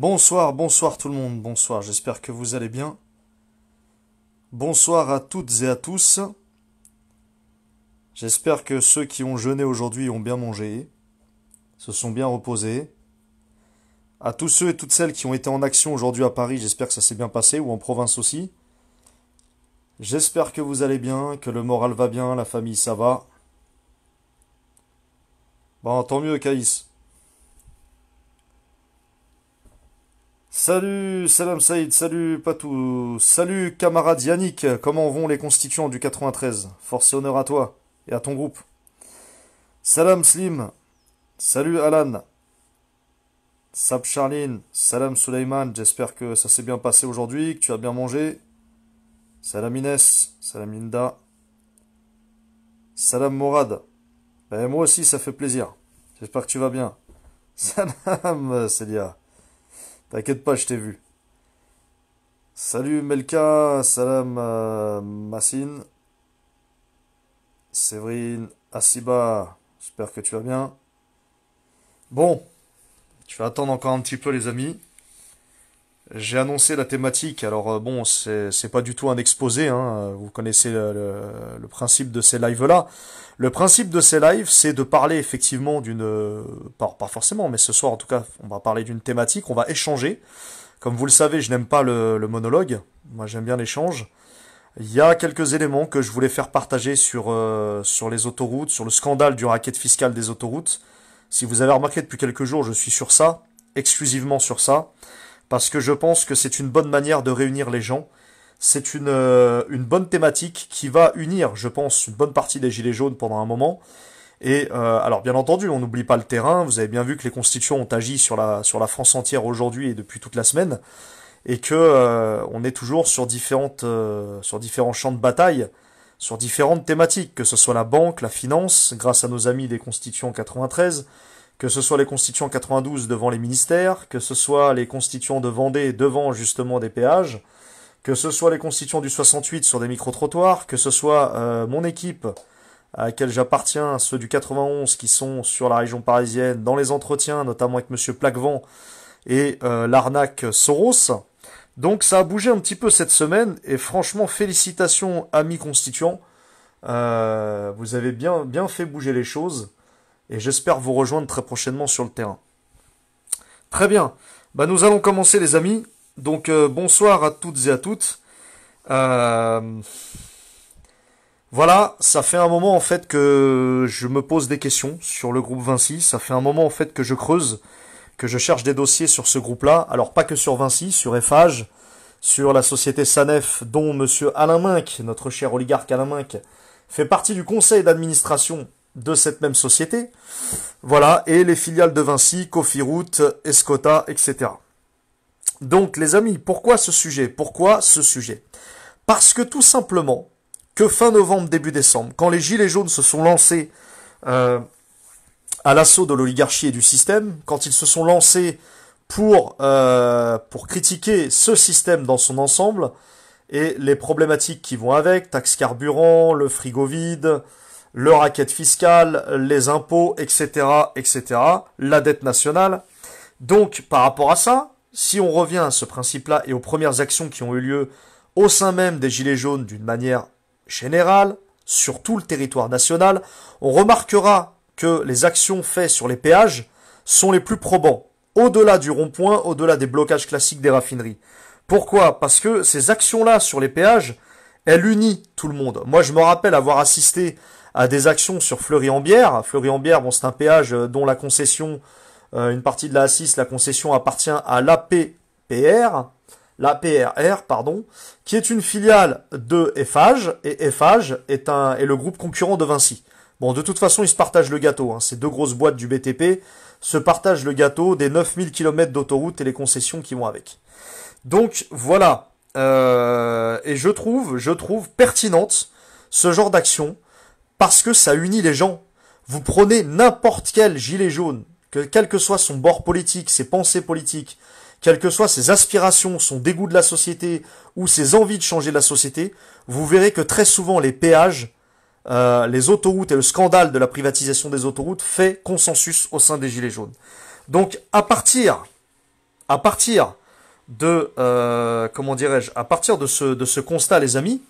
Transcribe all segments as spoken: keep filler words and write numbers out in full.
Bonsoir, bonsoir tout le monde, bonsoir, j'espère que vous allez bien. Bonsoir à toutes et à tous. J'espère que ceux qui ont jeûné aujourd'hui ont bien mangé, se sont bien reposés. À tous ceux et toutes celles qui ont été en action aujourd'hui à Paris, j'espère que ça s'est bien passé, ou en province aussi. J'espère que vous allez bien, que le moral va bien, la famille ça va. Bon, tant mieux, Caïs. Salut, Salam Saïd, salut Patou, salut camarade Yannick, comment vont les constituants du quatre-vingt-treize? Force et honneur à toi et à ton groupe. Salam Slim, salut Alan. Sab Charline, salam Souleyman, j'espère que ça s'est bien passé aujourd'hui, que tu as bien mangé. Salam Inès, salam Linda. Salam Morad, ben, moi aussi ça fait plaisir, j'espère que tu vas bien. Salam Célia, t'inquiète pas, je t'ai vu. Salut Melka, salam euh, Massine. Séverine, Asiba, j'espère que tu vas bien. Bon. Je vais attendre encore un petit peu, les amis. J'ai annoncé la thématique. Alors, bon, c'est pas du tout un exposé. Hein. Vous connaissez le, le, le principe de ces lives-là. Le principe de ces lives, c'est de parler effectivement d'une... Pas, pas forcément, mais ce soir, en tout cas, on va parler d'une thématique. On va échanger. Comme vous le savez, je n'aime pas le, le monologue. Moi, j'aime bien l'échange. Il y a quelques éléments que je voulais faire partager sur, euh, sur les autoroutes, sur le scandale du racket fiscal des autoroutes. Si vous avez remarqué depuis quelques jours, je suis sur ça, exclusivement sur ça, parce que je pense que c'est une bonne manière de réunir les gens. C'est une, euh, une bonne thématique qui va unir, je pense, une bonne partie des Gilets jaunes pendant un moment. Et euh, alors, bien entendu, on n'oublie pas le terrain. Vous avez bien vu que les constituants ont agi sur la, sur la France entière aujourd'hui et depuis toute la semaine, et que euh, on est toujours sur, différentes, euh, sur différents champs de bataille, sur différentes thématiques, que ce soit la banque, la finance, grâce à nos amis des constituants quatre-vingt-treize, que ce soit les constituants quatre-vingt-douze devant les ministères, que ce soit les constituants de Vendée devant justement des péages, que ce soit les constituants du soixante-huit sur des micro-trottoirs, que ce soit euh, mon équipe à laquelle j'appartiens, ceux du quatre-vingt-onze qui sont sur la région parisienne, dans les entretiens, notamment avec Monsieur Plaquevent et euh, l'arnaque Soros. Donc ça a bougé un petit peu cette semaine, et franchement, félicitations amis constituants, euh, vous avez bien, bien fait bouger les choses, et j'espère vous rejoindre très prochainement sur le terrain. Très bien, bah, nous allons commencer les amis, donc euh, bonsoir à toutes et à toutes. Euh, voilà, ça fait un moment en fait que je me pose des questions sur le groupe Vinci, ça fait un moment en fait que je creuse, que je cherche des dossiers sur ce groupe-là, alors pas que sur Vinci, sur Eiffage, sur la société SANEF, dont Monsieur Alain Minc, notre cher oligarque Alain Minc, fait partie du conseil d'administration de cette même société, voilà, et les filiales de Vinci, Cofiroute, Escota, et cetera. Donc les amis, pourquoi ce sujet? Pourquoi ce sujet? Parce que tout simplement, que fin novembre, début décembre, quand les Gilets jaunes se sont lancés... Euh, à l'assaut de l'oligarchie et du système, quand ils se sont lancés pour, euh, pour critiquer ce système dans son ensemble, et les problématiques qui vont avec, taxes carburant, le frigo vide, le racket fiscal, les impôts, et cetera, et cetera, la dette nationale. Donc, par rapport à ça, si on revient à ce principe-là et aux premières actions qui ont eu lieu au sein même des Gilets jaunes d'une manière générale, sur tout le territoire national, on remarquera que les actions faites sur les péages sont les plus probants, au-delà du rond-point, au-delà des blocages classiques des raffineries. Pourquoi? Parce que ces actions-là sur les péages, elles unissent tout le monde. Moi, je me rappelle avoir assisté à des actions sur Fleury-en-Bière. Fleury-en-Bière, bon, c'est un péage dont la concession, euh, une partie de la A six, la concession appartient à l'A P P R, l'A P R R, pardon, qui est une filiale de Eiffage, et Eiffage est, un, est le groupe concurrent de Vinci. Bon, de toute façon, ils se partagent le gâteau. Hein. Ces deux grosses boîtes du B T P se partagent le gâteau des neuf mille kilomètres d'autoroute et les concessions qui vont avec. Donc, voilà. Euh, et je trouve, je trouve pertinente ce genre d'action parce que ça unit les gens. Vous prenez n'importe quel gilet jaune, que, quel que soit son bord politique, ses pensées politiques, quelles que soient ses aspirations, son dégoût de la société ou ses envies de changer la société, vous verrez que très souvent, les péages, Euh, les autoroutes et le scandale de la privatisation des autoroutes fait consensus au sein des Gilets jaunes. Donc à partir, à partir de euh, comment dirais-je, à partir de ce, de ce constat, les amis,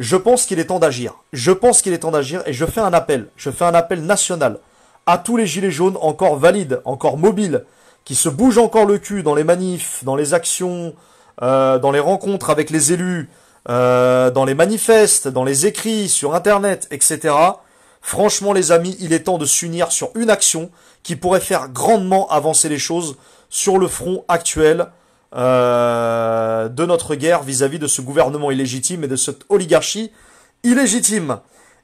je pense qu'il est temps d'agir. Je pense qu'il est temps d'agir et je fais un appel. Je fais un appel national à tous les gilets jaunes encore valides, encore mobiles, qui se bougent encore le cul dans les manifs, dans les actions, euh, dans les rencontres avec les élus, euh, dans les manifestes, dans les écrits, sur Internet, et cetera. Franchement, les amis, il est temps de s'unir sur une action qui pourrait faire grandement avancer les choses sur le front actuel euh, de notre guerre vis-à-vis de ce gouvernement illégitime et de cette oligarchie illégitime.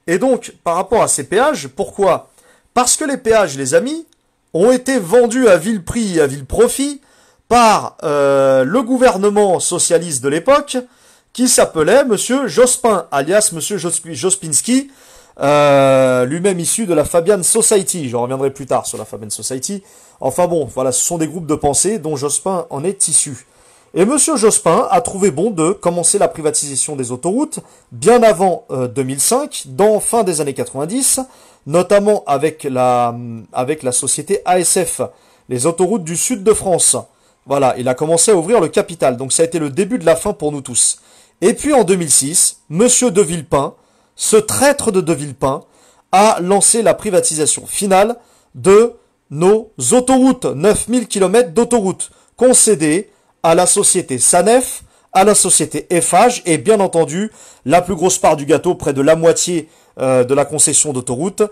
Et donc, par rapport à ces péages, pourquoi? Parce que les péages, les amis, ont été vendus à vil prix et à vil profit par euh, le gouvernement socialiste de l'époque qui s'appelait Monsieur Jospin, alias Monsieur Jospinski, Euh, lui-même issu de la Fabian Society. Je reviendrai plus tard sur la Fabian Society. Enfin bon, voilà, ce sont des groupes de pensée dont Jospin en est issu. Et Monsieur Jospin a trouvé bon de commencer la privatisation des autoroutes bien avant euh, deux mille cinq, dans fin des années quatre-vingt-dix, notamment avec la avec la société A S F, les autoroutes du sud de France. Voilà, il a commencé à ouvrir le capital. Donc ça a été le début de la fin pour nous tous. Et puis en deux mille six, Monsieur de Villepin, ce traître de De Villepin, a lancé la privatisation finale de nos autoroutes, neuf mille kilomètres d'autoroutes, concédées à la société SANEF, à la société Eiffage, et bien entendu, la plus grosse part du gâteau, près de la moitié euh, de la concession d'autoroutes,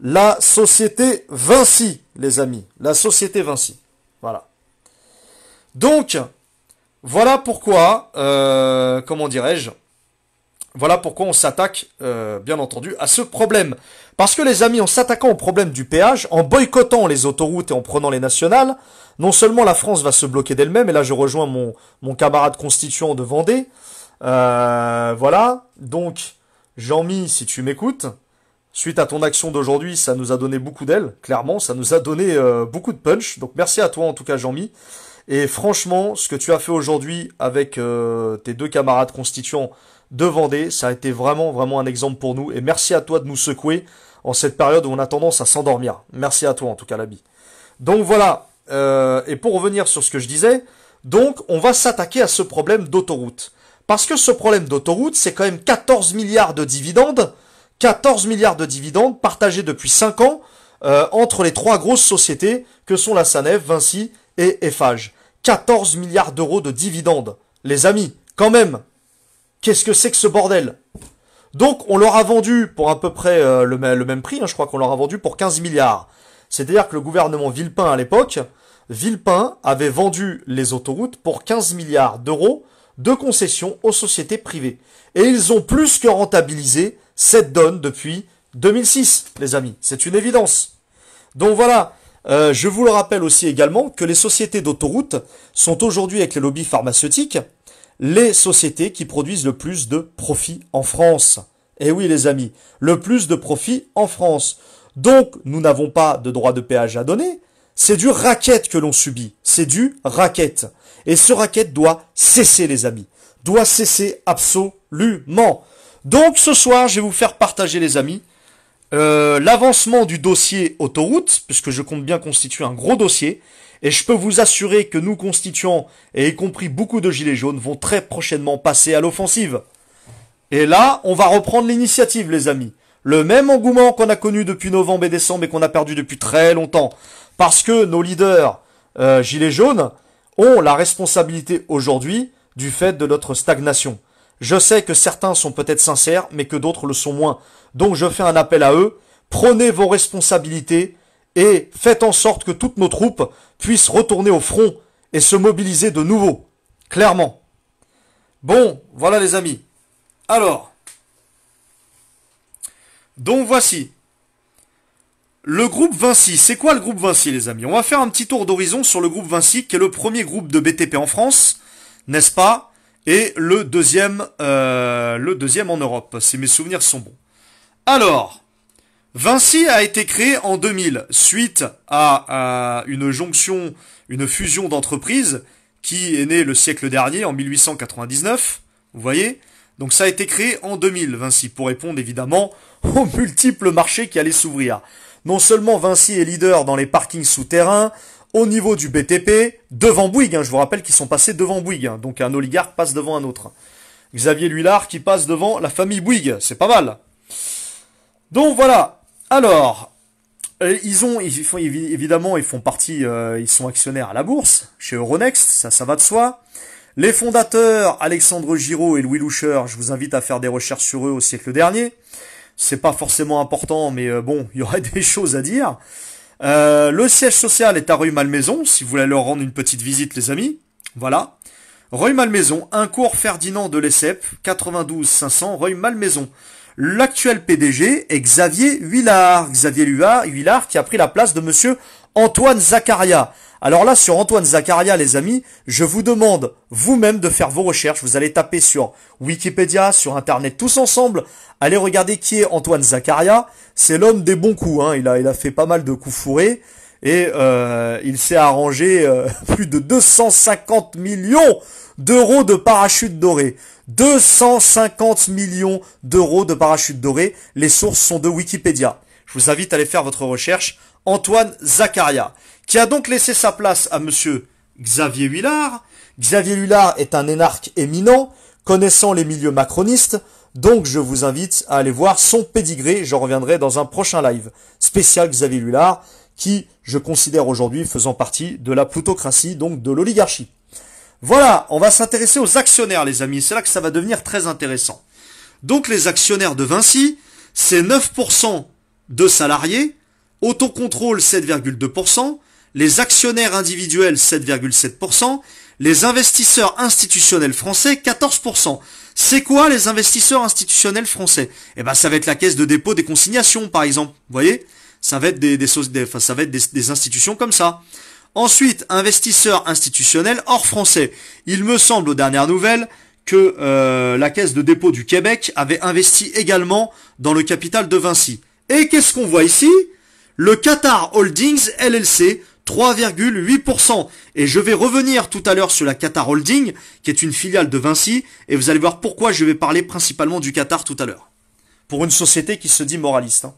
la société Vinci, les amis, la société Vinci, voilà. Donc, voilà pourquoi, euh, comment dirais-je, Voilà pourquoi on s'attaque, euh, bien entendu, à ce problème. Parce que les amis, en s'attaquant au problème du péage, en boycottant les autoroutes et en prenant les nationales, non seulement la France va se bloquer d'elle-même, et là je rejoins mon, mon camarade constituant de Vendée, euh, voilà, donc, Jean-Mi, si tu m'écoutes, suite à ton action d'aujourd'hui, ça nous a donné beaucoup d'aile, clairement, ça nous a donné euh, beaucoup de punch, donc merci à toi en tout cas Jean-Mi, et franchement, ce que tu as fait aujourd'hui avec euh, tes deux camarades constituants de Vendée, ça a été vraiment, vraiment un exemple pour nous. Et merci à toi de nous secouer en cette période où on a tendance à s'endormir. Merci à toi, en tout cas, l'ami. Donc voilà, euh, et pour revenir sur ce que je disais, donc on va s'attaquer à ce problème d'autoroute. Parce que ce problème d'autoroute, c'est quand même quatorze milliards de dividendes, quatorze milliards de dividendes partagés depuis cinq ans euh, entre les trois grosses sociétés que sont la SANEF, Vinci et Eiffage. quatorze milliards d'euros de dividendes. Les amis, quand même. Qu'est-ce que c'est que ce bordel? Donc, on leur a vendu pour à peu près euh, le, le même prix, hein, je crois qu'on leur a vendu pour quinze milliards. C'est-à-dire que le gouvernement Villepin, à l'époque, Villepin avait vendu les autoroutes pour quinze milliards d'euros de concessions aux sociétés privées. Et ils ont plus que rentabilisé cette donne depuis deux mille six, les amis. C'est une évidence. Donc voilà, euh, je vous le rappelle aussi également que les sociétés d'autoroutes sont aujourd'hui avec les lobbies pharmaceutiques les sociétés qui produisent le plus de profits en France. Eh oui, les amis, le plus de profits en France. Donc, nous n'avons pas de droit de péage à donner. C'est du racket que l'on subit. C'est du racket. Et ce racket doit cesser, les amis. Doit cesser absolument. Donc, ce soir, je vais vous faire partager, les amis, euh, l'avancement du dossier autoroute, puisque je compte bien constituer un gros dossier. Et je peux vous assurer que nous, constituants, et y compris beaucoup de gilets jaunes, vont très prochainement passer à l'offensive. Et là, on va reprendre l'initiative, les amis. Le même engouement qu'on a connu depuis novembre et décembre et qu'on a perdu depuis très longtemps. Parce que nos leaders euh, gilets jaunes ont la responsabilité aujourd'hui du fait de notre stagnation. Je sais que certains sont peut-être sincères, mais que d'autres le sont moins. Donc je fais un appel à eux. Prenez vos responsabilités et faites en sorte que toutes nos troupes puissent retourner au front et se mobiliser de nouveau, clairement. Bon, voilà les amis. Alors, donc voici. Le groupe Vinci, c'est quoi le groupe Vinci les amis? On va faire un petit tour d'horizon sur le groupe Vinci, qui est le premier groupe de B T P en France, n'est-ce pas? Et le deuxième, euh, le deuxième en Europe, si mes souvenirs sont bons. Alors... Vinci a été créé en deux mille suite à, à une jonction, une fusion d'entreprises qui est née le siècle dernier, en mille huit cent quatre-vingt-dix-neuf, vous voyez. Donc ça a été créé en deux mille, Vinci, pour répondre évidemment aux multiples marchés qui allaient s'ouvrir. Non seulement Vinci est leader dans les parkings souterrains, Au niveau du B T P, devant Bouygues, hein, je vous rappelle qu'ils sont passés devant Bouygues, hein, donc un oligarque passe devant un autre. Xavier Huillard qui passe devant la famille Bouygues, c'est pas mal. Donc voilà, alors... Ils ont, ils font, évidemment, ils font partie, euh, ils sont actionnaires à la bourse, chez Euronext, ça, ça va de soi. Les fondateurs, Alexandre Giraud et Louis Loucheur, je vous invite à faire des recherches sur eux au siècle dernier. C'est pas forcément important, mais euh, bon, il y aurait des choses à dire. Euh, le siège social est à Rueil-Malmaison, si vous voulez leur rendre une petite visite, les amis. Voilà. Rueil-Malmaison, un cours Ferdinand de Lesseps, quatre-vingt-douze cinq cents, Rueil-Malmaison. L'actuel P D G est Xavier Huillard. Xavier Huillard qui a pris la place de monsieur Antoine Zacharia. Alors là, sur Antoine Zacharia, les amis, je vous demande vous-même de faire vos recherches. Vous allez taper sur Wikipédia, sur Internet, tous ensemble. Allez regarder qui est Antoine Zacharia. C'est l'homme des bons coups, hein. Il a, il a fait pas mal de coups fourrés. Et euh, il s'est arrangé euh, plus de deux cent cinquante millions d'euros de parachutes dorés. deux cent cinquante millions d'euros de parachutes dorés. Les sources sont de Wikipédia. Je vous invite à aller faire votre recherche. Antoine Zacharia, qui a donc laissé sa place à monsieur Xavier Huillard. Xavier Huillard est un énarque éminent, connaissant les milieux macronistes. Donc je vous invite à aller voir son pédigré. J'en reviendrai dans un prochain live spécial Xavier Huillard, qui je considère aujourd'hui faisant partie de la plutocratie, donc de l'oligarchie. Voilà, on va s'intéresser aux actionnaires, les amis. C'est là que ça va devenir très intéressant. Donc les actionnaires de Vinci, c'est neuf pour cent de salariés, autocontrôle sept virgule deux pour cent, les actionnaires individuels sept virgule sept pour cent, les investisseurs institutionnels français quatorze pour cent. C'est quoi les investisseurs institutionnels français? Eh ben ça va être la caisse de dépôt des consignations, par exemple. Vous voyez? Ça va être des, des, des, enfin, ça va être des, des institutions comme ça. Ensuite, investisseurs institutionnels hors français. Il me semble, aux dernières nouvelles, que euh, la Caisse de dépôt du Québec avait investi également dans le capital de Vinci. Et qu'est-ce qu'on voit ici? Le Qatar Holdings L L C, trois virgule huit pour cent. Et je vais revenir tout à l'heure sur la Qatar Holding, qui est une filiale de Vinci, et vous allez voir pourquoi je vais parler principalement du Qatar tout à l'heure. Pour une société qui se dit moraliste, hein.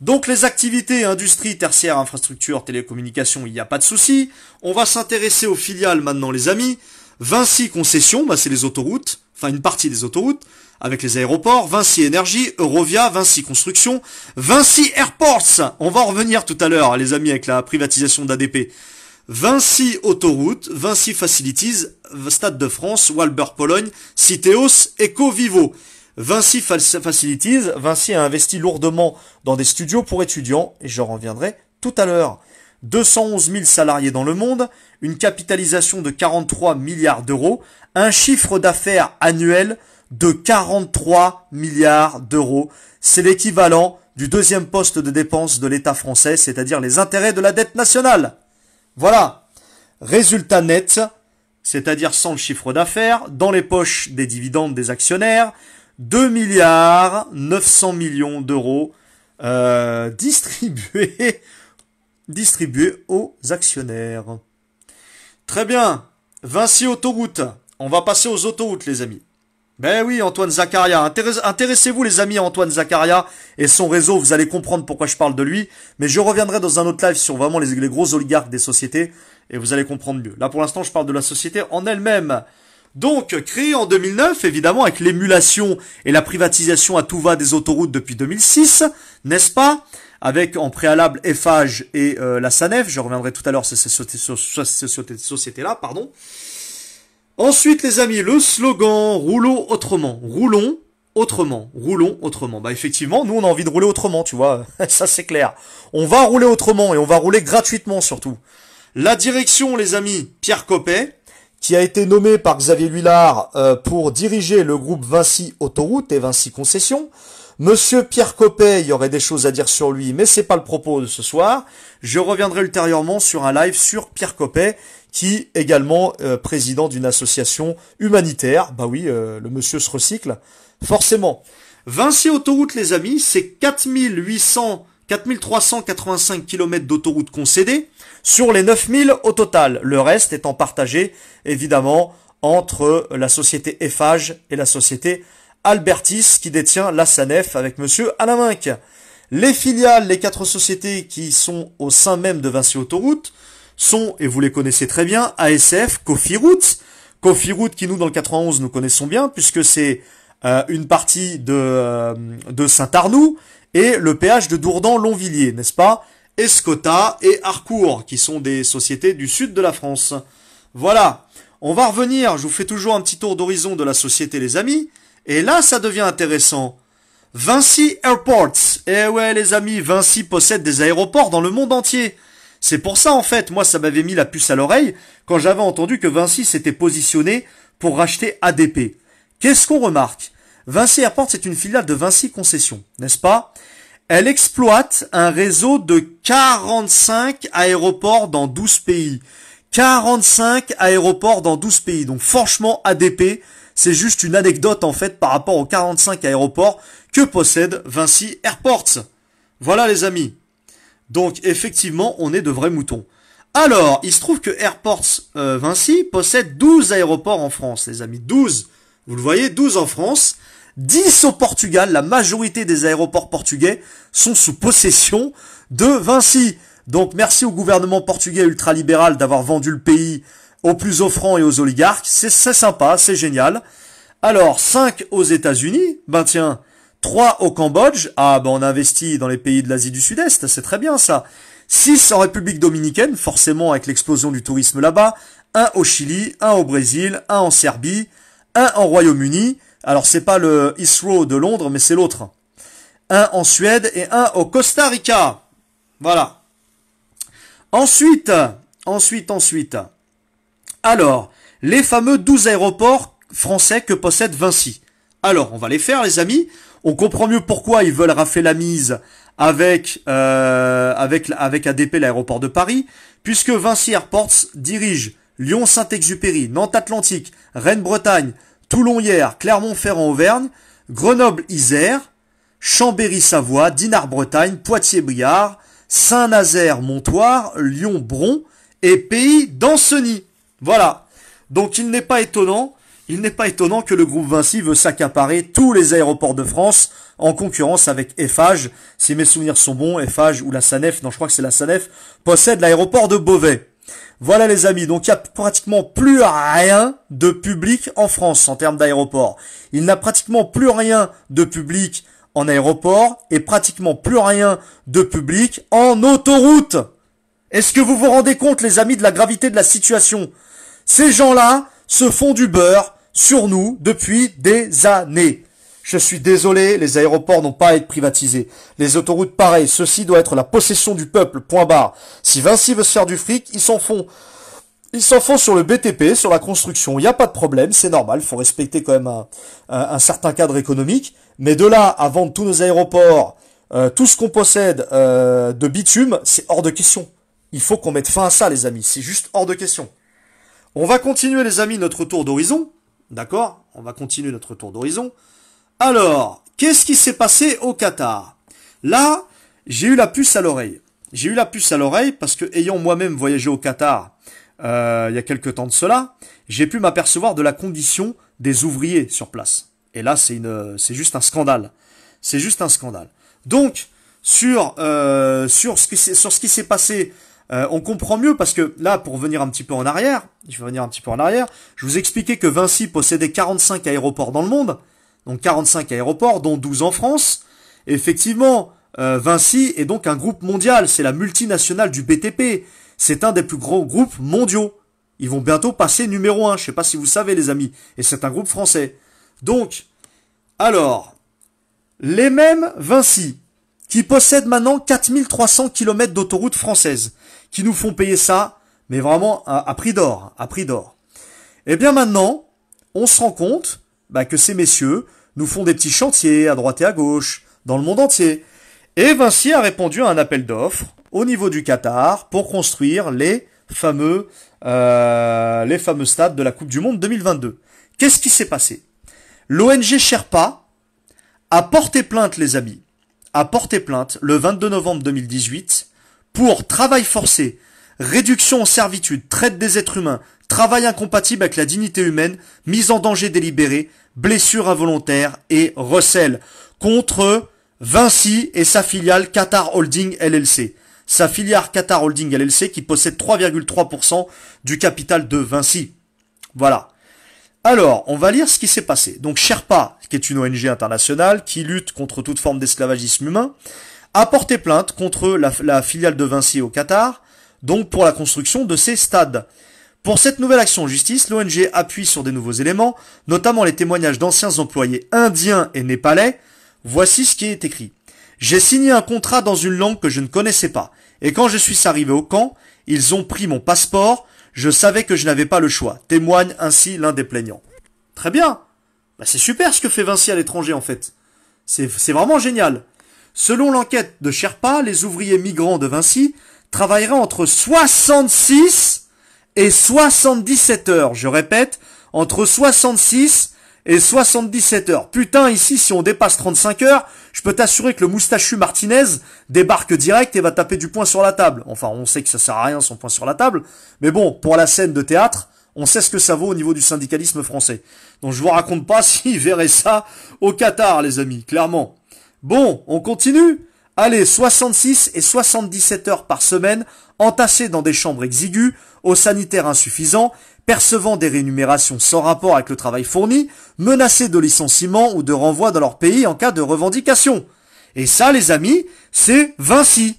Donc les activités, industrie, tertiaire, infrastructure, télécommunications, il n'y a pas de souci. On va s'intéresser aux filiales maintenant, les amis. Vinci Concessions, bah c'est les autoroutes, enfin une partie des autoroutes, avec les aéroports. Vinci Énergie, Eurovia, Vinci Construction, Vinci Airports. On va en revenir tout à l'heure, les amis, avec la privatisation d'A D P. Vinci Autoroutes, Vinci Facilities, Stade de France, Walbert Pologne, Citeos, Eco Vivo. Vinci Facilities, Vinci a investi lourdement dans des studios pour étudiants, et j'en reviendrai tout à l'heure. deux cent onze mille salariés dans le monde, une capitalisation de quarante-trois milliards d'euros, un chiffre d'affaires annuel de quarante-trois milliards d'euros. C'est l'équivalent du deuxième poste de dépense de l'État français, c'est-à-dire les intérêts de la dette nationale. Voilà. Résultat net, c'est-à-dire sans le chiffre d'affaires, dans les poches des dividendes des actionnaires, deux milliards neuf cents millions d'euros euh, distribués, distribués aux actionnaires. Très bien. Vinci Autoroutes. On va passer aux autoroutes, les amis. Ben oui, Antoine Zacharia. Intéressez-vous, les amis, à Antoine Zacharia et son réseau. Vous allez comprendre pourquoi je parle de lui. Mais je reviendrai dans un autre live sur vraiment les, les gros oligarques des sociétés. Et vous allez comprendre mieux. Là, pour l'instant, je parle de la société en elle-même. Donc, créé en deux mille neuf, évidemment, avec l'émulation et la privatisation à tout va des autoroutes depuis deux mille six, n'est-ce pas? Avec, en préalable, Eiffage et euh, la SANEF. Je reviendrai tout à l'heure sur ces sociétés-là, pardon. Ensuite, les amis, le slogan « Roulons autrement ». Roulons autrement. Roulons autrement. Bah, effectivement, nous, on a envie de rouler autrement, tu vois. Ça, c'est clair. On va rouler autrement et on va rouler gratuitement, surtout. La direction, les amis, Pierre Coppet, qui a été nommé par Xavier Huillard euh, pour diriger le groupe Vinci Autoroutes et Vinci Concessions. Monsieur Pierre Coppet, il y aurait des choses à dire sur lui, mais c'est pas le propos de ce soir. Je reviendrai ultérieurement sur un live sur Pierre Coppet, qui également euh, président d'une association humanitaire. Bah oui, euh, le monsieur se recycle, forcément. Vinci Autoroutes, les amis, c'est quatre mille trois cent quatre-vingt-cinq kilomètres d'autoroutes concédées, sur les neuf mille au total, le reste étant partagé évidemment entre la société Eiffage et la société Albertis qui détient la SANEF avec monsieur Alain Minc. Les filiales, les quatre sociétés qui sont au sein même de Vinci Autoroutes, sont, et vous les connaissez très bien, A S F, Cofiroute. Cofiroute qui, nous, dans le quatre-vingt-onze, nous connaissons bien, puisque c'est euh, une partie de, euh, de Saint-Arnoux, et le péage de Dourdan-Longvilliers, n'est-ce pas? Escota et Harcourt, qui sont des sociétés du sud de la France. Voilà. On va revenir, je vous fais toujours un petit tour d'horizon de la société, les amis. Et là, ça devient intéressant. Vinci Airports. Eh ouais, les amis, Vinci possède des aéroports dans le monde entier. C'est pour ça, en fait, moi, ça m'avait mis la puce à l'oreille quand j'avais entendu que Vinci s'était positionné pour racheter A D P. Qu'est-ce qu'on remarque? Vinci Airports est une filiale de Vinci Concessions, n'est-ce pas? Elle exploite un réseau de quarante-cinq aéroports dans douze pays. quarante-cinq aéroports dans douze pays. Donc, franchement, A D P, c'est juste une anecdote, en fait, par rapport aux quarante-cinq aéroports que possède Vinci Airports. Voilà, les amis. Donc, effectivement, on est de vrais moutons. Alors, il se trouve que Airports euh, Vinci possède douze aéroports en France, les amis. douze, vous le voyez, douze en France, dix au Portugal. La majorité des aéroports portugais sont sous possession de Vinci. Donc, merci au gouvernement portugais ultralibéral d'avoir vendu le pays aux plus offrants et aux oligarques. C'est sympa, c'est génial. Alors, cinq aux États-Unis, ben tiens... trois au Cambodge, ah ben on investit dans les pays de l'Asie du Sud-Est, c'est très bien ça. six en République Dominicaine, forcément avec l'explosion du tourisme là-bas. un au Chili, un au Brésil, un en Serbie, un en Royaume-Uni. Alors c'est pas le Heathrow de Londres, mais c'est l'autre. un en Suède et un au Costa Rica. Voilà. Ensuite, ensuite, ensuite. Alors, les fameux douze aéroports français que possède Vinci. Alors, on va les faire les amis. On comprend mieux pourquoi ils veulent rafler la mise avec euh, avec avec A D P, l'aéroport de Paris, puisque Vinci Airports dirige Lyon-Saint-Exupéry, Nantes-Atlantique, Rennes-Bretagne, Toulon-Hyères, Clermont-Ferrand-Auvergne, Grenoble-Isère, Chambéry-Savoie, Dinard-Bretagne, Poitiers-Briard, Saint-Nazaire-Montoire, Lyon-Bron et Pays d'Ancenis. Voilà. Donc il n'est pas étonnant. Il n'est pas étonnant que le groupe Vinci veut s'accaparer tous les aéroports de France en concurrence avec Eiffage. Si mes souvenirs sont bons, Eiffage ou la SANEF, non je crois que c'est la SANEF, possède l'aéroport de Beauvais. Voilà les amis, donc il n'y a pratiquement plus rien de public en France en termes d'aéroports. Il n'y a pratiquement plus rien de public en aéroport et pratiquement plus rien de public en autoroute. Est-ce que vous vous rendez compte les amis de la gravité de la situation? Ces gens-là se font du beurre sur nous depuis des années. Je suis désolé, les aéroports n'ont pas à être privatisés. Les autoroutes, pareil, ceci doit être la possession du peuple, point barre. Si Vinci veut se faire du fric, ils s'en font. Ils s'en font sur le B T P, sur la construction, il n'y a pas de problème, c'est normal, faut respecter quand même un, un, un certain cadre économique. Mais de là à vendre tous nos aéroports, euh, tout ce qu'on possède euh, de bitume, c'est hors de question. Il faut qu'on mette fin à ça, les amis, c'est juste hors de question. On va continuer, les amis, notre tour d'horizon. D'accord? On va continuer notre tour d'horizon. Alors, qu'est-ce qui s'est passé au Qatar? Là, j'ai eu la puce à l'oreille. J'ai eu la puce à l'oreille parce que, ayant moi-même voyagé au Qatar euh, il y a quelques temps de cela, j'ai pu m'apercevoir de la condition des ouvriers sur place. Et là, c'est une, c'est juste un scandale. C'est juste un scandale. Donc, sur, euh, sur ce qui s'est, sur ce qui s'est passé... Euh, on comprend mieux parce que là, pour venir un petit peu en arrière, je vais revenir un petit peu en arrière, je vous expliquais que Vinci possédait quarante-cinq aéroports dans le monde, donc quarante-cinq aéroports, dont douze en France. Et effectivement, euh, Vinci est donc un groupe mondial, c'est la multinationale du B T P, c'est un des plus gros groupes mondiaux. Ils vont bientôt passer numéro un, je sais pas si vous savez les amis, et c'est un groupe français. Donc, alors, les mêmes Vinci, qui possèdent maintenant quatre mille trois cents kilomètres d'autoroutes françaises, qui nous font payer ça, mais vraiment à, à prix d'or, à prix d'or. Et bien maintenant, on se rend compte bah, que ces messieurs nous font des petits chantiers à droite et à gauche, dans le monde entier. Et Vinci a répondu à un appel d'offres au niveau du Qatar pour construire les fameux, euh, les fameux stades de la Coupe du Monde deux mille vingt-deux. Qu'est-ce qui s'est passé? L'O N G Sherpa a porté plainte, les amis, a porté plainte le vingt-deux novembre deux mille dix-huit pour travail forcé, réduction en servitude, traite des êtres humains, travail incompatible avec la dignité humaine, mise en danger délibérée, blessure involontaire et recel contre Vinci et sa filiale Qatar Holdings L L C. sa filiale Qatar Holdings L L C qui possède trois virgule trois pour cent du capital de Vinci. Voilà. Alors, on va lire ce qui s'est passé. Donc Sherpa, qui est une O N G internationale qui lutte contre toute forme d'esclavagisme humain, a porté plainte contre la, la filiale de Vinci au Qatar, donc pour la construction de ses stades. Pour cette nouvelle action en justice, l'O N G appuie sur des nouveaux éléments, notamment les témoignages d'anciens employés indiens et népalais. Voici ce qui est écrit. « J'ai signé un contrat dans une langue que je ne connaissais pas, et quand je suis arrivé au camp, ils ont pris mon passeport, je savais que je n'avais pas le choix. » Témoigne ainsi l'un des plaignants. Très bien. Bah, c'est super ce que fait Vinci à l'étranger en fait. C'est vraiment génial. Selon l'enquête de Sherpa, les ouvriers migrants de Vinci travailleraient entre soixante-six et soixante-dix-sept heures. Je répète, entre soixante-six et soixante-dix-sept heures. Putain, ici, si on dépasse trente-cinq heures, je peux t'assurer que le moustachu Martinez débarque direct et va taper du poing sur la table. Enfin, on sait que ça sert à rien son poing sur la table, mais bon, pour la scène de théâtre, on sait ce que ça vaut au niveau du syndicalisme français. Donc je vous raconte pas s'il verrait ça au Qatar, les amis, clairement. Bon, on continue. Allez, soixante-six et soixante-dix-sept heures par semaine, entassés dans des chambres exiguës, aux sanitaires insuffisants, percevant des rémunérations sans rapport avec le travail fourni, menacés de licenciement ou de renvoi dans leur pays en cas de revendication. Et ça, les amis, c'est Vinci.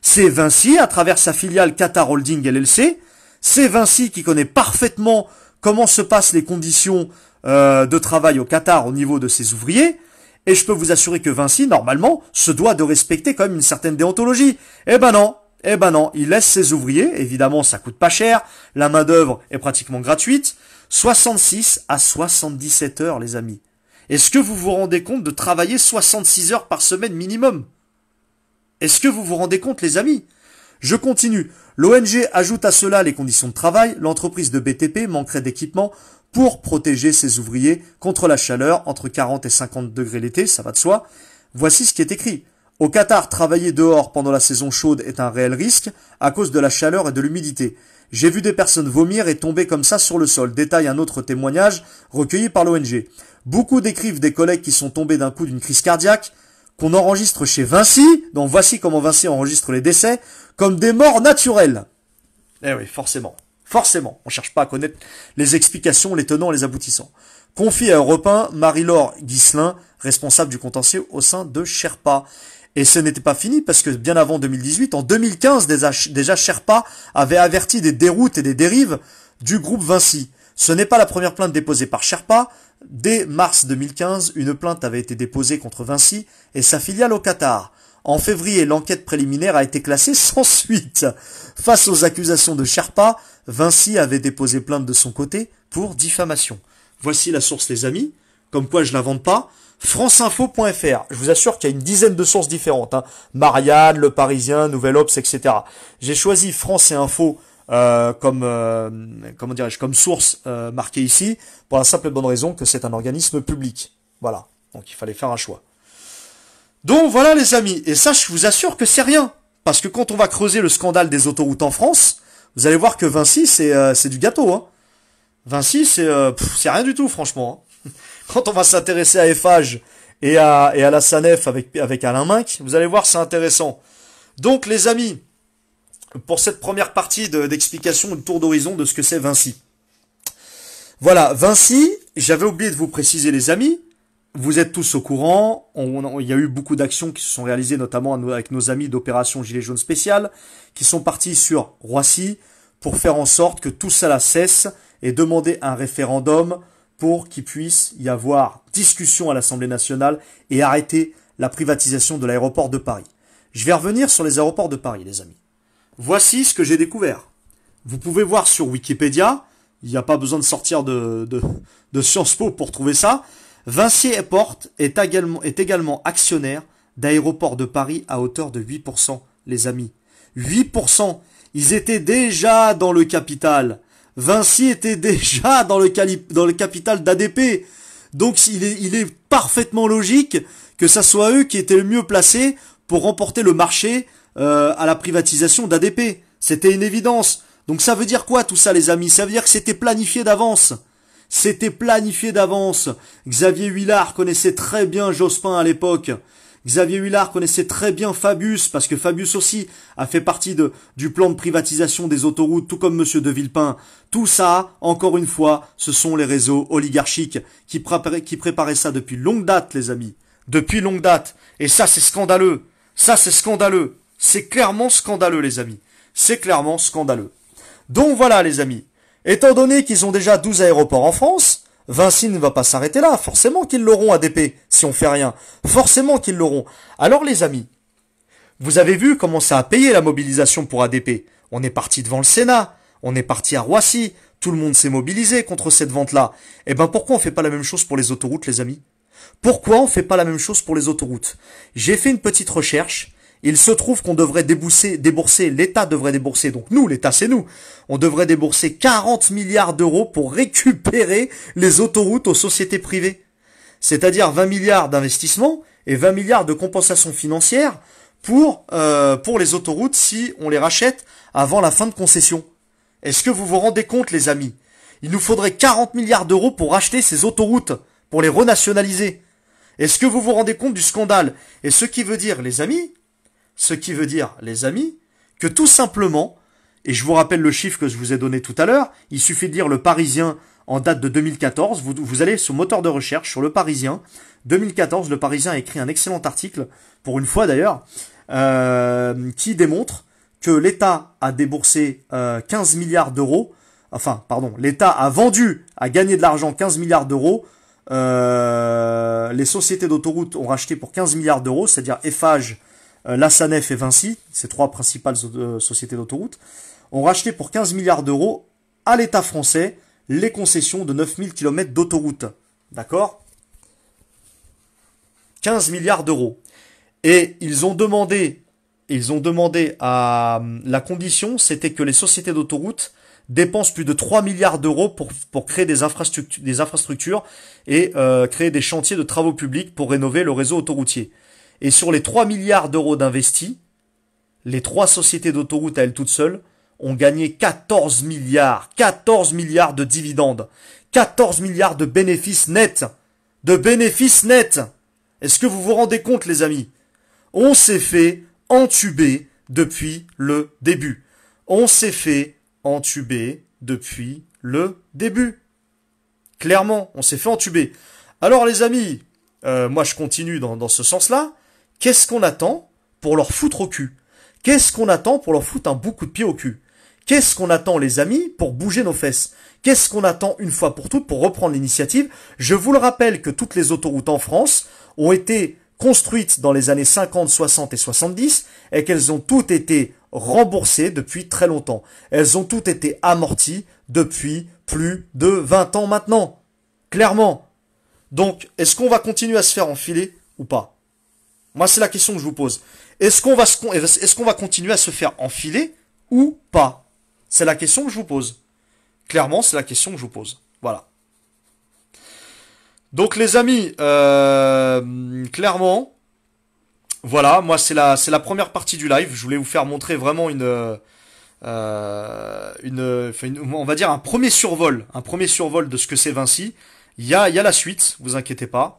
C'est Vinci, à travers sa filiale Qatar Holdings L L C, c'est Vinci qui connaît parfaitement comment se passent les conditions euh, de travail au Qatar au niveau de ses ouvriers. Et je peux vous assurer que Vinci, normalement, se doit de respecter quand même une certaine déontologie. Eh ben non, eh ben non, il laisse ses ouvriers, évidemment ça coûte pas cher, la main d'œuvre est pratiquement gratuite, soixante-six à soixante-dix-sept heures les amis. Est-ce que vous vous rendez compte de travailler soixante-six heures par semaine minimum? Est-ce que vous vous rendez compte les amis? Je continue, l'O N G ajoute à cela les conditions de travail, l'entreprise de B T P manquerait d'équipement pour protéger ses ouvriers contre la chaleur entre quarante et cinquante degrés l'été, ça va de soi. Voici ce qui est écrit. Au Qatar, travailler dehors pendant la saison chaude est un réel risque à cause de la chaleur et de l'humidité. J'ai vu des personnes vomir et tomber comme ça sur le sol, détaille un autre témoignage recueilli par l'O N G. Beaucoup décrivent des collègues qui sont tombés d'un coup d'une crise cardiaque, qu'on enregistre chez Vinci, donc voici comment Vinci enregistre les décès, comme des morts naturelles. Eh oui, forcément. Forcément, on ne cherche pas à connaître les explications, les tenants, les aboutissants. Confie à Europe un, Marie-Laure Ghislain, responsable du contentieux au sein de Sherpa. Et ce n'était pas fini parce que bien avant deux mille dix-huit, en deux mille quinze, déjà Sherpa avait averti des déroutes et des dérives du groupe Vinci. Ce n'est pas la première plainte déposée par Sherpa. Dès mars deux mille quinze, une plainte avait été déposée contre Vinci et sa filiale au Qatar. En février, l'enquête préliminaire a été classée sans suite. Face aux accusations de Sherpa, Vinci avait déposé plainte de son côté pour diffamation. Voici la source, les amis. Comme quoi, je l'invente pas. France info point F R. Je vous assure qu'il y a une dizaine de sources différentes. Hein. Marianne, Le Parisien, Nouvel Obs, et cetera. J'ai choisi France et Info euh, comme euh, comment dirais-je comme source euh, marquée ici pour la simple et bonne raison que c'est un organisme public. Voilà. Donc il fallait faire un choix. Donc voilà les amis, et ça je vous assure que c'est rien, parce que quand on va creuser le scandale des autoroutes en France, vous allez voir que Vinci c'est euh, c'est du gâteau, hein. Vinci c'est euh, c'est rien du tout franchement. Hein. Quand on va s'intéresser à Eiffage et à et à la SANEF avec avec Alain Minc, vous allez voir c'est intéressant. Donc les amis, pour cette première partie d'explication, de, de tour d'horizon de ce que c'est Vinci. Voilà, Vinci, j'avais oublié de vous préciser les amis. Vous êtes tous au courant, on, on, il y a eu beaucoup d'actions qui se sont réalisées, notamment avec nos amis d'opération Gilets Jaunes spéciales, qui sont partis sur Roissy pour faire en sorte que tout cela cesse et demander un référendum pour qu'il puisse y avoir discussion à l'Assemblée nationale et arrêter la privatisation de l'aéroport de Paris. Je vais revenir sur les aéroports de Paris, les amis. Voici ce que j'ai découvert. Vous pouvez voir sur Wikipédia, il n'y a pas besoin de sortir de, de, de Sciences Po pour trouver ça. Vinci Airports est également, est également actionnaire d'aéroports de Paris à hauteur de huit pour cent, les amis. huit pour cent, ils étaient déjà dans le capital. Vinci était déjà dans le, dans le capital d'A D P. Donc il est, il est parfaitement logique que ça soit eux qui étaient le mieux placés pour remporter le marché euh, à la privatisation d'A D P. C'était une évidence. Donc ça veut dire quoi tout ça, les amis? Ça veut dire que c'était planifié d'avance. C'était planifié d'avance. Xavier Huillard connaissait très bien Jospin à l'époque. Xavier Huillard connaissait très bien Fabius, parce que Fabius aussi a fait partie de, du plan de privatisation des autoroutes, tout comme Monsieur de Villepin. Tout ça, encore une fois, ce sont les réseaux oligarchiques qui, pré qui préparaient ça depuis longue date, les amis. Depuis longue date. Et ça, c'est scandaleux. Ça, c'est scandaleux. C'est clairement scandaleux, les amis. C'est clairement scandaleux. Donc voilà, les amis. Étant donné qu'ils ont déjà douze aéroports en France, Vinci ne va pas s'arrêter là. Forcément qu'ils l'auront, A D P, si on fait rien. Forcément qu'ils l'auront. Alors, les amis, vous avez vu comment ça a payé la mobilisation pour A D P. On est parti devant le Sénat. On est parti à Roissy. Tout le monde s'est mobilisé contre cette vente-là. Eh ben, pourquoi on fait pas la même chose pour les autoroutes, les amis? Pourquoi on fait pas la même chose pour les autoroutes? J'ai fait une petite recherche. Il se trouve qu'on devrait débourser, débourser, l'État devrait débourser, donc nous, l'État c'est nous, on devrait débourser quarante milliards d'euros pour récupérer les autoroutes aux sociétés privées. C'est-à-dire vingt milliards d'investissement et vingt milliards de compensation financière pour, euh, pour les autoroutes si on les rachète avant la fin de concession. Est-ce que vous vous rendez compte, les amis? Il nous faudrait quarante milliards d'euros pour racheter ces autoroutes, pour les renationaliser. Est-ce que vous vous rendez compte du scandale? Et ce qui veut dire, les amis... Ce qui veut dire, les amis, que tout simplement, et je vous rappelle le chiffre que je vous ai donné tout à l'heure, il suffit de lire Le Parisien en date de deux mille quatorze, vous, vous allez sur moteur de recherche, sur Le Parisien, deux mille quatorze, Le Parisien a écrit un excellent article, pour une fois d'ailleurs, euh, qui démontre que l'État a déboursé euh, quinze milliards d'euros, enfin, pardon, l'État a vendu, a gagné de l'argent quinze milliards d'euros, euh, les sociétés d'autoroutes ont racheté pour quinze milliards d'euros, c'est-à-dire Eiffage, la SANEF et Vinci, ces trois principales sociétés d'autoroutes, ont racheté pour quinze milliards d'euros à l'État français les concessions de neuf mille kilomètres d'autoroutes. D'accord? quinze milliards d'euros. Et ils ont demandé, ils ont demandé à la condition, c'était que les sociétés d'autoroutes dépensent plus de trois milliards d'euros pour, pour créer des infrastructures, des infrastructures et euh, créer des chantiers de travaux publics pour rénover le réseau autoroutier. Et sur les trois milliards d'euros d'investis, les trois sociétés d'autoroutes à elles toutes seules ont gagné quatorze milliards, quatorze milliards de dividendes, quatorze milliards de bénéfices nets, de bénéfices nets. Est-ce que vous vous rendez compte, les amis? On s'est fait entuber depuis le début. On s'est fait entuber depuis le début. Clairement, on s'est fait entuber. Alors, les amis, euh, moi je continue dans, dans ce sens-là. Qu'est-ce qu'on attend pour leur foutre au cul? Qu'est-ce qu'on attend pour leur foutre un bon coup de pied au cul? Qu'est-ce qu'on attend, les amis, pour bouger nos fesses? Qu'est-ce qu'on attend une fois pour toutes pour reprendre l'initiative? Je vous le rappelle que toutes les autoroutes en France ont été construites dans les années cinquante, soixante et soixante-dix et qu'elles ont toutes été remboursées depuis très longtemps. Elles ont toutes été amorties depuis plus de vingt ans maintenant. Clairement. Donc, est-ce qu'on va continuer à se faire enfiler ou pas? Moi, c'est la question que je vous pose. Est-ce qu'on va, est-ce qu'on va continuer à se faire enfiler ou pas? C'est la question que je vous pose. Clairement, c'est la question que je vous pose. Voilà. Donc, les amis, euh, clairement, voilà, moi, c'est la, c'est la première partie du live. Je voulais vous faire montrer vraiment une... Euh, une, enfin, une on va dire un premier survol. Un premier survol de ce que c'est Vinci. Il y a, il y a la suite, vous inquiétez pas.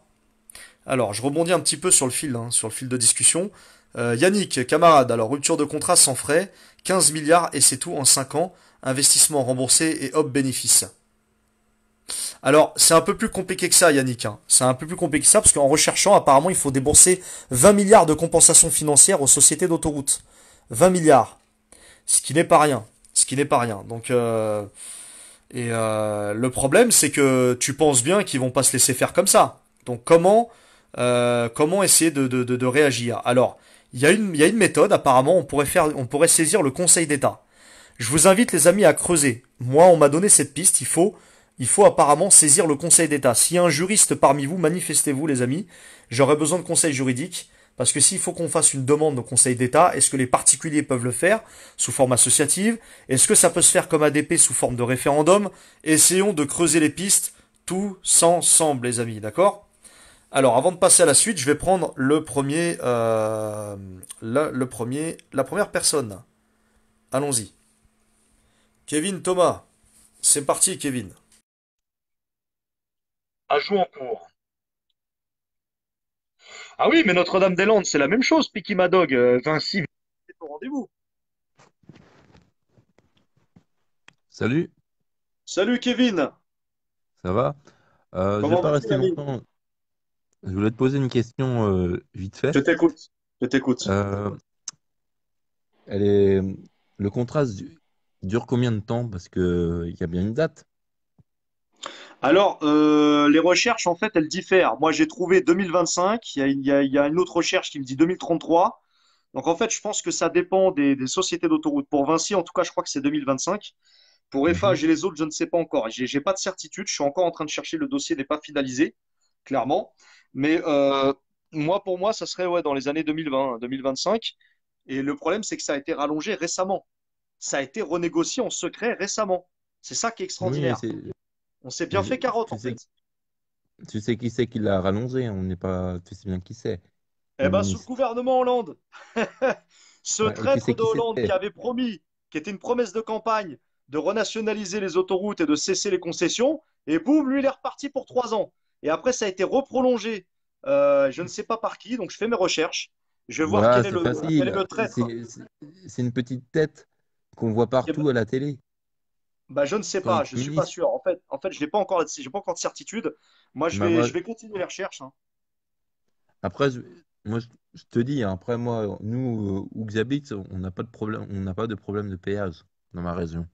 Alors, je rebondis un petit peu sur le fil, hein, sur le fil de discussion. Euh, Yannick, camarade, alors rupture de contrat sans frais, quinze milliards et c'est tout en cinq ans, investissement remboursé et hop, bénéfice. Alors, c'est un peu plus compliqué que ça, Yannick. Hein. C'est un peu plus compliqué que ça parce qu'en recherchant, apparemment, il faut débourser vingt milliards de compensation financière aux sociétés d'autoroutes. vingt milliards. Ce qui n'est pas rien. Ce qui n'est pas rien. Donc, euh... et euh... le problème, c'est que tu penses bien qu'ils vont pas se laisser faire comme ça. Donc, comment... Euh, comment essayer de, de, de, de réagir? Alors, il y a une, il y a une méthode. Apparemment, on pourrait faire, on pourrait saisir le Conseil d'État. Je vous invite, les amis, à creuser. Moi, on m'a donné cette piste. Il faut, il faut apparemment saisir le Conseil d'État. S'il y a un juriste parmi vous, manifestez-vous, les amis. J'aurais besoin de conseils juridiques parce que s'il faut qu'on fasse une demande au Conseil d'État, est-ce que les particuliers peuvent le faire sous forme associative? Est-ce que ça peut se faire comme A D P sous forme de référendum? Essayons de creuser les pistes tous ensemble, les amis, d'accord? Alors, avant de passer à la suite, je vais prendre le premier, euh, le, le premier, la première personne. Allons-y. Kevin Thomas. C'est parti, Kevin. Ajout en cours. Ah oui, mais Notre-Dame-des-Landes, c'est la même chose, Picky Madog, Vinci, c'est au rendez-vous. Salut. Salut Kevin. Ça va euh, Je ne vais pas rester longtemps. Je voulais te poser une question euh, vite fait. Je t'écoute. Je t'écoute. Euh, elle est... Le contrat dure combien de temps? Parce qu'il y a bien une date. Alors, euh, les recherches, en fait, elles diffèrent. Moi, j'ai trouvé deux mille vingt-cinq. Il y, y, y a une autre recherche qui me dit deux mille trente-trois. Donc, en fait, je pense que ça dépend des, des sociétés d'autoroute. Pour Vinci, en tout cas, je crois que c'est deux mille vingt-cinq. Pour Eiffage et les autres, je ne sais pas encore. Je n'ai pas de certitude. Je suis encore en train de chercher. Le dossier n'est pas finalisé, clairement. Mais euh, moi, pour moi, ça serait ouais, dans les années deux mille vingt, deux mille vingt-cinq. Et le problème, c'est que ça a été rallongé récemment. Ça a été renégocié en secret récemment. C'est ça qui est extraordinaire. Oui, on s'est bien mais fait carotte, en sais... fait. Tu sais qui c'est qui l'a rallongé? On n'est pas... Tu sais bien qui c'est? Eh bien, sous le gouvernement Hollande. Ce ouais, traître de Hollande qui, qui avait promis, qui était une promesse de campagne, de renationaliser les autoroutes et de cesser les concessions. Et boum, lui, il est reparti pour trois ans. Et après, ça a été reprolongé. Euh, je ne sais pas par qui, donc je fais mes recherches. Je vais voir voilà, quel, est le, quel est le traître. C'est une petite tête qu'on voit partout à la télé. Bah, je ne sais pas, je ne suis pas sûr. En fait, en fait je n'ai pas, pas encore de certitude. Moi, je, bah, vais, moi, je vais continuer les recherches. Hein. Après, je, moi, je te dis, après, moi, nous, où j'habite, on n'a pas de problème, on n'a pas de problème de péage dans ma région.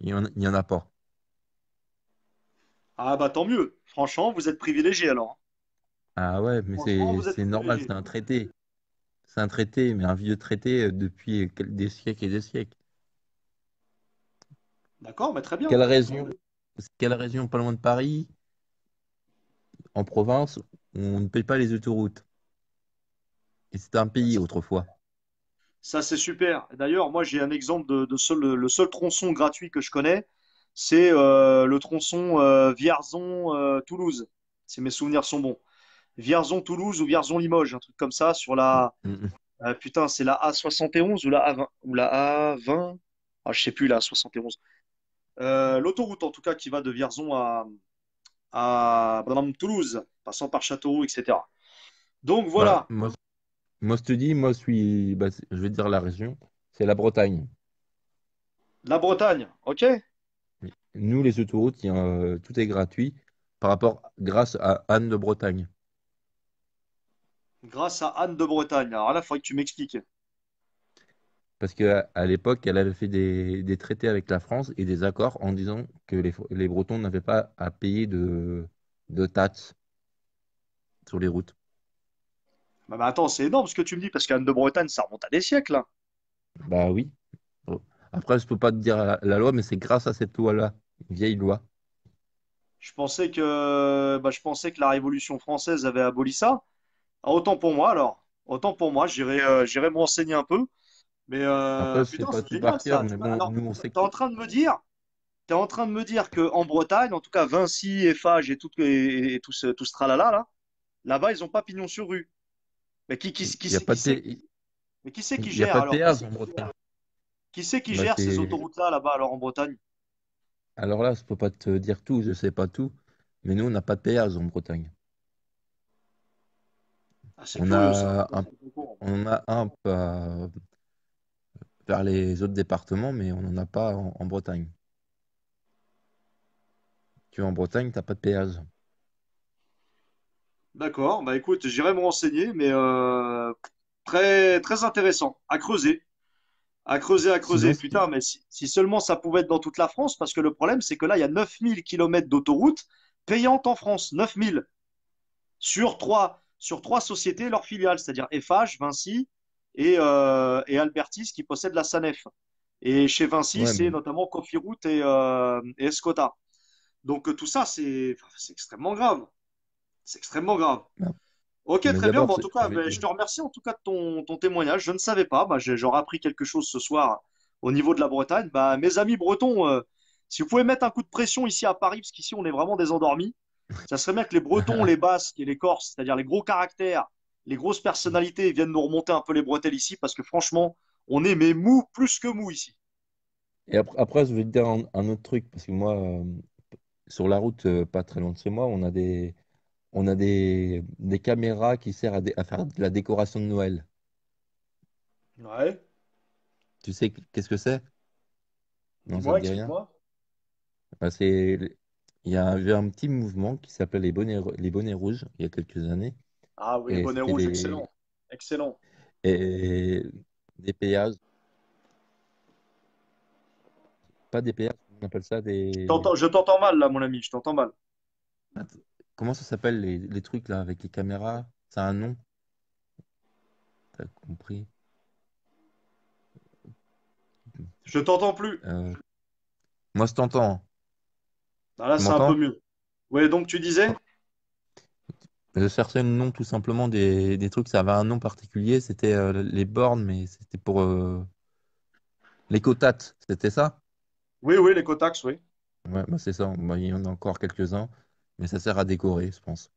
Il n'y en, en a pas. Ah, bah tant mieux. Franchement, vous êtes privilégiés alors. Ah ouais, mais c'est normal, c'est un traité. C'est un traité, mais un vieux traité depuis des siècles et des siècles. D'accord, mais très bien. Quelle région, quelle région pas loin de Paris, en province, on ne paye pas les autoroutes. Et c'était un pays autrefois. Ça, c'est super. D'ailleurs, moi, j'ai un exemple de, de seul, le seul tronçon gratuit que je connais, c'est euh, le tronçon euh, Vierzon-Toulouse, euh, si mes souvenirs sont bons. Vierzon-Toulouse ou Vierzon-Limoges, un truc comme ça, sur la… Mm-hmm. euh, putain, c'est la A soixante et onze ou la A vingt, ou la A vingt ah, je ne sais plus, la A soixante et onze. Euh, L'autoroute, en tout cas, qui va de Vierzon à, à Toulouse, passant par Châteauroux, et cetera. Donc, voilà. Ouais, moi... Moi, je te dis, moi, je suis, bah, je vais te dire la région, c'est la Bretagne. La Bretagne, ok. Nous, les autoroutes, y a, euh, tout est gratuit par rapport, grâce à Anne de Bretagne. Grâce à Anne de Bretagne. Alors là, il faudrait que tu m'expliques. Parce qu'à à, l'époque, elle avait fait des, des traités avec la France et des accords en disant que les, les Bretons n'avaient pas à payer de, de taxes sur les routes. Bah, bah attends, c'est énorme ce que tu me dis, parce qu'Anne de Bretagne, ça remonte à des siècles. Hein. Bah oui. Après, je peux pas te dire la, la loi, mais c'est grâce à cette loi-là, vieille loi. Je pensais que, bah, je pensais que la Révolution française avait aboli ça. Ah, autant pour moi, alors. Autant pour moi, j'irai euh, j'irai me renseigner un peu. Mais euh, après, putain, c'est génial partir, ça. Mais bon, alors, nous, on sait que... t'es en train de me dire, t'es en train de me dire qu'en Bretagne, en tout cas, Vinci, Eiffage et tout, et, et tout ce, tout ce tralala, là, là-bas, ils n'ont pas pignon sur rue. Mais qui, qui, qui c'est qui, mais qui, qui gère alors? Qui c'est qui gère ces autoroutes-là, là-bas, alors, en Bretagne? Alors là, je ne peux pas te dire tout, je ne sais pas tout, mais nous, on n'a pas de péage en Bretagne. Ah, on, curieux, a un, on a un euh, vers les autres départements, mais on n'en a pas en, en Bretagne. Tu es en Bretagne, tu n'as pas de péage. D'accord, bah écoute, j'irai me renseigner, mais euh, très, très intéressant, à creuser, à creuser, à creuser, putain, mais si, si seulement ça pouvait être dans toute la France, parce que le problème, c'est que là, il y a neuf mille kilomètres d'autoroutes payantes en France, neuf mille, sur trois, sur trois sociétés et leurs filiales, c'est-à-dire Eiffage, Vinci et, euh, et Abertis qui possèdent la SANEF. Et chez Vinci, ouais, c'est mais... notamment Cofiroute et, euh, et Escota. Donc tout ça, c'est extrêmement grave. C'est extrêmement grave. Non. Ok, mais très bien. Bon, en tout cas, je te remercie en tout cas de ton, ton témoignage. Je ne savais pas. Bah, j'aurais appris quelque chose ce soir au niveau de la Bretagne. Bah, mes amis bretons, euh, si vous pouvez mettre un coup de pression ici à Paris, parce qu'ici, on est vraiment des endormis, ça serait bien que les Bretons, les Basques et les Corses, c'est-à-dire les gros caractères, les grosses personnalités, viennent nous remonter un peu les bretelles ici, parce que franchement, on est mais mou, plus que mou ici. Et après, après je vais te dire un, un autre truc, parce que moi, euh, sur la route, euh, pas très loin de chez moi, on a des... on a des, des caméras qui servent à, dé, à faire de la décoration de Noël. Ouais. Tu sais qu'est-ce que c'est? Non, ça Dis-moi, te dit rien. explique-moi. Bah, c'est, il y avait un petit mouvement qui s'appelait les bonnets, les bonnets rouges il y a quelques années. Ah oui, les et bonnets c'était rouges, des, excellent. Excellent. et des péages, pas des péages, on appelle ça Je des. t'entends, je t'entends mal là, mon ami, je t'entends mal. Attends, comment ça s'appelle les, les trucs là avec les caméras? Ça a un nom, t'as compris? Je t'entends plus. Euh, Moi, je t'entends. Ah, là, Tu c'est un peu m'entends? mieux. Ouais, donc tu disais? Je cherchais le nom tout simplement des, des trucs, ça avait un nom particulier, c'était euh, les bornes, mais c'était pour euh, les cotates, c'était ça? Oui, oui, les Cotax, oui. Ouais, bah c'est ça, bah, il y en a encore quelques-uns, mais ça sert à décorer, je pense.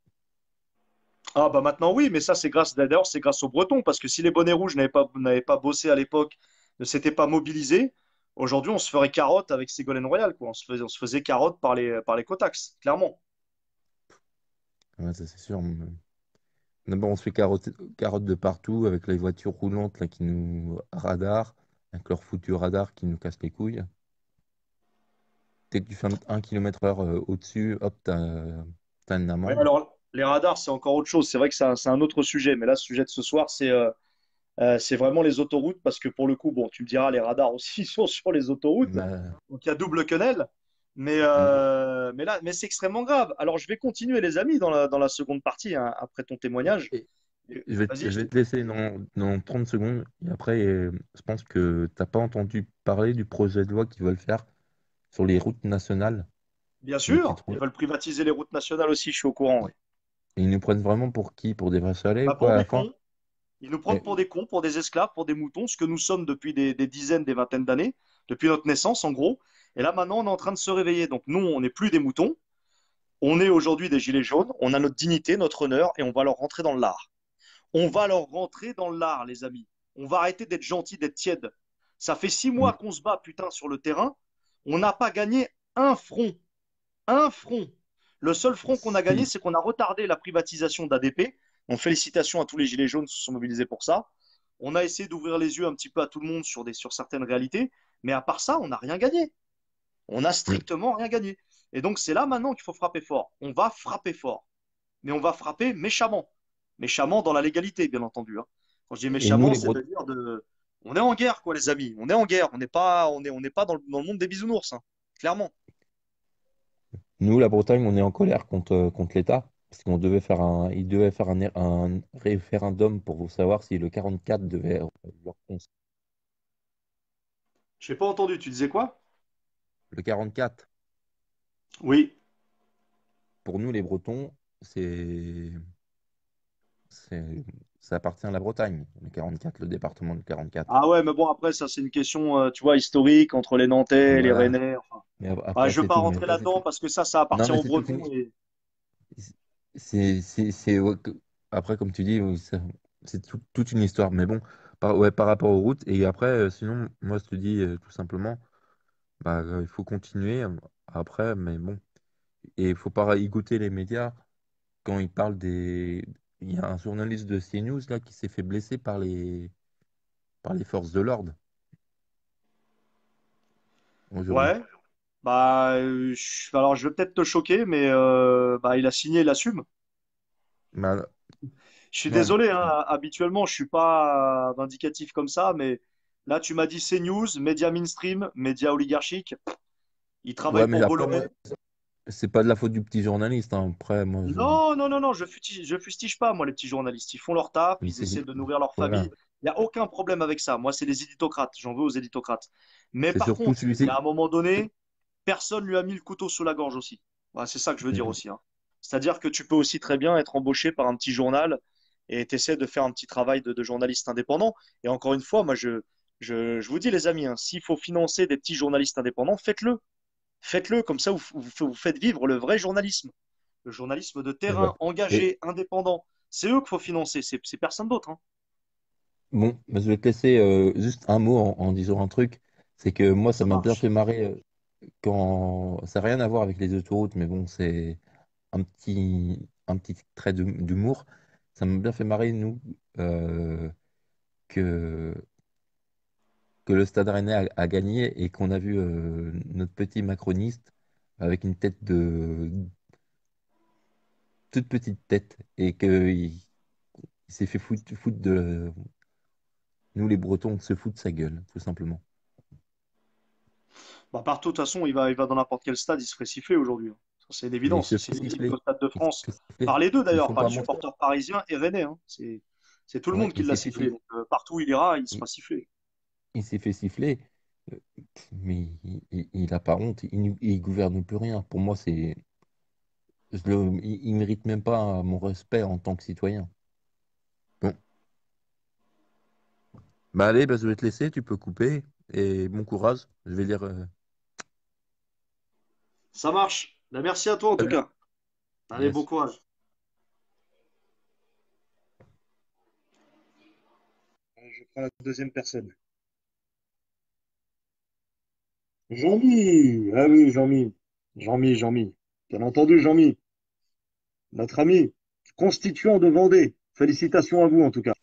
Ah bah maintenant oui, mais ça c'est grâce d'ailleurs c'est grâce aux Bretons parce que si les bonnets rouges n'avaient pas n'avaient pas bossé à l'époque, ne s'étaient pas mobilisés, aujourd'hui on se ferait carotte avec Ségolène Royal quoi, on se faisait on se faisait carotte par les par les Cotax, clairement. Ouais, ça c'est sûr. mais- D'abord, on se fait carotte, carotte de partout avec les voitures roulantes là, qui nous radarent, avec leur foutu radar qui nous casse les couilles. Dès que tu fais un kilomètre heure euh, au-dessus, hop, t'as, t'as une Oui, amende. alors les radars c'est encore autre chose, c'est vrai que c'est un, c'est un autre sujet, mais là ce sujet de ce soir c'est euh, euh, c'est vraiment les autoroutes parce que pour le coup bon tu me diras les radars aussi sont sur les autoroutes Bah, donc il y a double quenelle, mais mm, euh, mais là mais c'est extrêmement grave. Alors je vais continuer les amis dans la dans la seconde partie hein, après ton témoignage. et Et- je vais te, Vas-y, je je vais te laisser dans, dans trente secondes. Et après, euh, je pense que t'as pas entendu parler du projet de loi qu'ils veulent faire sur les routes nationales. Bien Ils nous sûr, ils prennent, veulent privatiser les routes nationales aussi, je suis au courant. Oui. ils nous prennent vraiment pour qui? Pour des vrais salés ou Bah, pour quoi? À des quand? cons, ils nous prennent Et- pour des cons, pour des esclaves, pour des moutons, ce que nous sommes depuis des, des dizaines, des vingtaines d'années, depuis notre naissance en gros. Et là maintenant, on est en train de se réveiller. Donc nous, on n'est plus des moutons, on est aujourd'hui des gilets jaunes, on a notre dignité, notre honneur, et on va leur rentrer dans l'art. On va leur rentrer dans l'art, les amis. On va arrêter d'être gentils, d'être tièdes. Ça fait six mois qu'on se bat, putain, sur le terrain. On n'a pas gagné un front. Un front. Le seul front qu'on a gagné, Si. c'est qu'on a retardé la privatisation d'A D P. Donc félicitations à tous les Gilets jaunes qui se sont mobilisés pour ça. On a essayé d'ouvrir les yeux un petit peu à tout le monde sur des, sur certaines réalités, mais à part ça, on n'a rien gagné. On n'a Mm. strictement rien gagné. Et donc c'est là maintenant qu'il faut frapper fort. On va frapper fort, mais on va frapper méchamment. Méchamment dans la légalité, bien entendu, hein. Quand je dis Et nous, méchamment, les c'est de Bretons, dire de... On est en guerre, quoi, les amis. On est en guerre. On n'est pas, on est, on n'est pas dans le, dans le monde des bisounours, hein. Clairement. nous, la Bretagne, on est en colère contre, euh, contre l'État, parce qu'on devait faire un, il devait faire un, é- un référendum pour savoir si le quarante-quatre devait euh, leur cons- Je n'ai pas entendu. Tu disais quoi? le quarante-quatre. Oui. Pour nous, les Bretons, c'est, c'est, ça appartient à la Bretagne, le quarante-quatre, le département du quarante-quatre. Ah ouais, mais bon, après, ça, c'est une question, euh, tu vois, historique entre les Nantais et les Voilà. Rennais. Enfin, Mais ap- ah, après, je ne veux c'est pas tout. Mais rentrer ça, c'est là-dedans tout. parce que ça, ça Non, appartient mais aux c'est toute Bretons. une. Et... C'est, c'est, c'est- ouais, que- Après, comme tu dis, oui, ça- c'est tout- toute une histoire. Mais bon, par, ouais, par rapport aux routes. Et après, euh, sinon, moi, je te dis euh, tout simplement. Bah, euh, il faut continuer euh, après, mais bon. Et il faut pas écouter les médias quand ils parlent des. Il y a un journaliste de C News là qui s'est fait blesser par les par les forces de l'ordre aujourd'hui. Ouais, bah, euh, je- alors je vais peut-être te choquer, mais euh, bah, il a signé, il assume. Bah, Je suis non, désolé, hein, habituellement, je suis pas vindicatif comme ça, mais là, tu m'as dit CNews, médias mainstream, médias oligarchiques. Il ouais, travaille mais pour après moi, Bolloré. c'est pas de la faute du petit journaliste, hein. Après, moi, je... Non, non, non, non, je fustige, je fustige pas, moi, les petits journalistes. Ils font leur taf, mais ils c'est essaient de nourrir leur famille. voilà, Il n'y a aucun problème avec ça. Moi, c'est les éditocrates. J'en veux aux éditocrates. Mais c'est par surtout contre, il y a celui-ci. un moment donné, personne lui a mis le couteau sous la gorge aussi. Voilà, c'est ça que je veux dire Mm. aussi, hein. C'est-à-dire que tu peux aussi très bien être embauché par un petit journal et t'essaies de faire un petit travail de, de journaliste indépendant. Et encore une fois, moi, je, je, je vous dis, les amis, hein, s'il faut financer des petits journalistes indépendants, faites-le. Faites-le, comme ça, vous, vous vous faites vivre le vrai journalisme, le journalisme de Et terrain, voilà. Et engagé, indépendant. C'est eux qu'il faut financer, c'est c'est personne d'autre, hein. bon, bah, je vais te laisser euh, juste un mot en, en disant un truc. C'est que moi, ça Ça m'a bien marche. fait marrer euh, quand ça n'a rien à voir avec les autoroutes, mais bon, c'est un petit, un petit trait d'hum- d'humour. Ça m'a bien fait marrer, nous, euh, que, que le Stade Rennais a, a gagné et qu'on a vu euh, notre petit macroniste avec une tête de toute petite tête et qu'il s'est fait foutre, foutre de nous les Bretons, on se fout de sa gueule, tout simplement. Bah, partout, de toute façon, il va, il va dans n'importe quel stade, il se ferait siffler aujourd'hui. Ça, c'est une évidence. C'est une équipe de Stade de France. Par les deux, d'ailleurs, par les supporters parisiens et rennais. Hein. C'est c'est tout le ouais, monde qui l'a sifflé. Donc, euh, partout où il ira, il se fera siffler. Il s'est fait siffler, mais il n'a pas honte. Il ne gouverne plus rien. Pour moi, c'est. Je le, il ne mérite même pas mon respect en tant que citoyen. Bon. Bah allez, bah je vais te laisser, tu peux couper. Et bon courage, je vais lire. Euh... Ça marche. Bah, merci à toi en tout cas. Allez, merci. Bon courage. Je prends la deuxième personne. Jean-Mi. Ah oui, Jean-Mi. Jean-Mi, Jean-Mi. Bien entendu, Jean-Mi. Notre ami, constituant de Vendée. Félicitations à vous en tout cas.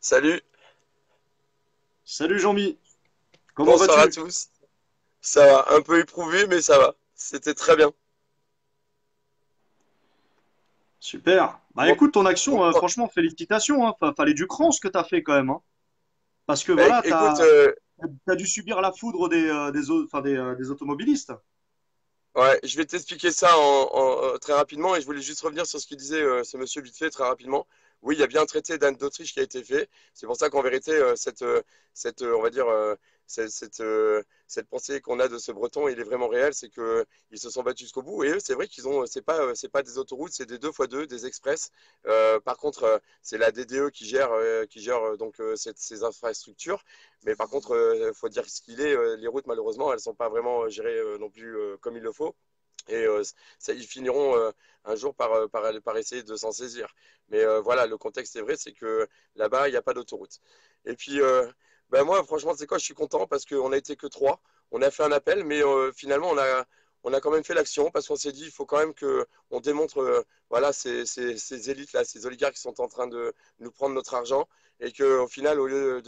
Salut. Salut Jean-Mi. Comment vas-tu ? Bonsoir à tous. Ça va, un peu éprouvé, mais ça va. C'était très bien. Super. Bah bon. Écoute, ton action, bon. euh, franchement, félicitations. Hein. Fallait du cran ce que tu as fait quand même. Hein. Parce que bah, voilà, tu as, euh... as dû subir la foudre des, euh, des, enfin, des, euh, des automobilistes. Ouais, je vais t'expliquer ça en, en, très rapidement et je voulais juste revenir sur ce que disait euh, ce monsieur vite fait très rapidement. Oui, il y a bien un traité d'Anne d'Autriche qui a été fait. C'est pour ça qu'en vérité, euh, cette, euh, cette, euh, on va dire, euh, cette, cette, euh, cette pensée qu'on a de ce Breton, il est vraiment réel. C'est qu'ils euh, se sont battus jusqu'au bout. Et eux, c'est vrai qu'ils ont, c'est pas, euh, c'est pas des autoroutes, c'est des deux fois deux, des express. Euh, par contre, euh, c'est la D D E qui gère, euh, qui gère euh, donc euh, cette, ces infrastructures. Mais par contre, il euh, faut dire ce qu'il est. Euh, les routes, malheureusement, elles ne sont pas vraiment gérées euh, non plus euh, comme il le faut. Et euh, ça, ils finiront euh, un jour par, par, par essayer de s'en saisir. Mais euh, voilà, le contexte est vrai, c'est que là-bas, il n'y a pas d'autoroute. Et puis, euh, ben moi, franchement, c'est quoi, je suis content parce qu'on n'a été que trois. On a fait un appel, mais euh, finalement, on a, on a quand même fait l'action parce qu'on s'est dit, il faut quand même qu'on démontre euh, voilà, ces, ces, ces élites-là, ces oligarques qui sont en train de nous prendre notre argent. Et qu'au final, au lieu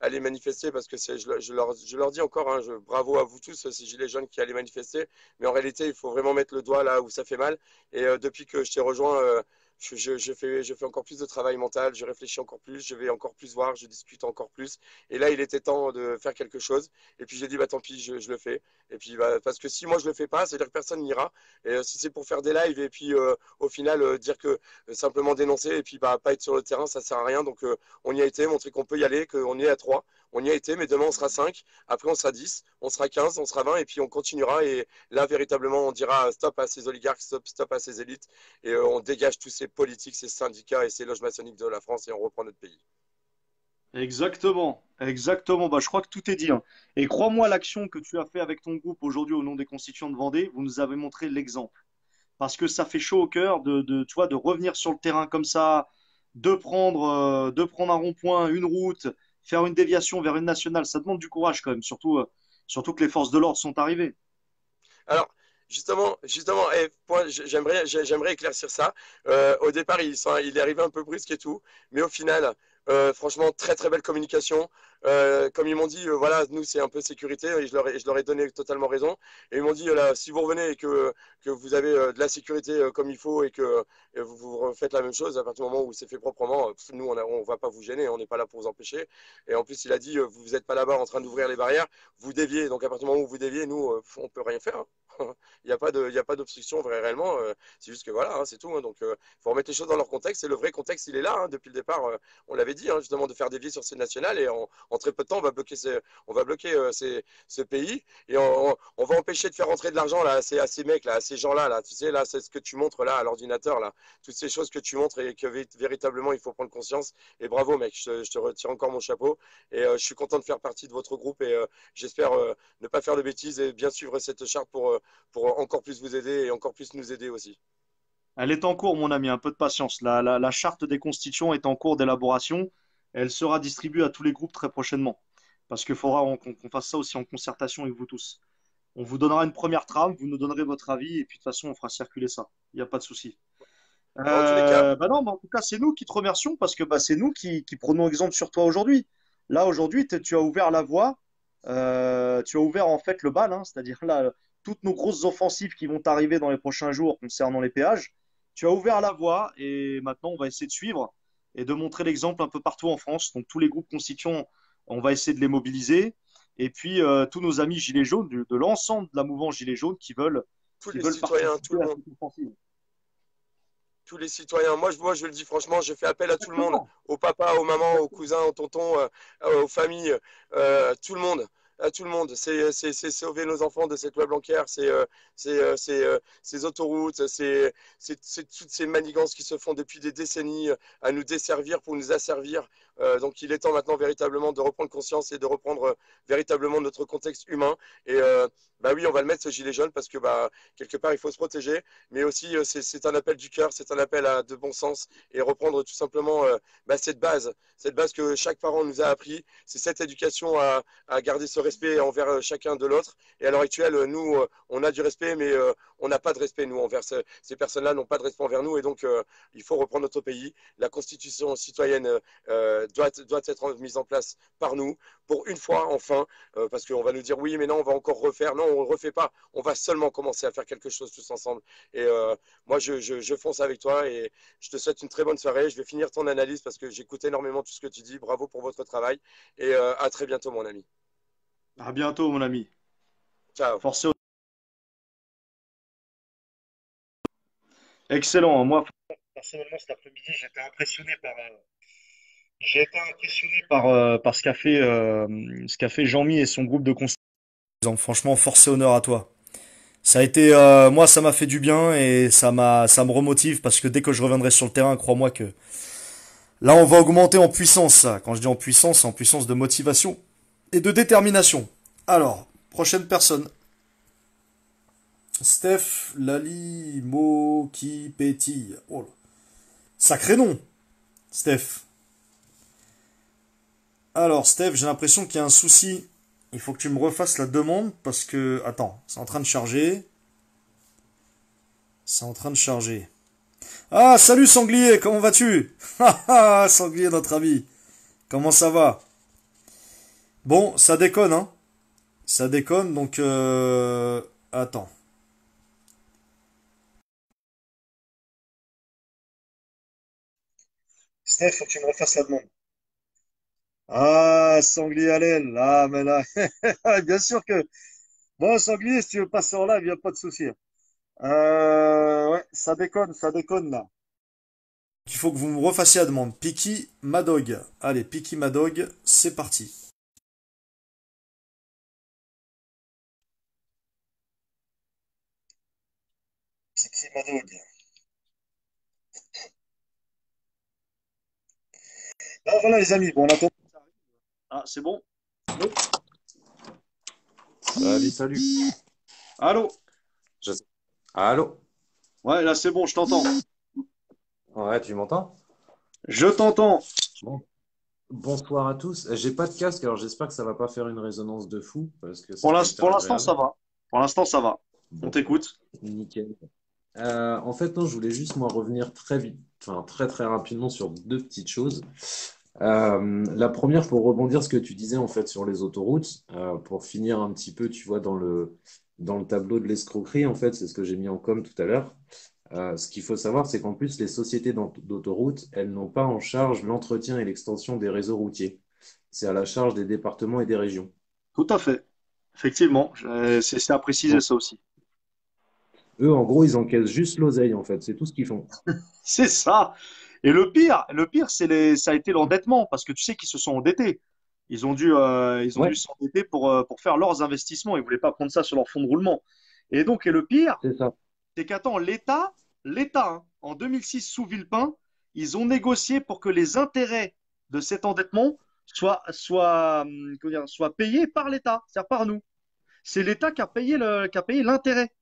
d'aller manifester, parce que je, je, leur, je leur dis encore, hein, je, bravo à vous tous, ces gilets jaunes qui allaient manifester, mais en réalité, il faut vraiment mettre le doigt là où ça fait mal. Et euh, depuis que je t'ai rejoint, euh, je, je, je, fais, je fais encore plus de travail mental, je réfléchis encore plus, je vais encore plus voir, je discute encore plus. Et là, il était temps de faire quelque chose. Et puis j'ai dit, bah tant pis, je, je le fais. Et puis bah, parce que si moi je le fais pas, c'est-à-dire que personne n'ira. Et euh, si c'est pour faire des lives et puis euh, au final euh, dire que euh, simplement dénoncer et puis bah pas être sur le terrain, ça sert à rien. Donc euh, on y a été, montrer qu'on peut y aller, qu'on est à trois. On y a été, mais demain on sera cinq, après on sera dix, on sera quinze, on sera vingt, et puis on continuera. Et là, véritablement, on dira stop à ces oligarques, stop, stop à ces élites, et euh, on dégage tous ces politiques, ces syndicats et ces loges maçonniques de la France, et on reprend notre pays. Exactement, exactement. Bah, je crois que tout est dit. Hein. Et crois-moi, l'action que tu as fait avec ton groupe aujourd'hui au nom des constituants de Vendée, vous nous avez montré l'exemple. Parce que ça fait chaud au cœur de, de, tu vois, de revenir sur le terrain comme ça, de prendre, euh, de prendre un rond-point, une route, faire une déviation vers une nationale, ça demande du courage quand même, surtout, euh, surtout que les forces de l'ordre sont arrivées. Alors, justement, justement eh, j'aimerais j'aimerais éclaircir ça. Euh, au départ, il, il est arrivé un peu brusque et tout, mais au final, euh, franchement, très très belle communication. Euh, comme ils m'ont dit, euh, voilà, nous c'est un peu sécurité, et je leur, ai, je leur ai donné totalement raison. Et ils m'ont dit, euh, là, si vous revenez et que, que vous avez euh, de la sécurité euh, comme il faut et que et vous, vous faites la même chose, à partir du moment où c'est fait proprement, euh, pff, nous on ne va pas vous gêner, on n'est pas là pour vous empêcher. Et en plus, il a dit, euh, vous n'êtes pas là-bas en train d'ouvrir les barrières, vous déviez. Donc à partir du moment où vous déviez, nous euh, on ne peut rien faire. Hein. Il n'y a pas d'obstruction réellement, euh, c'est juste que voilà, hein, c'est tout. Hein. Donc il euh, faut remettre les choses dans leur contexte. Et le vrai contexte, il est là, hein, depuis le départ, euh, on l'avait dit, hein, justement, de faire dévier sur ces nationales. Et on, en très peu de temps, on va bloquer ce, on va bloquer, euh, ces, ce pays et on, on, on va empêcher de faire rentrer de l'argent à ces, à ces mecs, là, à ces gens-là. Là. Tu sais, là, c'est ce que tu montres là à l'ordinateur. Là. Toutes ces choses que tu montres et que véritablement, il faut prendre conscience. Et bravo, mec, je, je te retire encore mon chapeau. Et euh, je suis content de faire partie de votre groupe et euh, j'espère euh, ne pas faire de bêtises et bien suivre cette charte pour, euh, pour encore plus vous aider et encore plus nous aider aussi. Elle est en cours, mon ami, un peu de patience. La, la, la charte des constituants est en cours d'élaboration. Elle sera distribuée à tous les groupes très prochainement. Parce qu'il faudra qu'on qu'on fasse ça aussi en concertation avec vous tous. On vous donnera une première trame, vous nous donnerez votre avis, et puis de toute façon, on fera circuler ça. Il n'y a pas de souci. Euh, en tous les cas. Bah non, mais en tout cas, c'est nous qui te remercions parce que bah, c'est nous qui, qui prenons exemple sur toi aujourd'hui. Là, aujourd'hui, tu as ouvert la voie, euh, tu as ouvert en fait le bal, hein, c'est-à-dire là, toutes nos grosses offensives qui vont arriver dans les prochains jours concernant les péages, tu as ouvert la voie et maintenant, on va essayer de suivre et de montrer l'exemple un peu partout en France. Donc, tous les groupes constituants, on va essayer de les mobiliser. Et puis, euh, tous nos amis Gilets jaunes, de, de l'ensemble de la mouvance Gilets jaunes qui veulent, tous qui les veulent citoyens, tout le monde. Tous les citoyens. Moi je, moi, je le dis franchement, je fais appel à tout le monde, aux papas, aux mamans, aux cousins, aux tontons, euh, aux familles, euh, tout le monde. À tout le monde, c'est sauver nos enfants de cette loi Blanquer, c'est euh, euh, euh, ces autoroutes, c'est toutes ces manigances qui se font depuis des décennies à nous desservir pour nous asservir. Euh, donc il est temps maintenant véritablement de reprendre conscience et de reprendre euh, véritablement notre contexte humain. Et euh, bah oui, on va le mettre ce gilet jaune parce que bah, quelque part il faut se protéger, mais aussi euh, c'est un appel du cœur, c'est un appel à de bon sens et reprendre tout simplement euh, bah, cette base, cette base que chaque parent nous a appris, c'est cette éducation à, à garder ce respect envers chacun de l'autre. Et à l'heure actuelle, nous, on a du respect, mais on n'a pas de respect, nous, envers ce, ces personnes-là, n'ont pas de respect envers nous. Et donc, euh, il faut reprendre notre pays. La Constitution citoyenne euh, doit, doit être mise en place par nous, pour une fois, enfin, euh, parce qu'on va nous dire, oui, mais non, on va encore refaire. Non, on ne refait pas. On va seulement commencer à faire quelque chose tous ensemble. Et euh, moi, je, je, je fonce avec toi et je te souhaite une très bonne soirée. Je vais finir ton analyse parce que j'écoute énormément tout ce que tu dis. Bravo pour votre travail et euh, à très bientôt, mon ami. À bientôt, mon ami. Ciao. Force... Excellent. Moi, personnellement, cet après-midi, j'étais impressionné par, euh, j'ai été impressionné par, euh, par ce qu'a fait, euh, qu'a fait Jean-Mi et son groupe de conseillers. Franchement, force et honneur à toi. Ça a été, euh, moi, ça m'a fait du bien et ça m'a, ça me remotive parce que dès que je reviendrai sur le terrain, crois-moi que là, on va augmenter en puissance. Quand je dis en puissance, c'est en puissance de motivation. Et de détermination. Alors, prochaine personne. Steph Lali Mo qui pétille. Oh là. Sacré nom, Steph. Alors, Steph, j'ai l'impression qu'il y a un souci. Il faut que tu me refasses la demande parce que... Attends, c'est en train de charger. C'est en train de charger. Ah, salut Sanglier, comment vas-tu? Sanglier, notre ami. Comment ça va? Bon, ça déconne, hein. Ça déconne, donc... Euh... Attends. Steph, faut que tu me refasses la demande. Ah, Sanglier à l'aile. Ah, mais là... Bien sûr que... Bon, Sanglier, si tu veux passer en live, il n'y a pas de souci. Euh... Ouais, ça déconne, ça déconne, là. Il faut que vous me refassiez la demande. Piki Madog. Allez, Piki Madog, c'est parti. Piki Madog. Alors voilà les amis, bon on attend. Ah c'est bon. Allô. Salut, salut. Allô. Je... Allô. Ouais là c'est bon, je t'entends. Ouais, tu m'entends? Je t'entends. Bon. Bonsoir à tous. J'ai pas de casque, alors j'espère que ça va pas faire une résonance de fou parce que. Pour l'instant ça va. Pour l'instant ça va. Bon. On t'écoute. Nickel. Euh, en fait, non, je voulais juste moi revenir très vite, enfin très très rapidement sur deux petites choses. Euh, la première, pour rebondir ce que tu disais en fait sur les autoroutes, euh, pour finir un petit peu, tu vois, dans le dans le tableau de l'escroquerie, en fait, c'est ce que j'ai mis en com tout à l'heure. Euh, ce qu'il faut savoir, c'est qu'en plus, les sociétés d'autoroutes, elles n'ont pas en charge l'entretien et l'extension des réseaux routiers. C'est à la charge des départements et des régions. Tout à fait. Effectivement, c'est à préciser Donc, ça aussi. Eux, en gros, ils encaissent juste l'oseille, en fait. C'est tout ce qu'ils font. C'est ça. Et le pire, le pire, c'est les... ça a été l'endettement, parce que tu sais qu'ils se sont endettés. Ils ont dû euh, ouais. s'endetter pour, euh, pour faire leurs investissements. Ils ne voulaient pas prendre ça sur leur fonds de roulement. Et donc, et le pire, c'est qu'attends, l'État, l'État, hein, en deux mille six, sous Villepin, ils ont négocié pour que les intérêts de cet endettement soient, soient, comment dire, soient payés par l'État, c'est-à-dire par nous. C'est l'État qui a payé l'intérêt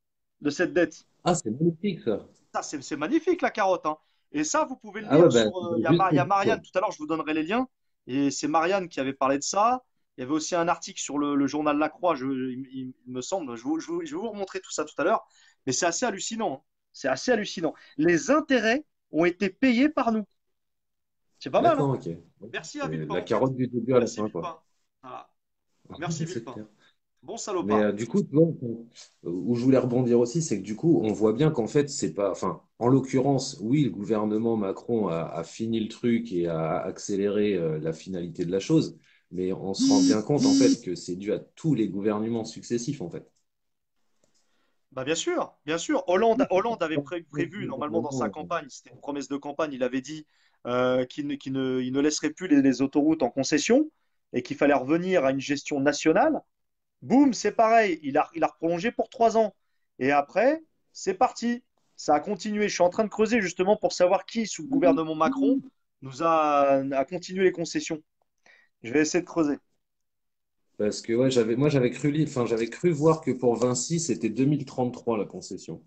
de cette dette. Ah, c'est magnifique, ça. Ça c'est magnifique, la carotte. Hein. Et ça, vous pouvez le lire. Ah, bah, euh, il y, y a Marianne, tout à l'heure, je vous donnerai les liens. Et c'est Marianne qui avait parlé de ça. Il y avait aussi un article sur le, le journal La Croix, je, il, il me semble. Je, vous, je, vous, je vais vous remontrer tout ça tout à l'heure. Mais c'est assez hallucinant. Hein. C'est assez hallucinant. Les intérêts ont été payés par nous. C'est pas mal. Hein okay. Merci à Villepin. La carotte du début à la fin. Quoi. Voilà. Ah, merci Villepin. Bon salopard. Mais euh, du coup, non, où je voulais rebondir aussi, c'est que du coup, on voit bien qu'en fait, c'est pas. Enfin, en l'occurrence, oui, le gouvernement Macron a, a fini le truc et a accéléré euh, la finalité de la chose, mais on se rend bien compte en fait que c'est dû à tous les gouvernements successifs en fait. Bah bien sûr, bien sûr. Hollande, Hollande avait pré prévu normalement dans sa campagne, c'était une promesse de campagne, il avait dit euh, qu'il ne, qu'il ne, il ne laisserait plus les, les autoroutes en concession et qu'il fallait revenir à une gestion nationale. Boum, c'est pareil, il a, il a prolongé pour trois ans. Et après, c'est parti, ça a continué. Je suis en train de creuser justement pour savoir qui, sous le gouvernement Macron, nous a, a continué les concessions. Je vais essayer de creuser. Parce que ouais, j'avais, moi, j'avais cru, enfin, j'avais cru voir que pour Vinci, c'était deux mille trente-trois la concession.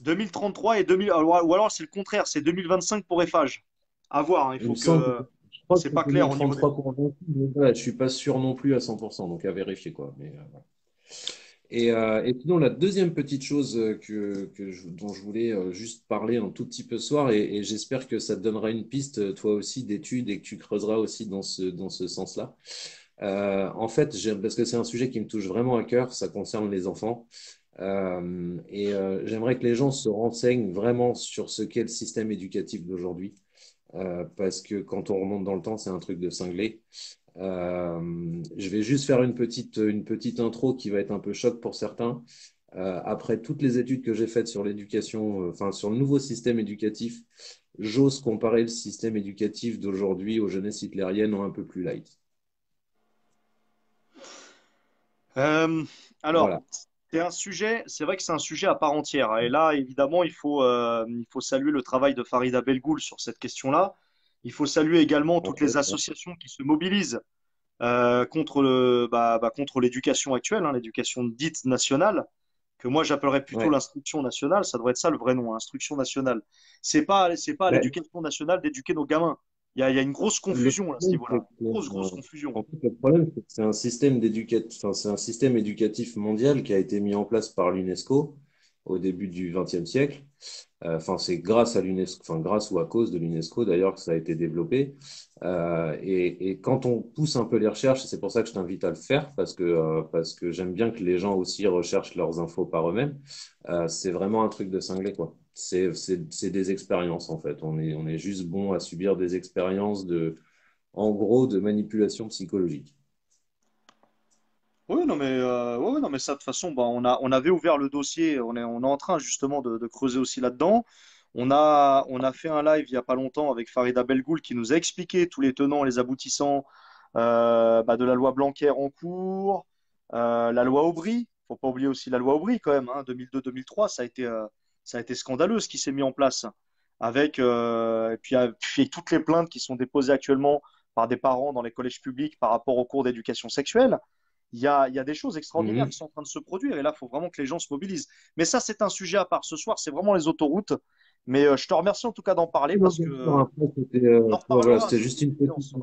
deux mille trente-trois et deux mille. Ou alors c'est le contraire, c'est deux mille vingt-cinq pour Eiffage. À voir, hein, il faut que. C'est pas clair. Vinci, mais ouais, je suis pas sûr non plus à cent pour cent, donc à vérifier quoi. Mais, euh, ouais. et, euh, et sinon, la deuxième petite chose que, que je, dont je voulais juste parler un tout petit peu ce soir, et, et j'espère que ça te donnera une piste, toi aussi, d'études et que tu creuseras aussi dans ce, dans ce sens-là. Euh, en fait, parce que c'est un sujet qui me touche vraiment à cœur, ça concerne les enfants. Euh, et euh, j'aimerais que les gens se renseignent vraiment sur ce qu'est le système éducatif d'aujourd'hui. Euh, parce que quand on remonte dans le temps, c'est un truc de cinglé. Euh, je vais juste faire une petite, une petite intro qui va être un peu choc pour certains. Euh, après toutes les études que j'ai faites sur l'éducation, euh, enfin sur le nouveau système éducatif, j'ose comparer le système éducatif d'aujourd'hui aux jeunesses hitlériennes en un peu plus light. Euh, alors, voilà. C'est un sujet, c'est vrai que c'est un sujet à part entière. Et là, évidemment, il faut, euh, il faut saluer le travail de Farida Belgoul sur cette question-là. Il faut saluer également toutes les associations qui se mobilisent euh, contre le, bah, bah, contre l'éducation actuelle, hein, l'éducation dite nationale, que moi j'appellerais plutôt ouais. l'instruction nationale. Ça devrait être ça le vrai nom, hein, instruction nationale. C'est pas, c'est pas ouais. l'éducation nationale d'éduquer nos gamins. Il y, a, il y a une grosse confusion à ce niveau-là. Grosse, grosse confusion. En fait, le problème, c'est que c'est un système d'éducatif, enfin, c'est un système éducatif mondial qui a été mis en place par l'UNESCO au début du vingtième siècle. Euh, enfin, c'est grâce à l'UNESCO, enfin, grâce ou à cause de l'UNESCO d'ailleurs que ça a été développé. Euh, et, et quand on pousse un peu les recherches, c'est pour ça que je t'invite à le faire parce que euh, parce que j'aime bien que les gens aussi recherchent leurs infos par eux-mêmes. Euh, c'est vraiment un truc de cinglé, quoi. C'est des expériences en fait. On est, on est juste bon à subir des expériences de, en gros, de manipulation psychologique. Oui, non mais, euh, oui, non, mais ça de toute façon, bah, on, a, on avait ouvert le dossier, on est, on est en train justement de, de creuser aussi là-dedans. On a, on a fait un live il n'y a pas longtemps avec Farida Belgoul qui nous a expliqué tous les tenants et les aboutissants euh, bah, de la loi Blanquer en cours, euh, la loi Aubry, il ne faut pas oublier aussi la loi Aubry quand même, hein, deux mille deux deux mille trois, ça a été... Euh, Ça a été scandaleux ce qui s'est mis en place avec euh, et puis, puis toutes les plaintes qui sont déposées actuellement par des parents dans les collèges publics par rapport aux cours d'éducation sexuelle. Il y a, il y a des choses extraordinaires mmh. qui sont en train de se produire et là, il faut vraiment que les gens se mobilisent. Mais ça, c'est un sujet à part ce soir, c'est vraiment les autoroutes. Mais euh, je te remercie en tout cas d'en parler parce que c'était euh, voilà, juste une petite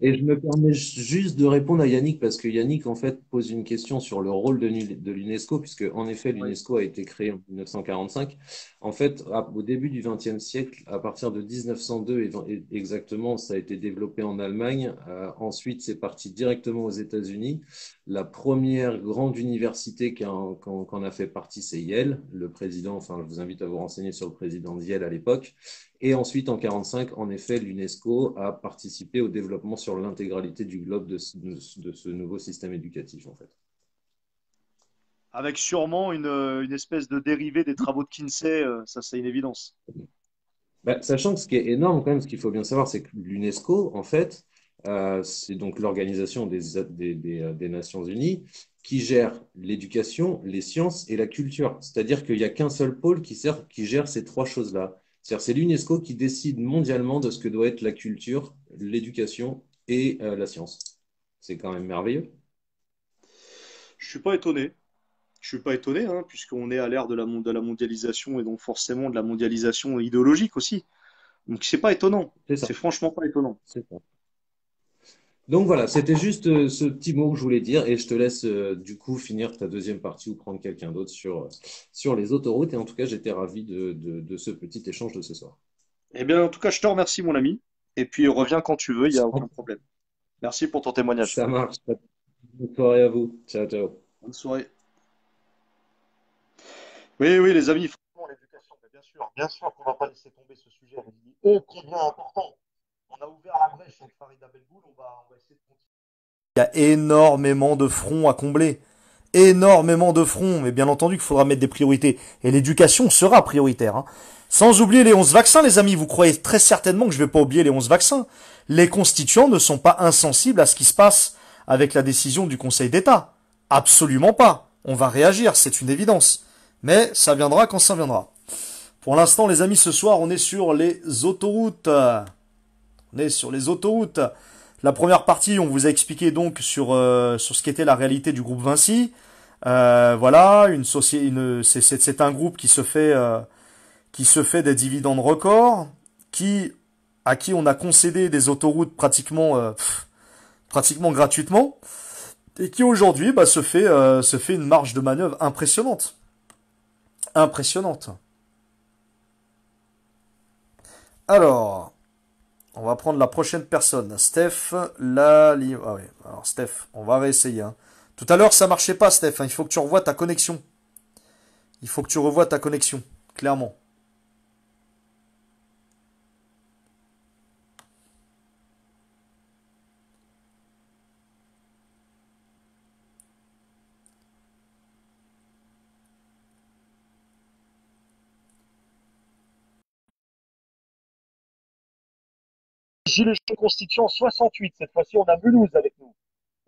et je me permets juste de répondre à Yannick parce que Yannick en fait pose une question sur le rôle de, de l'UNESCO puisque en effet l'UNESCO a été créée en mille neuf cent quarante-cinq. En fait, à, au début du vingtième siècle, à partir de mille neuf cent deux et, et, exactement, ça a été développé en Allemagne. Euh, ensuite, c'est parti directement aux États-Unis. La première grande université qu'en qu'en, qu'en a fait partie, c'est Yale. Le président, enfin, je vous invite à vous renseigner sur le président d'Yale à l'époque. Et ensuite, en mille neuf cent quarante-cinq, en effet, l'UNESCO a participé au développement sur l'intégralité du globe de ce, de ce nouveau système éducatif, en fait. Avec sûrement une, une espèce de dérivée des travaux de Kinsey, ça, c'est une évidence. Bah, sachant que ce qui est énorme, quand même, ce qu'il faut bien savoir, c'est que l'UNESCO, en fait, euh, c'est donc l'organisation des, des, des, des Nations Unies qui gère l'éducation, les sciences et la culture. C'est-à-dire qu'il n'y a qu'un seul pôle qui, sert, qui gère ces trois choses-là. C'est-à-dire c'est l'UNESCO qui décide mondialement de ce que doit être la culture, l'éducation et euh, la science. C'est quand même merveilleux. Je ne suis pas étonné. Je ne suis pas étonné, hein, puisqu'on est à l'ère de la, de la mondialisation et donc forcément de la mondialisation idéologique aussi. Donc, ce n'est pas étonnant. C'est franchement pas étonnant. C'est ça. Donc voilà, c'était juste ce petit mot que je voulais dire et je te laisse du coup finir ta deuxième partie ou prendre quelqu'un d'autre sur, sur les autoroutes. Et en tout cas, j'étais ravi de, de, de ce petit échange de ce soir. Eh bien, en tout cas, je te remercie, mon ami. Et puis, reviens quand tu veux, il n'y a aucun problème. Merci pour ton témoignage. Ça marche. Bonne soirée à vous. Ciao, ciao. Bonne soirée. Oui, oui, les amis, franchement, l'éducation, bien sûr, bien sûr qu'on ne va pas laisser tomber ce sujet. Il est ô combien important. On a ouvert la brèche avec Farid Abelboul, on va, on va essayer de continuer. Il y a énormément de fronts à combler. Énormément de fronts, mais bien entendu qu'il faudra mettre des priorités. Et l'éducation sera prioritaire. Hein. Sans oublier les onze vaccins, les amis. Vous croyez très certainement que je ne vais pas oublier les onze vaccins. Les constituants ne sont pas insensibles à ce qui se passe avec la décision du Conseil d'État. Absolument pas. On va réagir, c'est une évidence. Mais ça viendra quand ça viendra. Pour l'instant, les amis, ce soir, on est sur les autoroutes. On est sur les autoroutes. La première partie, on vous a expliqué donc sur, euh, sur ce qu'était la réalité du groupe Vinci. Euh, voilà, une société, une, c'est, c'est, c'est un groupe qui se fait, euh, qui se fait des dividendes records, qui, à qui on a concédé des autoroutes pratiquement, euh, pff, pratiquement gratuitement, et qui aujourd'hui, bah, se fait, euh, se fait une marge de manœuvre impressionnante, impressionnante. Alors. On va prendre la prochaine personne. Steph, la... Ah oui, alors Steph, on va réessayer. Hein. Tout à l'heure, ça marchait pas, Steph. Hein. Il faut que tu revoies ta connexion. Il faut que tu revoies ta connexion, clairement. Gilets jaunes constituants soixante-huit, cette fois-ci on a Mulhouse avec nous.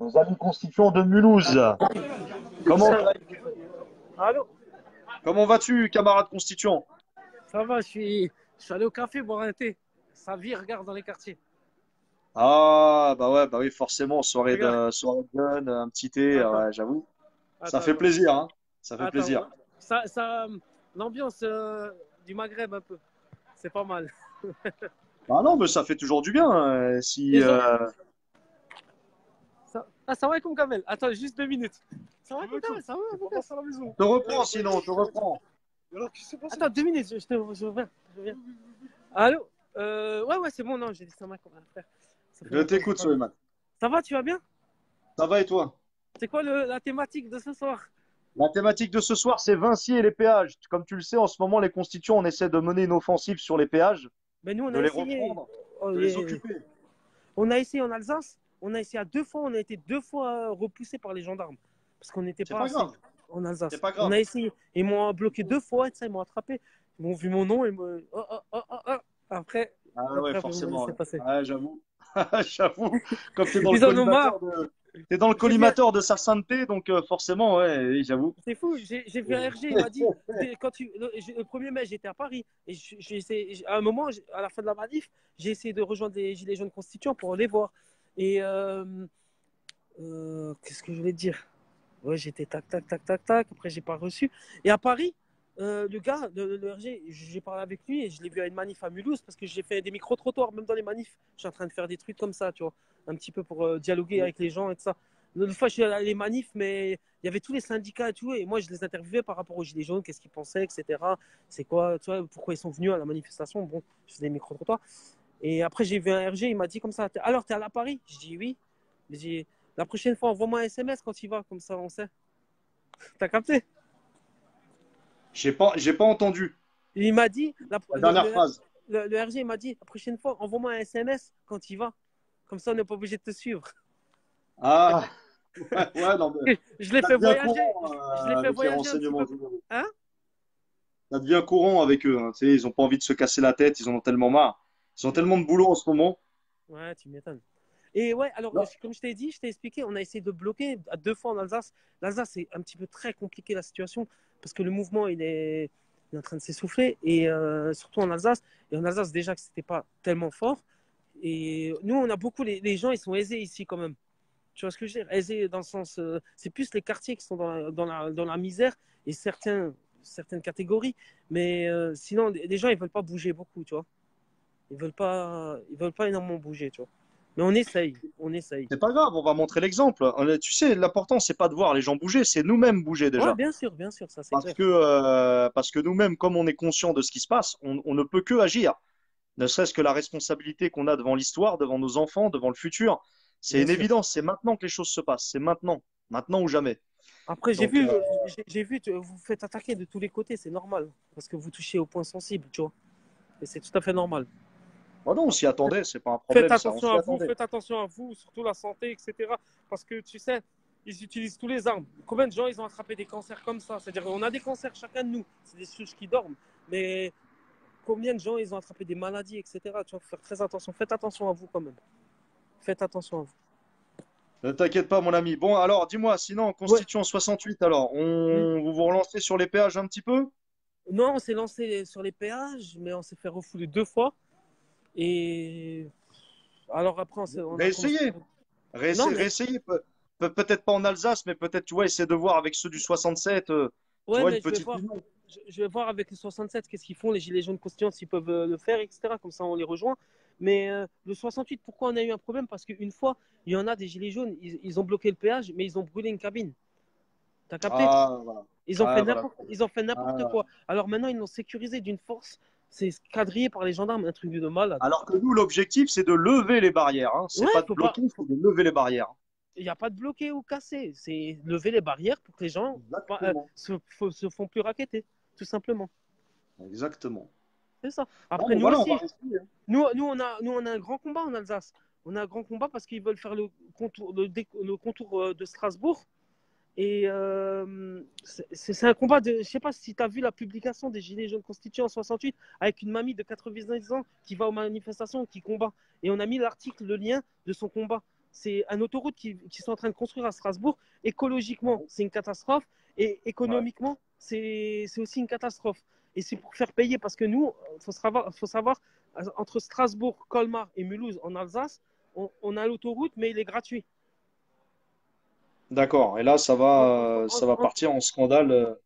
Nos amis constituants de Mulhouse. Comment, allô, comment vas-tu, camarade constituant? Ça va, je suis, je suis allé au café boire un thé. Ça vit, regarde dans les quartiers. Ah, bah ouais, bah oui, forcément, soirée de soirée jeune, un petit thé, ouais, j'avoue. Ça fait plaisir, hein. Ça fait Attends, plaisir. Ça, ça, l'ambiance euh, du Maghreb un peu, c'est pas mal. Ah non, mais ça fait toujours du bien. Hein, si, euh... ça... Ah, ça va comme Kamel. Attends, juste deux minutes. Ça va comme Kamel, ça va comme Kamel, ça va à la maison. Te reprends sinon, te reprends. Alors, qu'est-ce qui s'est passé ? Attends, deux minutes, je, je, te... je reviens. Je reviens. Allô euh, Ouais, ouais, c'est bon, non, j'ai dit ça m'a comme frère. Je t'écoute, Soleiman. Ça va, tu vas bien ? Ça va et toi ? C'est quoi le, la thématique de ce soir ? La thématique de ce soir, c'est Vinci et les péages. Comme tu le sais, en ce moment, les constituants, on essaie de mener une offensive sur les péages. Mais nous, on a essayé, on, les occuper. on a essayé en Alsace, on a essayé à deux fois, on a été deux fois repoussés par les gendarmes parce qu'on n'était pas, pas en Alsace. Pas grave. On a essayé, ils m'ont bloqué deux fois, ils m'ont attrapé, ils m'ont vu mon nom et me... oh, oh, oh, oh, oh. après. Ah après, ouais, après, forcément. Ah, j'avoue, j'avoue. Comme t'es dans, de... t'es dans le collimateur de sa sainteté, donc euh, forcément, ouais, j'avoue. C'est fou, j'ai vu un R G, il m'a dit, quand tu, le, le premier mai, j'étais à Paris, et j ai, j ai, à un moment, à la fin de la manif, j'ai essayé de rejoindre les Gilets jaunes constituants pour les voir. Et euh, euh, qu'est-ce que je voulais dire? Ouais, j'étais tac, tac, tac, tac, tac, après, j'ai pas reçu. Et à Paris, Euh, le gars, le, le R G, j'ai parlé avec lui et je l'ai vu à une manif à Mulhouse parce que j'ai fait des micro-trottoirs, même dans les manifs. Je suis en train de faire des trucs comme ça, tu vois, un petit peu pour euh, dialoguer avec les gens et tout ça. L'autre fois, je suis allé à les manifs, mais il y avait tous les syndicats et tout, et moi, je les interviewais par rapport aux Gilets jaunes, qu'est-ce qu'ils pensaient, et cetera. C'est quoi, tu vois, pourquoi ils sont venus à la manifestation. Bon, je faisais des micro-trottoirs. Et après, j'ai vu un R G, il m'a dit comme ça, alors, t'es à la Paris? Je dis oui. Je dis, la prochaine fois, envoie-moi un S M S quand il va, comme ça, on sait. T'as capté? J'ai pas, j'ai pas entendu. Il m'a dit la, la dernière le, phrase. Le, le R G m'a dit la prochaine fois, envoie-moi un S M S quand il va. Comme ça, on n'est pas obligé de te suivre. Ah. Ouais, non, mais je l'ai fait voyager. Courant, euh, je l'ai fait voyager. Un petit peu. Hein, ça devient courant avec eux. Hein. Tu sais, ils n'ont pas envie de se casser la tête. Ils en ont tellement marre. Ils ont tellement de boulot en ce moment. Ouais, tu m'étonnes. Et ouais, alors non. Comme je t'ai dit, je t'ai expliqué, on a essayé de bloquer deux fois en Alsace. L'Alsace, c'est un petit peu très compliqué la situation parce que le mouvement, il est, il est en train de s'essouffler et euh, surtout en Alsace. Et en Alsace, déjà que c'était pas tellement fort. Et nous, on a beaucoup, les, les gens, ils sont aisés ici quand même. Tu vois ce que je veux dire? Aisés dans le sens, euh, c'est plus les quartiers qui sont dans la, dans la, dans la misère et certains, certaines catégories. Mais euh, sinon, les gens, ils veulent pas bouger beaucoup, tu vois. Ils veulent pas, ils veulent pas énormément bouger, tu vois. Mais on essaye, on essaye. C'est pas grave, on va montrer l'exemple. Tu sais, l'important, c'est pas de voir les gens bouger, c'est nous-mêmes bouger déjà. Ouais, bien sûr, bien sûr, ça c'est clair. Parce que, euh, parce que nous-mêmes, comme on est conscient de ce qui se passe, on, on ne peut que agir. Ne serait-ce que la responsabilité qu'on a devant l'histoire, devant nos enfants, devant le futur. C'est une évidence, c'est maintenant que les choses se passent, c'est maintenant, maintenant ou jamais. Après, j'ai vu, euh... j'ai vu, vous vous faites attaquer de tous les côtés, c'est normal, parce que vous touchez au point sensible, tu vois. Et c'est tout à fait normal. Bah non, on s'y attendait, c'est pas un problème. Faites attention ça, à vous, faites attention à vous, surtout la santé, et cetera. Parce que tu sais, ils utilisent tous les armes. Combien de gens ils ont attrapé des cancers comme ça? C'est-à-dire, on a des cancers chacun de nous, c'est des souches qui dorment. Mais combien de gens ils ont attrapé des maladies, et cetera. Tu vois, faut faire très attention. Faites attention à vous quand même. Faites attention à vous. Ne t'inquiète pas, mon ami. Bon, alors, dis-moi, sinon, en constituant ouais. soixante-huit, alors, on... mmh. vous vous relancez sur les péages un petit peu? Non, on s'est lancé sur les péages, mais on s'est fait refouler deux fois. Et alors après, on, on réessayez. Réessayez. Mais... Réessayez. Pe pe peut-être pas en Alsace, mais peut-être, tu vois, essayez de voir avec ceux du soixante-sept. Euh, ouais, tu vois, mais une je, petite... vais voir, je, je vais voir avec les soixante-sept qu'est-ce qu'ils font, les Gilets jaunes constituants, s'ils peuvent le faire, et cetera. Comme ça, on les rejoint. Mais euh, le soixante-huit, pourquoi on a eu un problème? Parce qu'une fois, il y en a des Gilets jaunes, ils, ils ont bloqué le péage, mais ils ont brûlé une cabine. T'as capté? Ah, voilà. Ils ont ah, fait voilà. n'importe ah, quoi. Alors maintenant, ils l'ont sécurisé d'une force. C'est quadrillé par les gendarmes, un truc de mal. Alors que nous, l'objectif, c'est de lever les barrières. Hein. C'est ouais, pas de bloquer, il faut de lever les barrières. Il n'y a pas de bloquer ou casser. C'est lever les barrières pour que les gens euh, se, se font plus raqueter, tout simplement. Exactement. C'est ça. Après, bon, nous voilà, aussi, on va nous, nous, on a, nous, on a un grand combat en Alsace. On a un grand combat parce qu'ils veulent faire le contour, le, le contour de Strasbourg. Et euh, c'est un combat de. Je ne sais pas si tu as vu la publication des Gilets jaunes constitués en soixante-huit avec une mamie de quatre-vingt-dix ans qui va aux manifestations, qui combat. Et on a mis l'article, le lien de son combat. C'est une autoroute qu'ils qui sont en train de construire à Strasbourg. Écologiquement, c'est une catastrophe. Et économiquement, ouais. c'est aussi une catastrophe. Et c'est pour faire payer parce que nous, il faut savoir, faut savoir, entre Strasbourg, Colmar et Mulhouse en Alsace, on, on a l'autoroute, mais il est gratuit. D'accord, et là, ça va, ça va partir en scandale.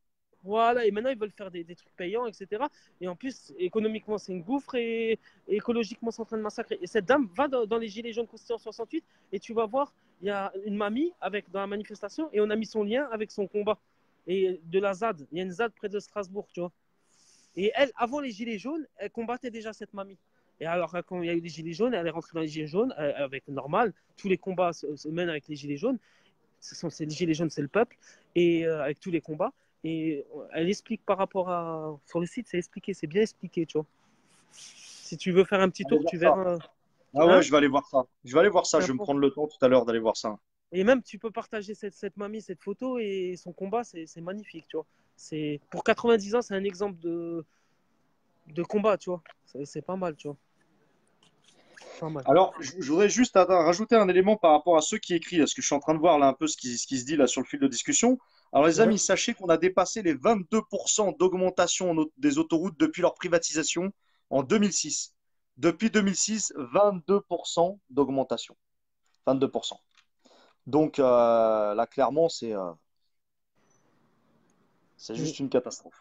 Voilà, et maintenant, ils veulent faire des, des trucs payants, et cetera. Et en plus, économiquement, c'est une gouffre et, et écologiquement, c'est en train de massacrer. Et cette dame va dans, dans les Gilets jaunes constituants soixante-huit et tu vas voir, il y a une mamie avec, dans la manifestation et on a mis son lien avec son combat. Et de la Z A D, il y a une Z A D près de Strasbourg, tu vois. Et elle, avant les Gilets jaunes, elle combattait déjà cette mamie. Et alors, quand il y a eu les Gilets jaunes, elle est rentrée dans les Gilets jaunes, avec normal, tous les combats se, se mènent avec les Gilets jaunes. C'est les Gilets jaunes, c'est le peuple, et euh, avec tous les combats. Et elle explique par rapport à. Sur le site, c'est expliqué, c'est bien expliqué, tu vois. Si tu veux faire un petit tour, tu verras. Ah hein? ouais, je vais aller voir ça. Je vais aller voir ça, je vais me prendre le temps tout à l'heure d'aller voir ça. Et même, tu peux partager cette, cette mamie, cette photo, et son combat, c'est magnifique, tu vois. Pour quatre-vingt-dix ans, c'est un exemple de, de combat, tu vois. C'est pas mal, tu vois. Alors, je voudrais juste rajouter un élément par rapport à ceux qui écrivent, parce que je suis en train de voir là un peu ce qui, ce qui se dit là sur le fil de discussion. Alors, les ouais. amis, sachez qu'on a dépassé les vingt-deux pour cent d'augmentation des autoroutes depuis leur privatisation en deux mille six. Depuis deux mille six, vingt-deux pour cent d'augmentation. vingt-deux pour cent. Donc, euh, là, clairement, c'est euh, c'est juste une catastrophe.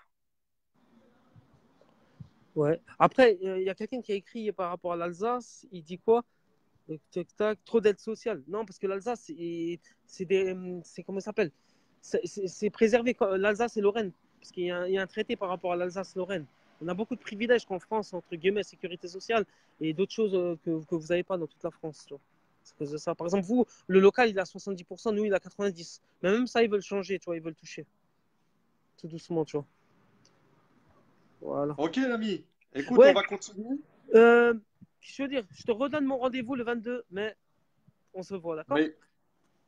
Ouais. Après, il euh, y a quelqu'un qui a écrit par rapport à l'Alsace, il dit quoi? Tac, tac, trop d'aide sociale. Non, parce que l'Alsace, c'est des. Comment ça s'appelle? C'est préservé, l'Alsace et Lorraine. Parce qu'il y, y a un traité par rapport à l'Alsace-Lorraine. On a beaucoup de privilèges qu'en France, entre guillemets, sécurité sociale et d'autres choses que, que vous n'avez pas dans toute la France. C'est à cause de ça. Par exemple, vous, le local, il a soixante-dix pour cent, nous, il a quatre-vingt-dix pour cent. Mais même ça, ils veulent changer, tu vois, ils veulent toucher. Tout doucement, tu vois. Voilà. Ok, l'ami. Écoute, ouais. on va continuer. Euh, je veux dire, je te redonne mon rendez-vous le vingt-deux, mais on se voit, d'accord? Oui.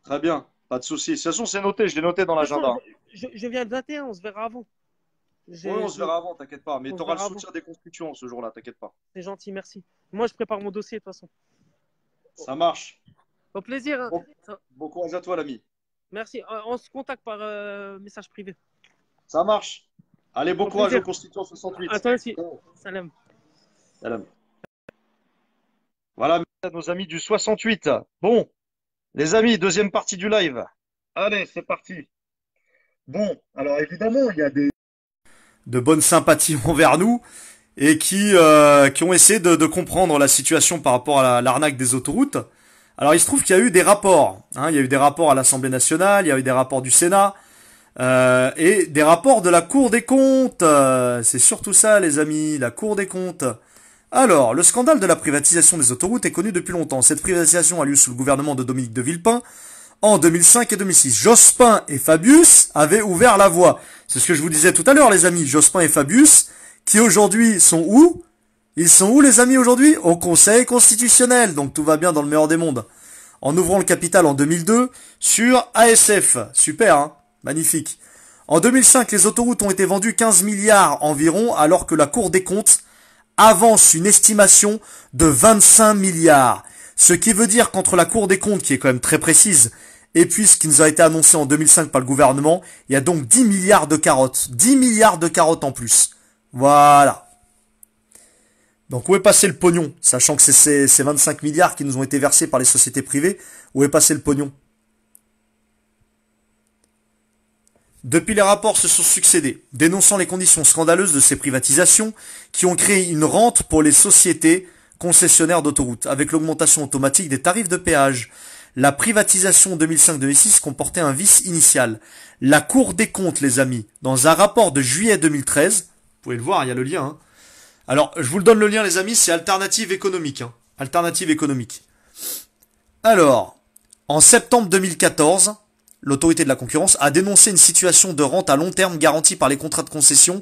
Très bien, pas de souci. De toute façon, c'est noté, je l'ai noté dans l'agenda. Je, je viens de vingt et un, on se verra avant. Oui, on se verra avant, t'inquiète pas. Mais tu auras le soutien avant. des constituants ce jour-là, t'inquiète pas. C'est gentil, merci. Moi, je prépare mon dossier de toute façon. Ça marche. Au plaisir. Hein. Bon, bon courage à toi, l'ami. Merci. On se contacte par euh, message privé. Ça marche. Allez, bon courage aux constituants soixante-huit. À toi aussi. Salam. Salam. Voilà, nos amis du soixante-huit. Bon, les amis, deuxième partie du live. Allez, c'est parti. Bon, alors évidemment, il y a des... de bonnes sympathies envers nous et qui, euh, qui ont essayé de, de comprendre la situation par rapport à l'arnaque des autoroutes. Alors il se trouve qu'il y a eu des rapports, hein, il y a eu des rapports à l'Assemblée nationale, il y a eu des rapports du Sénat, euh, et des rapports de la Cour des Comptes, euh, c'est surtout ça les amis, la Cour des Comptes. Alors, le scandale de la privatisation des autoroutes est connu depuis longtemps. Cette privatisation a lieu sous le gouvernement de Dominique de Villepin en deux mille cinq et deux mille six. Jospin et Fabius avaient ouvert la voie. C'est ce que je vous disais tout à l'heure les amis, Jospin et Fabius, qui aujourd'hui sont où ? Ils sont où les amis aujourd'hui ? Au Conseil constitutionnel, donc tout va bien dans le meilleur des mondes. En ouvrant le capital en deux mille deux sur A S F, super hein, magnifique. En deux mille cinq, les autoroutes ont été vendues quinze milliards environ, alors que la Cour des comptes avance une estimation de vingt-cinq milliards. Ce qui veut dire qu'entre la Cour des comptes, qui est quand même très précise, et puis ce qui nous a été annoncé en deux mille cinq par le gouvernement, il y a donc dix milliards de carottes. dix milliards de carottes en plus. Voilà. Donc où est passé le pognon? Sachant que c'est ces, ces vingt-cinq milliards qui nous ont été versés par les sociétés privées, où est passé le pognon? Depuis, les rapports se sont succédés, dénonçant les conditions scandaleuses de ces privatisations qui ont créé une rente pour les sociétés concessionnaires d'autoroutes. Avec l'augmentation automatique des tarifs de péage, la privatisation deux mille cinq deux mille six comportait un vice initial. La Cour des comptes, les amis, dans un rapport de juillet deux mille treize, vous pouvez le voir, il y a le lien. Hein. Alors, je vous le donne le lien, les amis, c'est Alternative économique. Hein. Alternative économique. Alors, en septembre deux mille quatorze... l'autorité de la concurrence a dénoncé une situation de rente à long terme garantie par les contrats de concession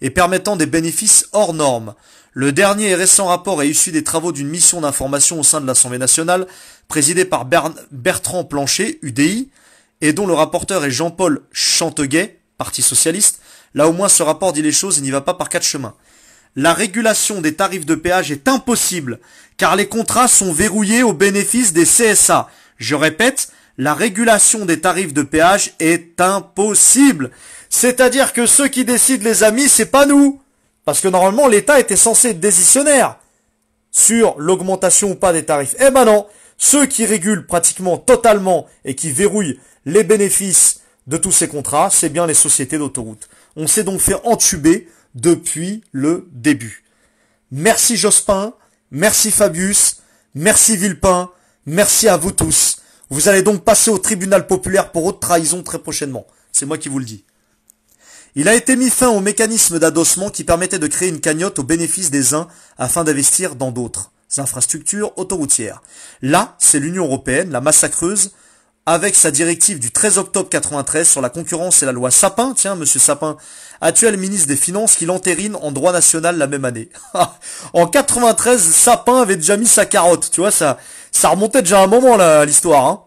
et permettant des bénéfices hors normes. Le dernier et récent rapport est issu des travaux d'une mission d'information au sein de l'Assemblée nationale, présidée par Bern Bertrand Plancher, U D I, et dont le rapporteur est Jean-Paul Chanteguet, Parti Socialiste. Là au moins ce rapport dit les choses et n'y va pas par quatre chemins. La régulation des tarifs de péage est impossible, car les contrats sont verrouillés au bénéfice des C S A. Je répète... la régulation des tarifs de péage est impossible. C'est-à-dire que ceux qui décident, les amis, c'est pas nous. Parce que normalement, l'État était censé être décisionnaire sur l'augmentation ou pas des tarifs. Eh ben non, ceux qui régulent pratiquement totalement et qui verrouillent les bénéfices de tous ces contrats, c'est bien les sociétés d'autoroute. On s'est donc fait entuber depuis le début. Merci Jospin, merci Fabius, merci Villepin, merci à vous tous. Vous allez donc passer au tribunal populaire pour haute trahison très prochainement. C'est moi qui vous le dis. Il a été mis fin au mécanisme d'adossement qui permettait de créer une cagnotte au bénéfice des uns afin d'investir dans d'autres infrastructures autoroutières. Là, c'est l'Union européenne, la massacreuse, avec sa directive du treize octobre quatre-vingt-treize sur la concurrence et la loi Sapin. Tiens, monsieur Sapin, actuel ministre des Finances, qui l'entérine en droit national la même année. En quatre-vingt-treize, Sapin avait déjà mis sa carotte, tu vois ça... ça remontait déjà à un moment, là, l'histoire. Hein.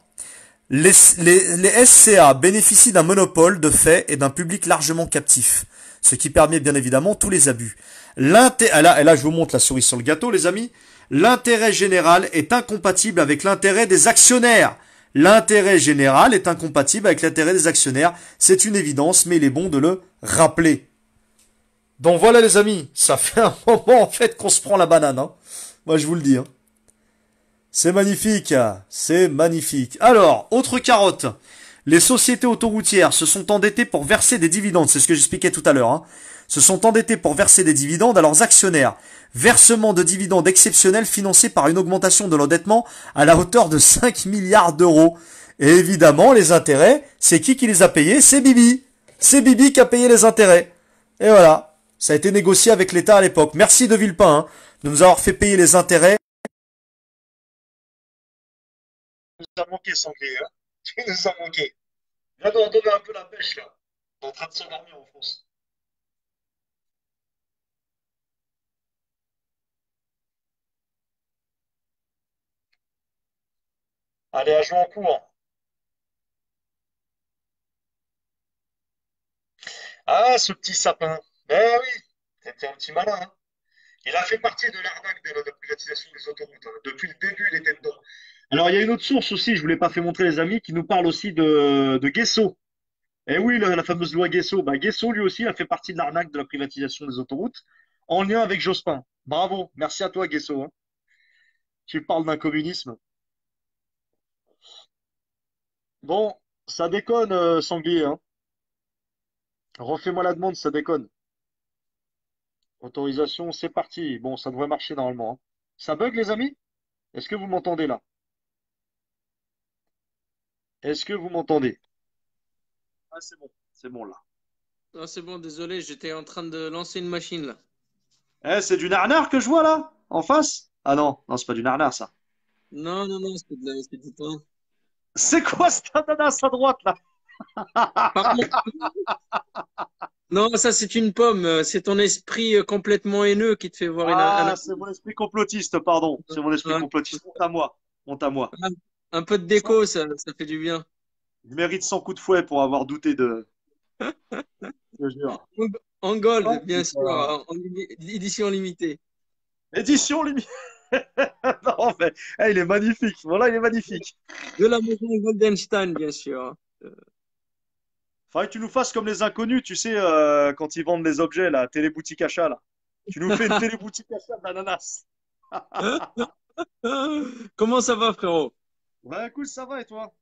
Les, les, les S C A bénéficient d'un monopole de fait et d'un public largement captif, ce qui permet bien évidemment tous les abus. L'inté- ah là, et là, je vous montre la cerise sur le gâteau, les amis. L'intérêt général est incompatible avec l'intérêt des actionnaires. L'intérêt général est incompatible avec l'intérêt des actionnaires. C'est une évidence, mais il est bon de le rappeler. Donc voilà, les amis, ça fait un moment, en fait, qu'on se prend la banane. Hein. Moi, je vous le dis, hein. C'est magnifique, c'est magnifique. Alors, autre carotte. Les sociétés autoroutières se sont endettées pour verser des dividendes. C'est ce que j'expliquais tout à l'heure. Hein. Se sont endettées pour verser des dividendes à leurs actionnaires. Versement de dividendes exceptionnels financés par une augmentation de l'endettement à la hauteur de cinq milliards d'euros. Et évidemment, les intérêts, c'est qui qui les a payés? C'est Bibi. C'est Bibi qui a payé les intérêts. Et voilà, ça a été négocié avec l'État à l'époque. Merci de Villepin hein, de nous avoir fait payer les intérêts. Nous a manqué, sanglier, hein. Il nous a manqué. Va nous donner un peu la pêche, là. On est en train de s'endormir en France. Allez, à jouer en cours. Ah, ce petit sapin. Ben oui, c'était un petit malin, hein. Il a fait partie de l'arnaque de la privatisation des autoroutes. Hein. Depuis le début, il était dedans. Alors, il y a une autre source aussi, je vous l'ai pas fait montrer, les amis, qui nous parle aussi de, de Guesso. Eh oui, la, la fameuse loi Guesso. Bah, Guesso, lui aussi, a fait partie de l'arnaque de la privatisation des autoroutes, en lien avec Jospin. Bravo, merci à toi, Guesso. Hein. Tu parles d'un communisme. Bon, ça déconne, euh, sanglier. Hein. Refais-moi la demande, ça déconne. Autorisation, c'est parti. Bon, ça devrait marcher normalement. Hein. Ça bug, les amis? Est-ce que vous m'entendez là? Est-ce que vous m'entendez? Ah, c'est bon, c'est bon là. Ah, c'est bon, désolé, j'étais en train de lancer une machine là. Eh, c'est du narnar que je vois là, en face? Ah non, non, c'est pas du narnar ça. Non, non, non, c'est de la... c'est du pain. C'est quoi cette ananas à droite là? Par contre... Non, ça c'est une pomme, c'est ton esprit complètement haineux qui te fait voir une ananas. Ah, c'est mon esprit complotiste, pardon, c'est mon esprit complotiste, honte à moi, honte à moi. Un peu de déco, ça, ça fait du bien. Je mérite cent coups de fouet pour avoir douté de... Je jure. En gold, oh, bien sûr, en, en, édition limitée. Édition limitée. Non, mais hey, il est magnifique, voilà, il est magnifique. De la maison Goldenstein, bien sûr. Faudrait que tu nous fasses comme les inconnus, tu sais, euh, quand ils vendent des objets, la téléboutique achat, là. Tu nous fais une téléboutique achat d'ananas. Comment ça va, frérot? Ouais, écoute, ça va, et toi?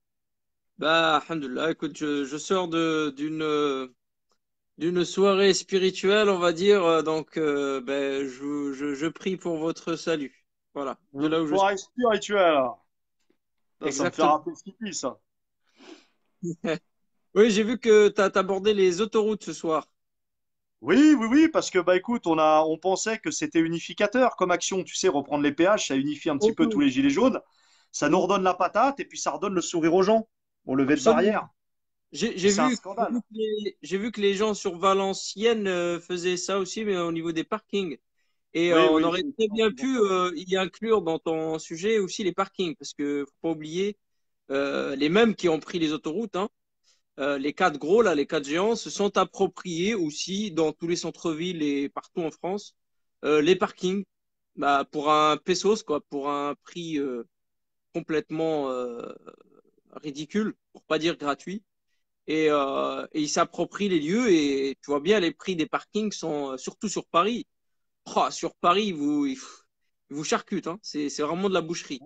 Bah, alhamdoulilah, écoute, je, je sors d'une d'une soirée spirituelle, on va dire, donc euh, ben, je, je, je prie pour votre salut. Voilà. De là où je soirée spirituelle. Ça, ça me fait rappeler ce qui pue, ça. Oui, j'ai vu que tu as abordé les autoroutes ce soir. Oui, oui, oui, parce que, bah, écoute, on, a, on pensait que c'était unificateur comme action. Tu sais, reprendre les péages, ça unifie un petit oh, peu oui. tous les gilets jaunes. Ça nous redonne la patate et puis ça redonne le sourire aux gens. On levait de barrière. J'ai vu, vu que les gens sur Valenciennes euh, faisaient ça aussi, mais au niveau des parkings. Et oui, euh, oui, on aurait très bien pu euh, y inclure dans ton sujet aussi les parkings, parce qu'il ne faut pas oublier euh, les mêmes qui ont pris les autoroutes, hein. Euh, les quatre gros, là, les quatre géants, se sont appropriés aussi dans tous les centres-villes et partout en France euh, les parkings bah, pour un pesos, quoi, pour un prix euh, complètement euh, ridicule, pour pas dire gratuit. Et, euh, et ils s'approprient les lieux et tu vois bien, les prix des parkings sont euh, surtout sur Paris. Oh, sur Paris, vous, ils vous charcutent, hein. C'est vraiment de la boucherie.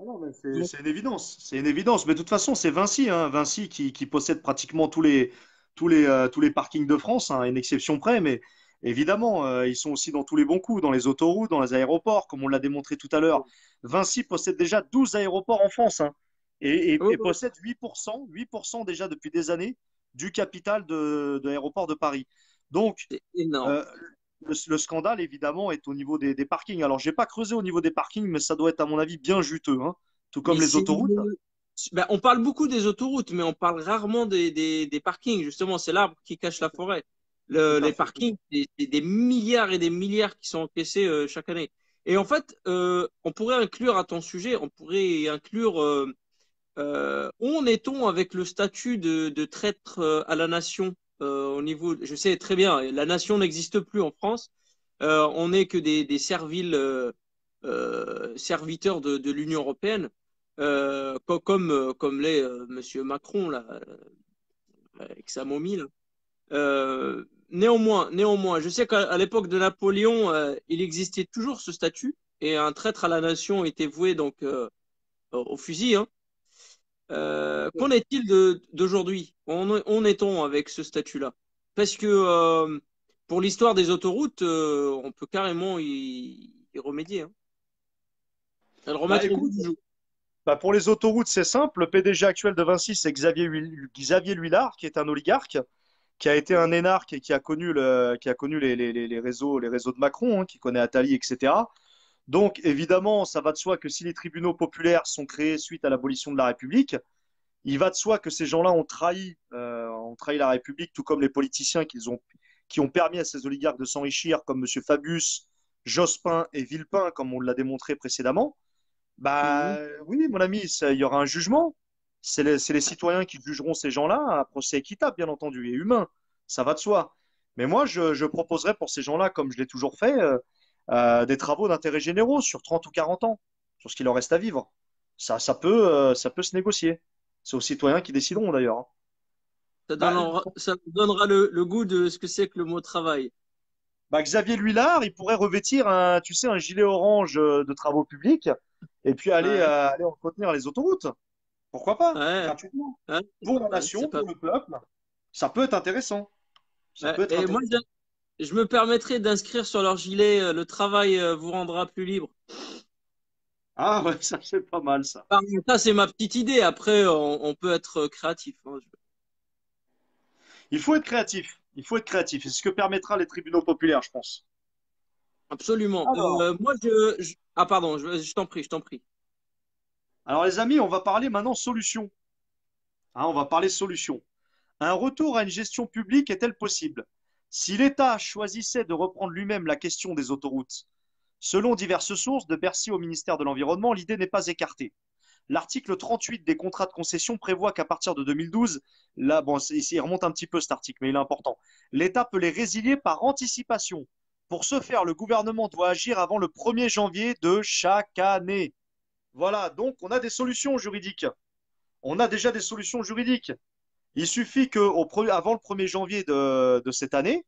C'est une évidence, c'est une évidence. Mais de toute façon, c'est Vinci, hein. Vinci qui, qui possède pratiquement tous les, tous les, euh, tous les parkings de France, hein, une exception près, mais évidemment, euh, ils sont aussi dans tous les bons coups, dans les autoroutes, dans les aéroports, comme on l'a démontré tout à l'heure. Vinci possède déjà douze aéroports en France, hein, et, et, oh, et possède huit pour cent, huit pour cent déjà depuis des années du capital de, de l'aéroport de Paris. Donc, euh, le, le scandale, évidemment, est au niveau des, des parkings. Alors, je n'ai pas creusé au niveau des parkings, mais ça doit être, à mon avis, bien juteux, hein, tout comme mais les autoroutes. Le... Ben, on parle beaucoup des autoroutes, mais on parle rarement des, des, des parkings. Justement, c'est l'arbre qui cache la forêt. Le, les parkings, c'est des, des milliards et des milliards qui sont encaissés euh, chaque année. Et en fait, euh, on pourrait inclure à ton sujet, on pourrait inclure… Euh, euh, où en est-on avec le statut de, de traître euh, à la nation euh, au niveau… Je sais très bien, la nation n'existe plus en France. Euh, on n'est que des, des serviles, euh, euh, serviteurs de, de l'Union européenne, euh, comme, comme l'est euh, M. Macron, là, avec sa momie, là. Euh, néanmoins, néanmoins, je sais qu'à l'époque de Napoléon, euh, il existait toujours ce statut et un traître à la nation était voué donc euh, au fusil. Hein. Euh, Qu'en est-il d'aujourd'hui? On est-on avec ce statut-là? Parce que euh, pour l'histoire des autoroutes, euh, on peut carrément y, y remédier. Hein. Elle remet bah, écoute, du bah pour les autoroutes, c'est simple. Le P D G actuel de Vinci, c'est Xavier, Xavier Huillard, qui est un oligarque, qui a été un énarque et qui a connu, le, qui a connu les, les, les, réseaux, les réseaux de Macron, hein, qui connaît Attali, et cetera. Donc, évidemment, ça va de soi que si les tribunaux populaires sont créés suite à l'abolition de la République, il va de soi que ces gens-là ont trahi, euh, ont trahi la République, tout comme les politiciens qu'ils ont, qui ont permis à ces oligarques de s'enrichir, comme M. Fabius, Jospin et Villepin, comme on l'a démontré précédemment. Bah, mmh. Oui, mon ami, il y aura un jugement. C'est les, les citoyens qui jugeront ces gens-là, un procès équitable, bien entendu, et humain. Ça va de soi. Mais moi, je, je proposerais pour ces gens-là, comme je l'ai toujours fait, euh, euh, des travaux d'intérêt généraux sur trente ou quarante ans, sur ce qu'il leur reste à vivre. Ça, ça, peut, euh, ça peut se négocier. C'est aux citoyens qui décideront, d'ailleurs. Ça, bah, ça donnera le, le goût de ce que c'est que le mot travail. Bah, Xavier Huillard, il pourrait revêtir un, tu sais, un gilet orange de travaux publics et puis aller, ouais. euh, aller entretenir les autoroutes. Pourquoi pas, ouais. gratuitement, ouais. pour la nation, ouais, pas... pour le peuple, ça peut être intéressant. Ça ouais. peut être et intéressant. Moi, je, je me permettrai d'inscrire sur leur gilet euh, « Le travail euh, vous rendra plus libre ». Ah ouais, ça c'est pas mal ça. Enfin, ça c'est ma petite idée. Après, on, on peut être créatif. Hein. Il faut être créatif. Il faut être créatif. C'est ce que permettra les tribunaux populaires, je pense. Absolument. Alors, euh, moi, je, je… Ah pardon, je, je t'en prie, je t'en prie. Alors les amis, on va parler maintenant solution. Hein, on va parler solution. Un retour à une gestion publique est-elle possible? Si l'État choisissait de reprendre lui-même la question des autoroutes, selon diverses sources, de Bercy au ministère de l'Environnement, l'idée n'est pas écartée. L'article trente-huit des contrats de concession prévoit qu'à partir de deux mille douze, là, bon, il remonte un petit peu cet article, mais il est important, l'État peut les résilier par anticipation. Pour ce faire, le gouvernement doit agir avant le premier janvier de chaque année. Voilà, donc on a des solutions juridiques. On a déjà des solutions juridiques. Il suffit qu'avant le premier janvier de, de cette année,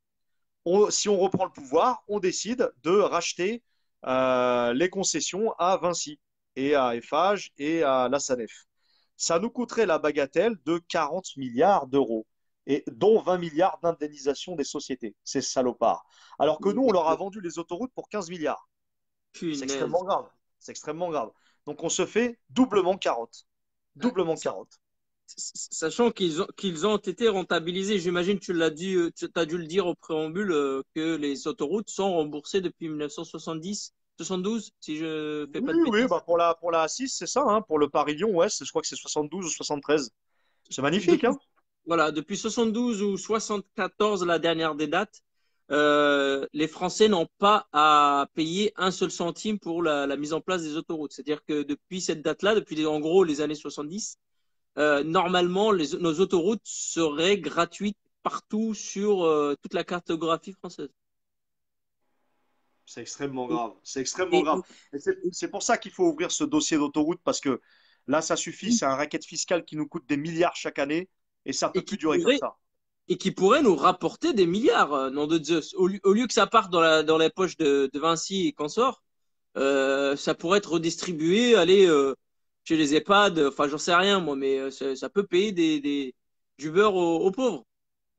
on, si on reprend le pouvoir, on décide de racheter Euh, les concessions à Vinci et à Eiffage et à la SANEF. Ça nous coûterait la bagatelle de quarante milliards d'euros, et dont vingt milliards d'indemnisation des sociétés, ces salopards. Alors que nous, on leur a vendu les autoroutes pour quinze milliards. C'est extrêmement grave. C'est extrêmement grave. Donc on se fait doublement carotte. Doublement carotte. Sachant qu'ils ont, qu'ils ont été rentabilisés, j'imagine tu l'as dit, tu as dû le dire au préambule que les autoroutes sont remboursées depuis mille neuf cent soixante-dix, soixante-douze, si je fais pas de bêtises. Oui, oui, bah pour la pour la A six, c'est ça, hein, pour le Paris-Lyon-Ouest, je crois que c'est soixante-douze ou soixante-treize. C'est magnifique, hein. Voilà, depuis soixante-douze ou soixante-quatorze, la dernière des dates, euh, les Français n'ont pas à payer un seul centime pour la, la mise en place des autoroutes. C'est-à-dire que depuis cette date-là, depuis en gros les années soixante-dix. Euh, normalement, les, nos autoroutes seraient gratuites partout sur euh, toute la cartographie française. C'est extrêmement grave. C'est extrêmement et, grave. C'est pour ça qu'il faut ouvrir ce dossier d'autoroute, parce que là, ça suffit. C'est un racket fiscal qui nous coûte des milliards chaque année et ça ne peut plus durer pourrait, comme ça. Et qui pourrait nous rapporter des milliards, euh, nom de Zeus. Au, au lieu que ça parte dans, la, dans les poches de, de Vinci et consorts, euh, ça pourrait être redistribué, aller… Euh, chez les EHPAD, enfin j'en sais rien moi, mais ça, ça peut payer des, des, du beurre aux, aux pauvres.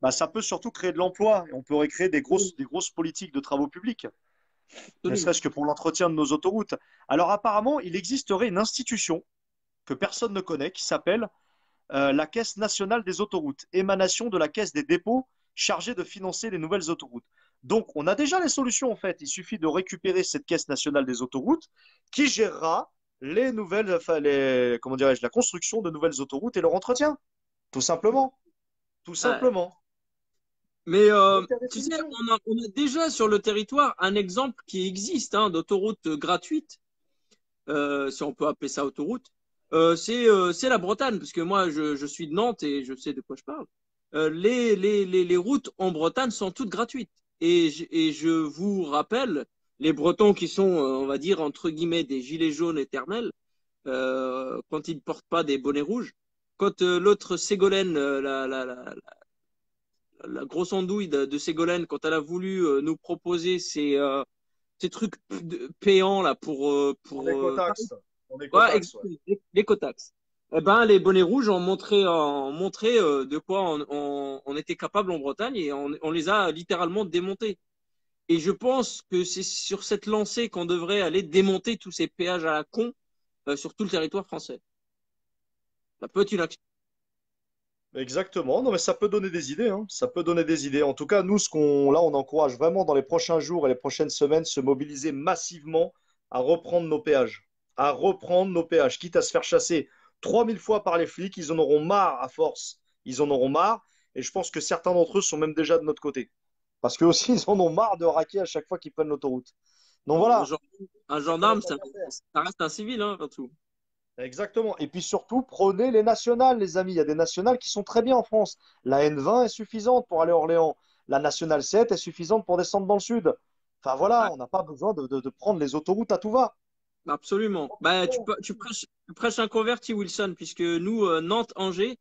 Bah, ça peut surtout créer de l'emploi. On pourrait créer des grosses, des grosses politiques de travaux publics, ne serait-ce que pour l'entretien de nos autoroutes. Alors apparemment, il existerait une institution que personne ne connaît qui s'appelle euh, la Caisse nationale des autoroutes, émanation de la Caisse des dépôts chargée de financer les nouvelles autoroutes. Donc on a déjà les solutions en fait. Il suffit de récupérer cette Caisse nationale des autoroutes qui gérera les nouvelles, enfin les, comment dirais-je, la construction de nouvelles autoroutes et leur entretien, tout simplement, tout simplement. Mais euh, tu sais, on a, on a déjà sur le territoire un exemple qui existe hein, d'autoroute gratuite, euh, si on peut appeler ça autoroute. Euh, c'est euh, c'est la Bretagne, parce que moi je, je suis de Nantes et je sais de quoi je parle. Euh, les, les les les routes en Bretagne sont toutes gratuites et je, et je vous rappelle. Les Bretons qui sont, on va dire, entre guillemets, des gilets jaunes éternels, euh, quand ils ne portent pas des bonnets rouges. Quand euh, l'autre Ségolène, euh, la, la, la, la, la grosse andouille de, de Ségolène, quand elle a voulu euh, nous proposer ces, euh, ces trucs payants là, pour… Euh, pour l'écotaxe. Euh, ouais, ouais. L'écotaxe. Eh ben, les bonnets rouges ont montré, ont montré euh, de quoi on, on, on était capable en Bretagne et on, on les a littéralement démontés. Et je pense que c'est sur cette lancée qu'on devrait aller démonter tous ces péages à la con euh, sur tout le territoire français. Ça peut être une action. Exactement. Non, mais ça peut donner des idées. Hein. Ça peut donner des idées. En tout cas, nous, ce qu'on, là, on encourage vraiment dans les prochains jours et les prochaines semaines se mobiliser massivement à reprendre nos péages. À reprendre nos péages, quitte à se faire chasser trois mille fois par les flics. Ils en auront marre à force. Ils en auront marre. Et je pense que certains d'entre eux sont même déjà de notre côté. Parce qu'eux aussi, ils en ont marre de raquer à chaque fois qu'ils prennent l'autoroute. Donc voilà. Un gendarme, ça, ça reste un civil, hein, partout. Exactement. Et puis surtout, prenez les nationales, les amis. Il y a des nationales qui sont très bien en France. La N vingt est suffisante pour aller à Orléans. La Nationale sept est suffisante pour descendre dans le sud. Enfin voilà, ouais. On n'a pas besoin de, de, de prendre les autoroutes à tout va. Absolument. Bah, tu, tu, prêches, tu prêches un converti, Wilson, puisque nous, euh, Nantes-Angers,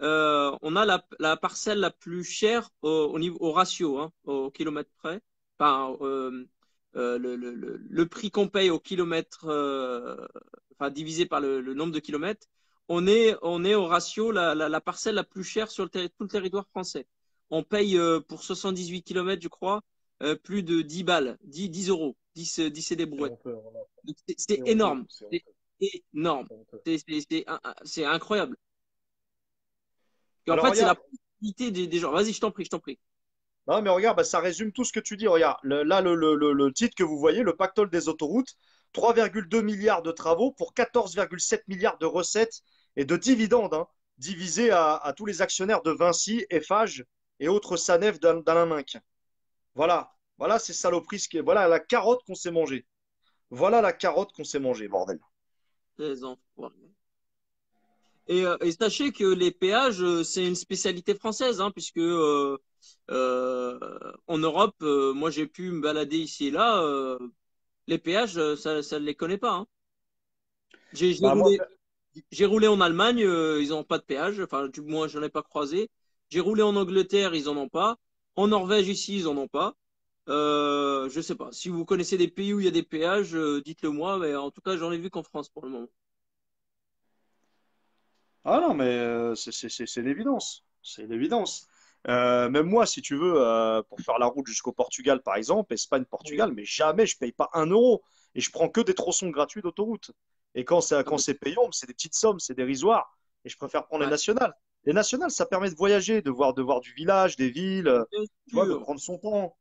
Euh, on a la, la parcelle la plus chère au, au niveau au ratio, hein, au kilomètre près. Enfin, euh, euh, le, le, le, le prix qu'on paye au kilomètre, euh, enfin divisé par le, le nombre de kilomètres, on est on est au ratio la, la, la parcelle la plus chère sur le tout le territoire français. On paye euh, pour soixante-dix-huit kilomètres, je crois, euh, plus de dix balles, dix, dix euros, dix, dix et des brouettes. C'est énorme. C'est énorme. C'est incroyable. Et en Alors, fait, c'est la possibilité des, des gens. Vas-y, je t'en prie, je t'en prie. Non, mais regarde, bah, ça résume tout ce que tu dis. Regarde, le, là, le, le, le, le titre que vous voyez, le pactole des autoroutes, trois virgule deux milliards de travaux pour quatorze virgule sept milliards de recettes et de dividendes, hein, divisés à, à tous les actionnaires de Vinci, Eiffage et autres SANEF d'Alain Minc. Voilà, voilà ces saloperies, voilà la carotte qu'on s'est mangée. Voilà la carotte qu'on s'est mangée, bordel. Les enfants. Et, et sachez que les péages, c'est une spécialité française, hein, puisque euh, euh, en Europe, euh, moi j'ai pu me balader ici et là, euh, les péages, ça, ça ne les connaît pas. Hein. J'ai bah, roulé, moi... roulé en Allemagne, euh, ils n'ont pas de péage, enfin du moins je n'en ai pas croisé. J'ai roulé en Angleterre, ils n'en ont pas. En Norvège, ici, ils n'en ont pas. Euh, je ne sais pas. Si vous connaissez des pays où il y a des péages, euh, dites-le moi, mais en tout cas, j'en ai vu qu'en France pour le moment. Ah non, mais euh, c'est l'évidence. C'est l'évidence. Euh, même moi, si tu veux, euh, pour faire la route jusqu'au Portugal, par exemple, Espagne-Portugal, mais jamais je ne paye pas un euro. Et je prends que des tronçons gratuits d'autoroute. Et quand c'est quand c'est payant, c'est des petites sommes, c'est dérisoire. Et je préfère prendre ouais. les nationales. Les nationales, ça permet de voyager, de voir, de voir du village, des villes, tu vois, de prendre son temps.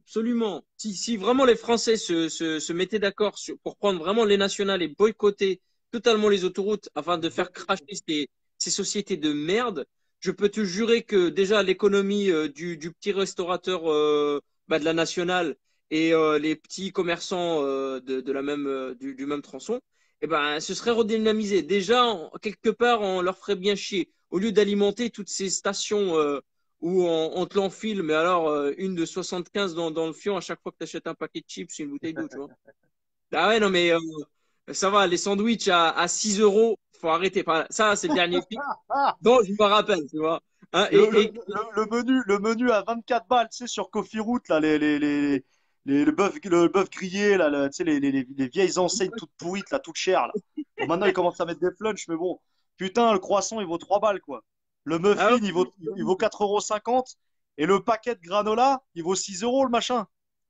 Absolument. Si, si vraiment les Français se, se, se mettaient d'accord pour prendre vraiment les nationales et boycotter totalement les autoroutes afin de faire cracher ces, ces sociétés de merde, je peux te jurer que déjà l'économie euh, du, du petit restaurateur euh, bah, de la nationale et euh, les petits commerçants euh, de, de la même, euh, du, du même tronçon, eh ben, ce serait redynamisé. Déjà, en, quelque part, on leur ferait bien chier. Au lieu d'alimenter toutes ces stations euh, où on, on te l'enfile, mais alors euh, une de soixante-quinze dans, dans le fion à chaque fois que tu achètes un paquet de chips, une bouteille d'eau, tu vois. Ah ouais, non, mais euh, ça va, les sandwichs à, à six euros, faut arrêter. Ça, c'est le dernier pic dont je me rappelle, tu vois. Hein, et, le, et... Le, le, menu, le menu à vingt-quatre balles, tu sais, sur Cofiroute, là, les, les, les, les, le bœuf le bœuf grillé, là, le, tu sais, les, les, les vieilles enseignes toutes pourrites, là, toutes chères. Là. Bon, maintenant, ils commencent à mettre des flunchs, mais bon. Putain, le croissant, il vaut trois balles, quoi. Le muffin, ah oui. il vaut, il vaut quatre euros cinquante. Et le paquet de granola, il vaut six euros, le machin.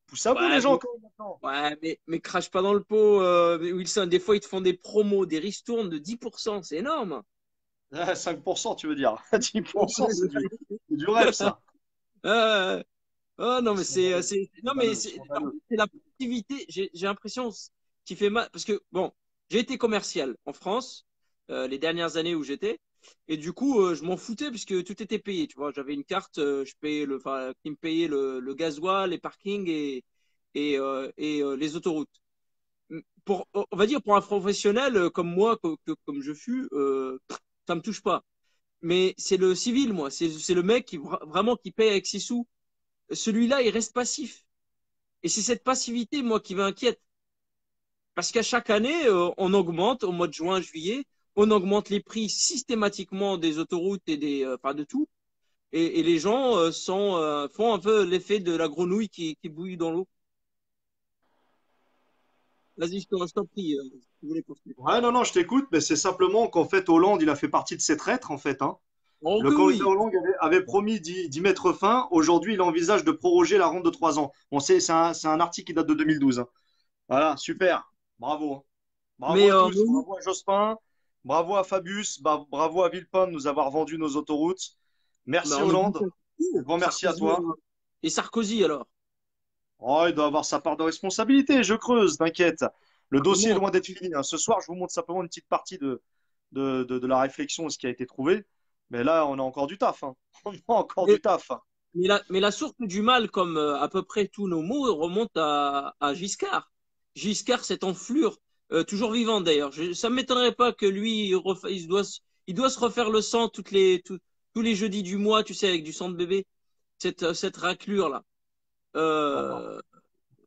Pousse à bout, ouais, les gens, quand même, maintenant. Ouais, mais, mais crache pas dans le pot, euh, Wilson. Des fois, ils te font des promos, des ristournes de dix pour cent. C'est énorme. Ah, cinq pour cent, tu veux dire. dix pour cent, c'est du, du rêve, ça. euh, oh, non, mais c'est la positivité, j'ai l'impression, qui fait mal. Parce que, bon, j'ai été commercial en France. Euh, les dernières années où j'étais, et du coup euh, je m'en foutais puisque tout était payé, tu vois, j'avais une carte, euh, je payais le, enfin, qui me payait le, le gasoil, les parkings et et, euh, et euh, les autoroutes. Pour, on va dire pour un professionnel comme moi, que, que, comme je fus, euh, ça me touche pas. Mais c'est le civil, moi, c'est c'est le mec qui vraiment qui paye avec ses sous. Celui-là, il reste passif. Et c'est cette passivité, moi, qui m'inquiète. Parce qu'à chaque année, euh, on augmente au mois de juin, juillet. On augmente les prix systématiquement des autoroutes et des, euh, enfin de tout. Et, et les gens euh, sont, euh, font un peu l'effet de la grenouille qui, qui bouille dans l'eau. Vas-y, je t'en prie. Euh, si vous voulez poursuivre. Ouais, non, non, je t'écoute, mais c'est simplement qu'en fait, Hollande, il a fait partie de ses traîtres, en fait. Hein. Oh, le candidat oui. Hollande avait, avait promis d'y mettre fin. Aujourd'hui, il envisage de proroger la rente de trois ans. Bon, c'est un, un article qui date de deux mille douze. Hein. Voilà, super. Bravo. Bravo mais, à tous. Euh, Bravo à Jospin. Bravo à Fabius, bravo à Villepin de nous avoir vendu nos autoroutes. Merci bah, Hollande, bon merci à toi. Et Sarkozy alors? Oh, il doit avoir sa part de responsabilité, je creuse, t'inquiète. Le ah, dossier bon. est loin d'être fini. Hein. Ce soir, je vous montre simplement une petite partie de, de, de, de la réflexion et ce qui a été trouvé. Mais là, on a encore du taf. Hein. On a encore mais, du taf. Hein. Mais, la, mais la source du mal, comme à peu près tous nos maux, remonte à, à Giscard. Giscard, cette enflure. Euh, toujours vivant d'ailleurs. Ça ne m'étonnerait pas que lui, il, refa... il, doit se... il doit se refaire le sang toutes les... Tout... tous les jeudis du mois, tu sais, avec du sang de bébé. Cette, cette raclure-là. Euh...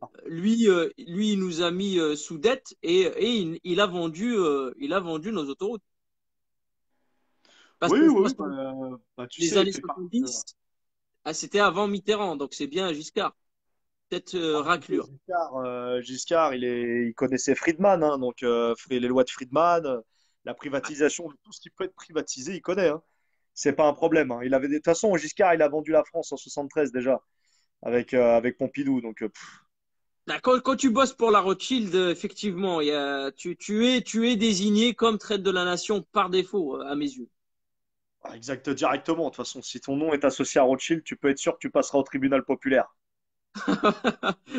Oh, lui, euh... lui, il nous a mis euh, sous dette et, et il... Il, a vendu, euh... il a vendu nos autoroutes. Parce oui, que, oui. Parce que euh... bah, tu les sais, années soixante-dix, ah, c'était avant Mitterrand, donc c'est bien Giscard. Cette euh, raclure. Giscard, euh, Giscard il, est, il connaissait Friedman, hein, donc euh, les lois de Friedman, la privatisation, tout ce qui peut être privatisé, il connaît. Hein. C'est pas un problème. Hein. Il avait, de toute façon, Giscard, il a vendu la France en soixante-treize déjà avec, euh, avec Pompidou. Donc, euh, Bah, quand, quand tu bosses pour la Rothschild, effectivement, y a, tu, tu, es, tu es désigné comme traître de la nation par défaut, à mes yeux. Exact, directement. De toute façon, si ton nom est associé à Rothschild, tu peux être sûr que tu passeras au tribunal populaire.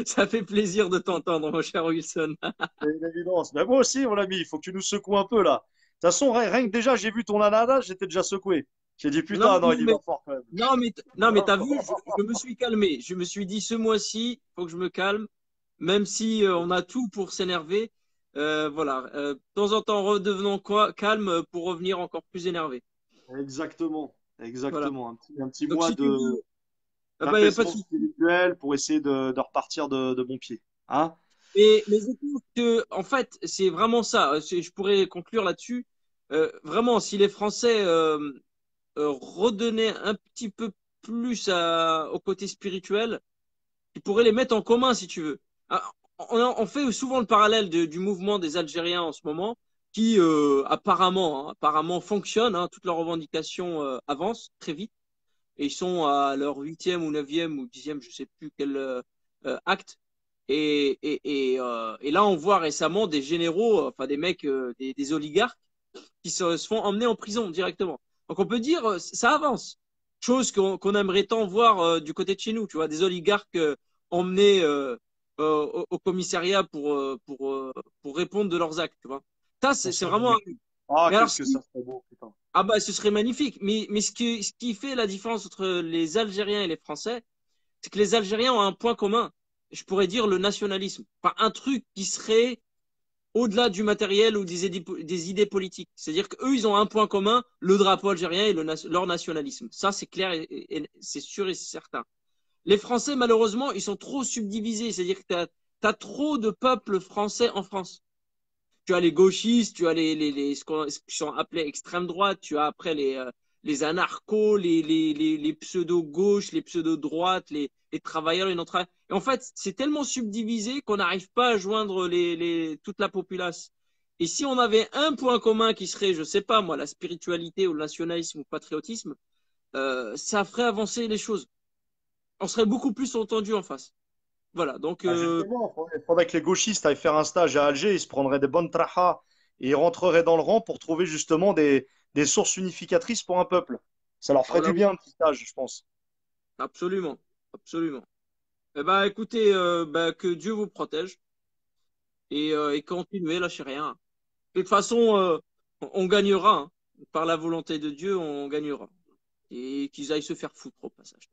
Ça fait plaisir de t'entendre, mon cher Wilson. C'est une évidence. Mais moi aussi, mon ami, il faut que tu nous secoues un peu là. De toute façon, rien que déjà, j'ai vu ton ananas, j'étais déjà secoué. J'ai dit putain, non, non mais, il est fort quand même. Non, mais, non, mais t'as vu, je, je me suis calmé. Je me suis dit, ce mois-ci, il faut que je me calme, même si euh, on a tout pour s'énerver. Euh, voilà, euh, de temps en temps, redevenons quoi, calme pour revenir encore plus énervé. Exactement, exactement. Voilà. Un petit, un petit Donc, mois si de. Ah bah, y a pas de spirituel pour essayer de, de repartir de, de bon pied. Hein et, mais je trouve que, en fait, c'est vraiment ça. Je pourrais conclure là-dessus. Euh, vraiment, si les Français euh, euh, redonnaient un petit peu plus à, au côté spirituel, ils pourraient les mettre en commun, si tu veux. On, on fait souvent le parallèle de, du mouvement des Algériens en ce moment, qui euh, apparemment, hein, apparemment fonctionne. Hein, toutes leurs revendications euh, avancent très vite. Et ils sont à leur huitième ou neuvième ou dixième, je sais plus quel euh, acte. Et, et, et, euh, et là, on voit récemment des généraux, enfin des mecs, euh, des, des oligarques, qui se, se font emmener en prison directement. Donc on peut dire, ça avance. Chose qu'on qu'on aimerait tant voir euh, du côté de chez nous, tu vois, des oligarques euh, emmenés euh, euh, au, au commissariat pour euh, pour euh, pour répondre de leurs actes, tu vois. Ça, c'est vraiment. Un... Ah, qu'est-ce que ça serait beau, putain. Ah bah ce serait magnifique, mais, mais ce, qui, ce qui fait la différence entre les Algériens et les Français, c'est que les Algériens ont un point commun, je pourrais dire le nationalisme, enfin, un truc qui serait au-delà du matériel ou des, des idées politiques, c'est-à-dire qu'eux ils ont un point commun, le drapeau algérien et le, leur nationalisme, ça c'est clair et, et c'est sûr et certain. Les Français malheureusement ils sont trop subdivisés, c'est-à-dire que tu as, t'as trop de peuples français en France. Tu as les gauchistes, tu as les, les, les, ce qui sont appelés extrême droite, tu as après les, les anarchos, les, les, les, les pseudo-gauches, les pseudo-droites, les, les travailleurs, les non-travailleurs. Et en fait, c'est tellement subdivisé qu'on n'arrive pas à joindre les, les, toute la populace. Et si on avait un point commun qui serait, je sais pas moi, la spiritualité ou le nationalisme ou le patriotisme, euh, ça ferait avancer les choses. On serait beaucoup plus entendu en face. Voilà, donc. Euh... Ah, il faudrait que les gauchistes aillent faire un stage à Alger, ils se prendraient des bonnes trahas et ils rentreraient dans le rang pour trouver justement des, des sources unificatrices pour un peuple. Ça leur ferait voilà. du bien un petit stage, je pense. Absolument, absolument. Eh ben, écoutez, euh, bah, que Dieu vous protège et, euh, et continuez, lâchez rien. De toute façon, euh, on gagnera. Hein. Par la volonté de Dieu, on gagnera. Et qu'ils aillent se faire foutre au passage.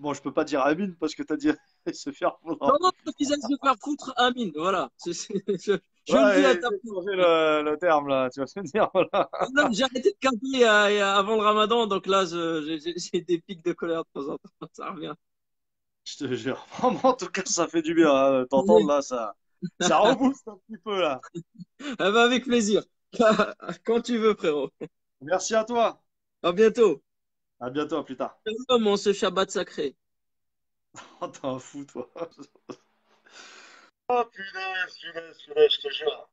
Bon, je peux pas dire Amine parce que tu as dit se faire foutre. Non, non, je disais se faire foutre Amine, voilà. Je, je, je ouais, le dis à ta le, le terme là, tu vas se dire, voilà. J'ai arrêté de camper à, à, avant le ramadan, donc là, j'ai des pics de colère de temps en temps, ça revient. Je te jure, vraiment, en tout cas, ça fait du bien, hein, t'entendre là, ça, ça rebooste un petit peu là. Eh ben, avec plaisir, quand tu veux, frérot. Merci à toi. À bientôt. À bientôt, à plus tard. Comment ce Shabbat sacré? Oh, t'es un fou, toi. Oh, punaise, punaise, punaise, je te jure.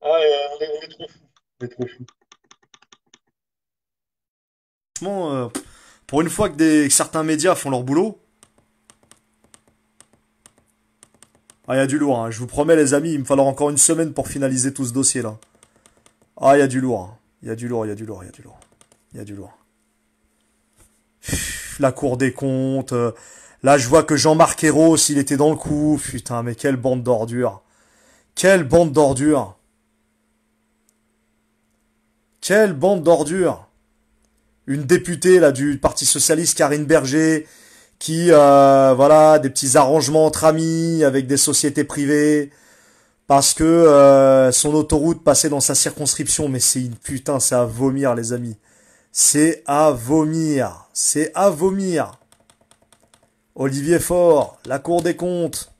Ah, on est, on est trop fous. On est trop fous. Franchement, euh, pour une fois que, des, que certains médias font leur boulot. Ah, il y a du lourd, hein. Je vous promets, les amis, il me falloir encore une semaine pour finaliser tout ce dossier-là. Ah, il y a du lourd. Il y a du lourd, il y a du lourd, il y a du lourd. Il y a du lourd. La Cour des Comptes. Là, je vois que Jean-Marc Ayrault, s'il était dans le coup. Putain, mais quelle bande d'ordures. Quelle bande d'ordures. Quelle bande d'ordures. Une députée là du Parti Socialiste, Karine Berger, qui, euh, voilà, des petits arrangements entre amis, avec des sociétés privées, parce que euh, son autoroute passait dans sa circonscription. Mais c'est une putain, c'est à vomir, les amis. C'est à vomir, c'est à vomir. Olivier Faure, la Cour des Comptes.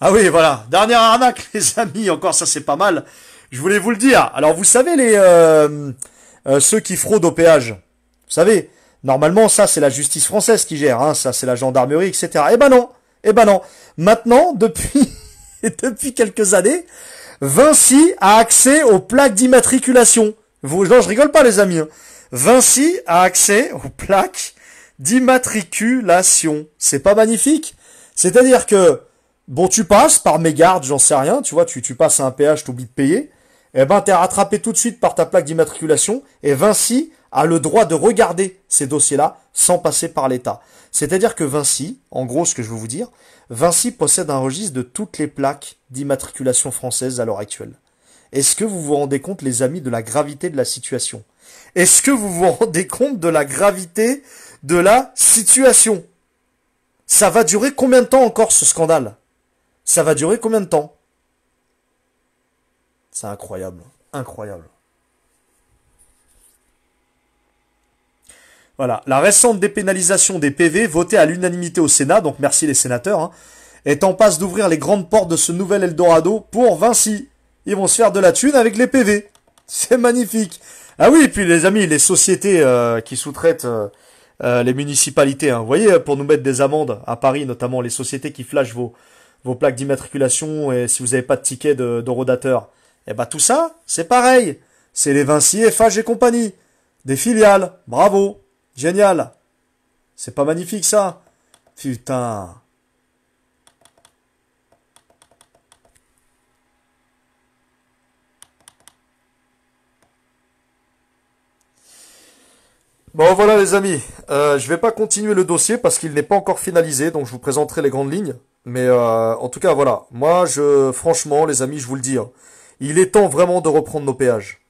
Ah oui, voilà, dernière arnaque les amis, encore ça c'est pas mal. Je voulais vous le dire. Alors vous savez les euh, euh, ceux qui fraudent au péage, vous savez, normalement ça c'est la justice française qui gère, hein, ça c'est la gendarmerie, et cetera. Eh ben non, eh ben non. Maintenant, depuis... Et depuis quelques années, Vinci a accès aux plaques d'immatriculation. Vous, non, je rigole pas, les amis. Hein. Vinci a accès aux plaques d'immatriculation. C'est pas magnifique? C'est-à-dire que, bon, tu passes par mégarde, j'en sais rien, tu vois, tu, tu passes à un péage, t'oublies de payer, eh ben, t'es rattrapé tout de suite par ta plaque d'immatriculation, et Vinci a le droit de regarder ces dossiers-là sans passer par l'État. C'est-à-dire que Vinci, en gros, ce que je veux vous dire, Vinci possède un registre de toutes les plaques d'immatriculation françaises à l'heure actuelle. Est-ce que vous vous rendez compte, les amis, de la gravité de la situation? Est-ce que vous vous rendez compte de la gravité de la situation? Ça va durer combien de temps encore, ce scandale? Ça va durer combien de temps? C'est incroyable, incroyable. Voilà, la récente dépénalisation des P V, votée à l'unanimité au Sénat, donc merci les sénateurs, hein, est en passe d'ouvrir les grandes portes de ce nouvel Eldorado pour Vinci. Ils vont se faire de la thune avec les P V. C'est magnifique. Ah oui, et puis les amis, les sociétés euh, qui sous-traitent euh, euh, les municipalités, hein, vous voyez, pour nous mettre des amendes à Paris, notamment les sociétés qui flashent vos, vos plaques d'immatriculation et si vous n'avez pas de ticket de, de rodateur, eh ben tout ça, c'est pareil. C'est les Vinci, Eiffage et compagnie. Des filiales. Bravo. Génial. C'est pas magnifique, ça? Putain. Bon, voilà, les amis. Euh, je vais pas continuer le dossier parce qu'il n'est pas encore finalisé, donc je vous présenterai les grandes lignes. Mais euh, en tout cas, voilà. Moi, je, franchement, les amis, je vous le dis, hein, il est temps vraiment de reprendre nos péages.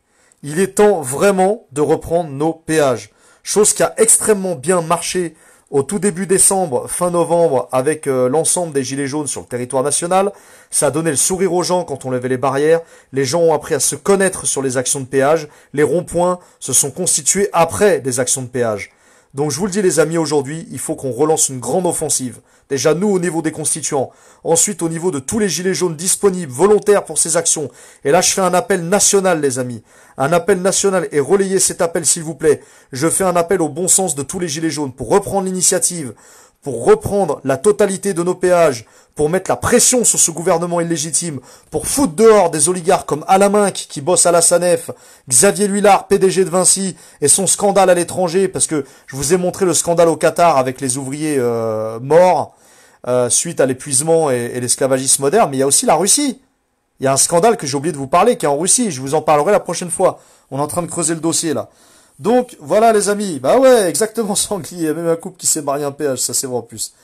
Il est temps vraiment de reprendre nos péages. Chose qui a extrêmement bien marché au tout début décembre, fin novembre, avec euh, l'ensemble des Gilets jaunes sur le territoire national. Ça a donné le sourire aux gens quand on levait les barrières. Les gens ont appris à se connaître sur les actions de péage. Les ronds-points se sont constitués après des actions de péage. Donc je vous le dis, les amis, aujourd'hui, il faut qu'on relance une grande offensive. Déjà, nous, au niveau des constituants. Ensuite, au niveau de tous les Gilets jaunes disponibles, volontaires pour ces actions. Et là, je fais un appel national, les amis. Un appel national. Et relayez cet appel, s'il vous plaît. Je fais un appel au bon sens de tous les Gilets jaunes pour reprendre l'initiative, pour reprendre la totalité de nos péages, pour mettre la pression sur ce gouvernement illégitime, pour foutre dehors des oligarques comme Alain Minc, qui bosse à la SANEF, Xavier Huillard, P D G de Vinci, et son scandale à l'étranger, parce que je vous ai montré le scandale au Qatar avec les ouvriers euh, morts euh, suite à l'épuisement et, et l'esclavagisme moderne, mais il y a aussi la Russie. Il y a un scandale que j'ai oublié de vous parler, qui est en Russie, je vous en parlerai la prochaine fois. On est en train de creuser le dossier, là. Donc, voilà, les amis. Bah ouais, exactement, sanglier. Même un couple qui s'est marié un péage, ça c'est vrai en plus.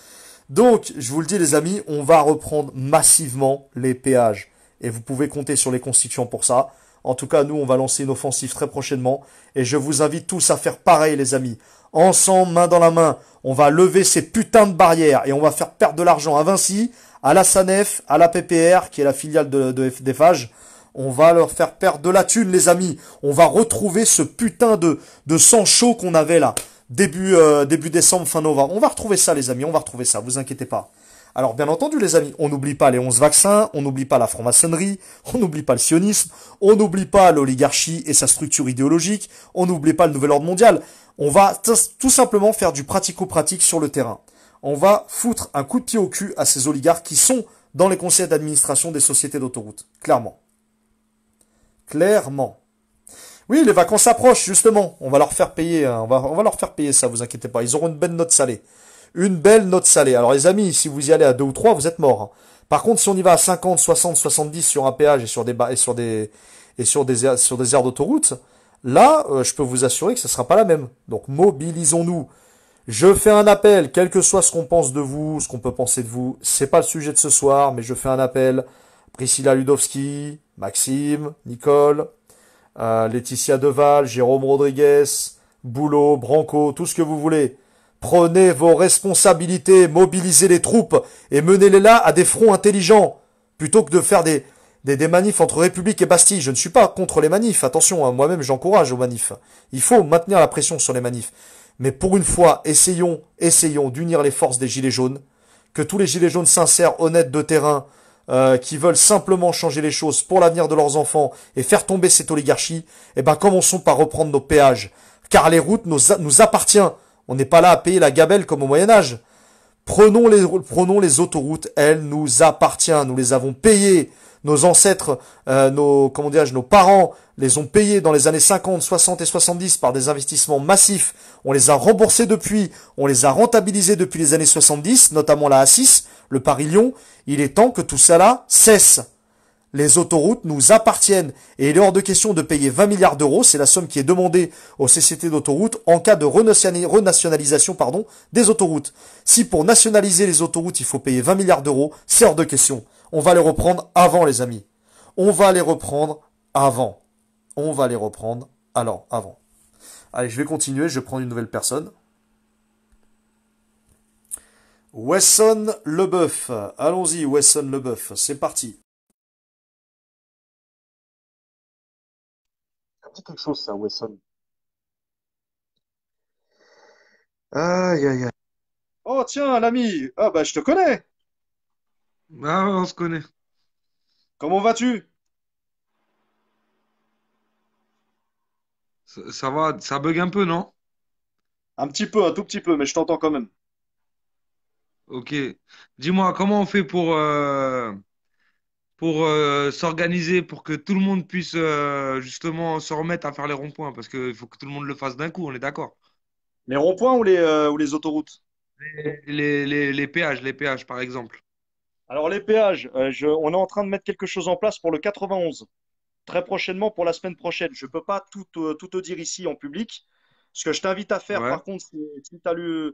Donc, je vous le dis, les amis, on va reprendre massivement les péages. Et vous pouvez compter sur les constituants pour ça. En tout cas, nous, on va lancer une offensive très prochainement. Et je vous invite tous à faire pareil, les amis. Ensemble, main dans la main, on va lever ces putains de barrières. Et on va faire perdre de l'argent à Vinci, à la SANEF, à la P P R, qui est la filiale de, de, d'Eiffage. On va leur faire perdre de la thune, les amis. On va retrouver ce putain de, de sang chaud qu'on avait là. Début, euh, début décembre, fin novembre. On va retrouver ça, les amis, on va retrouver ça, vous inquiétez pas. Alors, bien entendu, les amis, on n'oublie pas les onze vaccins, on n'oublie pas la franc-maçonnerie, on n'oublie pas le sionisme, on n'oublie pas l'oligarchie et sa structure idéologique, on n'oublie pas le nouvel ordre mondial. On va tout simplement faire du pratico-pratique sur le terrain. On va foutre un coup de pied au cul à ces oligarques qui sont dans les conseils d'administration des sociétés d'autoroute, clairement. Clairement. Oui, les vacances approchent, justement. On va leur faire payer, hein. on, va, on va leur faire payer ça, vous inquiétez pas. Ils auront une belle note salée. Une belle note salée. Alors, les amis, si vous y allez à deux ou trois, vous êtes morts. Hein. Par contre, si on y va à cinquante, soixante, soixante-dix sur un péage et sur des, et sur des, et sur des, sur des aires d'autoroute, là, euh, je peux vous assurer que ce sera pas la même. Donc, mobilisons-nous. Je fais un appel, quel que soit ce qu'on pense de vous, ce qu'on peut penser de vous. C'est pas le sujet de ce soir, mais je fais un appel. Priscilla Ludowski, Maxime, Nicole, Euh, Laetitia Deval, Jérôme Rodriguez, Boulot, Branco, tout ce que vous voulez. Prenez vos responsabilités, mobilisez les troupes et menez-les là à des fronts intelligents, plutôt que de faire des, des, des manifs entre République et Bastille. Je ne suis pas contre les manifs, attention, hein, moi-même j'encourage aux manifs. Il faut maintenir la pression sur les manifs. Mais pour une fois, essayons, essayons d'unir les forces des Gilets jaunes, que tous les Gilets jaunes sincères, honnêtes de terrain, Euh, qui veulent simplement changer les choses pour l'avenir de leurs enfants et faire tomber cette oligarchie, eh ben commençons par reprendre nos péages. Car les routes nous, nous appartiennent. On n'est pas là à payer la gabelle comme au Moyen-Âge. Prenons les, prenons les autoroutes, elles nous appartiennent. Nous les avons payées. nos ancêtres, euh, nos comment dirais-je, nos parents les ont payés dans les années cinquante, soixante et soixante-dix par des investissements massifs. On les a remboursés depuis, on les a rentabilisés depuis les années soixante-dix, notamment la A six, le Paris-Lyon. Il est temps que tout cela cesse. Les autoroutes nous appartiennent et il est hors de question de payer vingt milliards d'euros, c'est la somme qui est demandée aux sociétés d'autoroutes en cas de renationalisation pardon, des autoroutes. Si pour nationaliser les autoroutes, il faut payer vingt milliards d'euros, c'est hors de question. On va les reprendre avant, les amis. On va les reprendre avant. On va les reprendre alors avant. Allez, je vais continuer, je vais prendre une nouvelle personne. Wesson Leboeuf. Allons-y, Wesson Leboeuf, c'est parti. Quelque chose, ça, Wesson. Aïe, aïe, aïe. Oh, tiens, l'ami. Ah, bah, je te connais. Bah, on se connaît. Comment vas-tu? Ça, ça va, ça bug un peu, non? Un petit peu, un tout petit peu, mais je t'entends quand même. Ok. Dis-moi, comment on fait pour... Euh... pour euh, s'organiser, pour que tout le monde puisse euh, justement se remettre à faire les ronds-points, parce qu'il faut que tout le monde le fasse d'un coup, on est d'accord. Les ronds-points ou les, euh, ou les autoroutes? Les, les, les, les péages, les péages par exemple. Alors les péages, euh, je, on est en train de mettre quelque chose en place pour le quatre-vingt-onze, très prochainement pour la semaine prochaine. Je ne peux pas tout, euh, tout te dire ici en public. Ce que je t'invite à faire, ouais. Par contre, si, si tu as lu...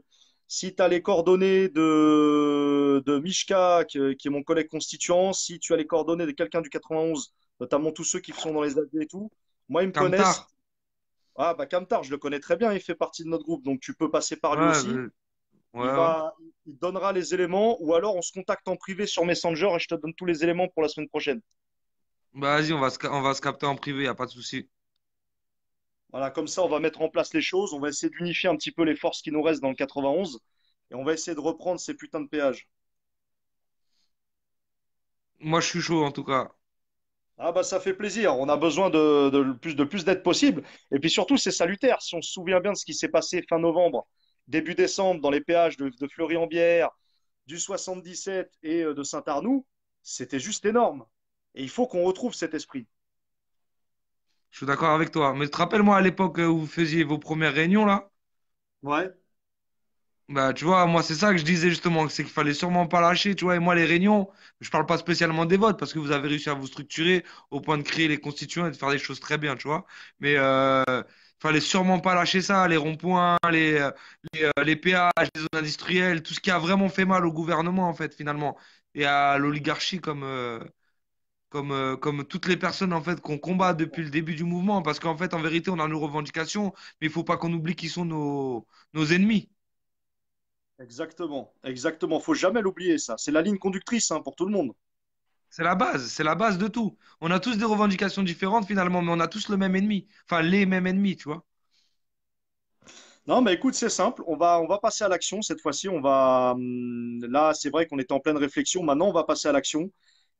Si tu as les coordonnées de, de Mishka, qui, qui est mon collègue constituant, si tu as les coordonnées de quelqu'un du quatre-vingt-onze, notamment tous ceux qui sont dans les A D et tout, moi, ils me Kamtar. connaissent. Ah, bah, Kamtar, je le connais très bien, il fait partie de notre groupe, donc tu peux passer par ouais, lui aussi. Mais... Ouais, il, va, ouais. il donnera les éléments, ou alors on se contacte en privé sur Messenger et je te donne tous les éléments pour la semaine prochaine. Bah, vas-y, on va se, on va se capter en privé, il n'y a pas de souci. Voilà, comme ça, on va mettre en place les choses. On va essayer d'unifier un petit peu les forces qui nous restent dans le quatre-vingt-onze. Et on va essayer de reprendre ces putains de péages. Moi, je suis chaud, en tout cas. Ah bah, ça fait plaisir. On a besoin de, de, de plus de plus d'aide possible. Et puis surtout, c'est salutaire. Si on se souvient bien de ce qui s'est passé fin novembre, début décembre, dans les péages de, de Fleury-en-Bière, du soixante-dix-sept et de Saint-Arnoux, c'était juste énorme. Et il faut qu'on retrouve cet esprit. Je suis d'accord avec toi. Mais te rappelle-moi à l'époque où vous faisiez vos premières réunions, là. Ouais. Bah, tu vois, moi, c'est ça que je disais justement, c'est qu'il fallait sûrement pas lâcher, tu vois. Et moi, les réunions, je parle pas spécialement des votes parce que vous avez réussi à vous structurer au point de créer les constituants et de faire des choses très bien, tu vois. Mais euh, il fallait sûrement pas lâcher ça, les ronds-points, les, les, les péages, les zones industrielles, tout ce qui a vraiment fait mal au gouvernement, en fait, finalement, et à l'oligarchie comme... Euh, Comme, euh, comme toutes les personnes en fait, qu'on combat depuis le début du mouvement. Parce qu'en fait, en vérité, on a nos revendications, mais il ne faut pas qu'on oublie qui sont nos, nos ennemis. Exactement, exactement. Il ne faut jamais l'oublier, ça. C'est la ligne conductrice hein, pour tout le monde. C'est la base, c'est la base de tout. On a tous des revendications différentes finalement, mais on a tous le même ennemi. Enfin, les mêmes ennemis, tu vois. Non, mais écoute, c'est simple. On va, on va passer à l'action cette fois-ci. On va... Là, c'est vrai qu'on était en pleine réflexion. Maintenant, on va passer à l'action.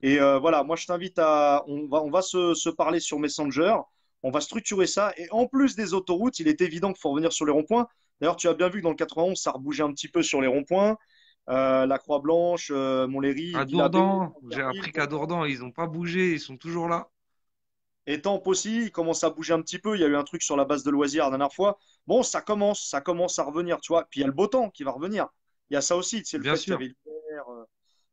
Et euh, voilà, moi je t'invite à, on va, on va se, se parler sur Messenger, on va structurer ça. Et en plus des autoroutes, il est évident qu'il faut revenir sur les ronds-points. D'ailleurs, tu as bien vu que dans le quatre-vingt-onze, ça rebougeait un petit peu sur les ronds-points. Euh, la Croix-Blanche, euh, Montlhéry. À Dourdan, j'ai appris qu'à Dourdan, ils n'ont pas bougé, ils sont toujours là. Et Tampes aussi, ils commencent à bouger un petit peu. Il y a eu un truc sur la base de loisirs la dernière fois. Bon, ça commence, ça commence à revenir, tu vois. Puis il y a le beau temps qui va revenir. Il y a ça aussi, c'est le bien fait sûr. Qu'il y avait l'hiver.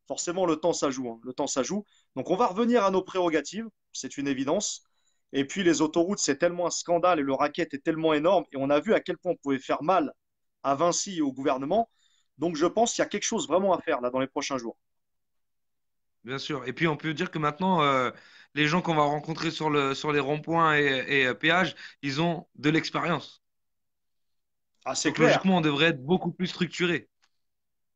Forcément, le temps, ça joue. Hein. Le temps, ça joue. Donc, on va revenir à nos prérogatives. C'est une évidence. Et puis, les autoroutes, c'est tellement un scandale et le racket est tellement énorme. Et on a vu à quel point on pouvait faire mal à Vinci et au gouvernement. Donc, je pense qu'il y a quelque chose vraiment à faire là dans les prochains jours. Bien sûr. Et puis, on peut dire que maintenant, euh, les gens qu'on va rencontrer sur, le, sur les ronds-points et, et euh, péages, ils ont de l'expérience. Ah, c'est clair. Logiquement, on devrait être beaucoup plus structuré.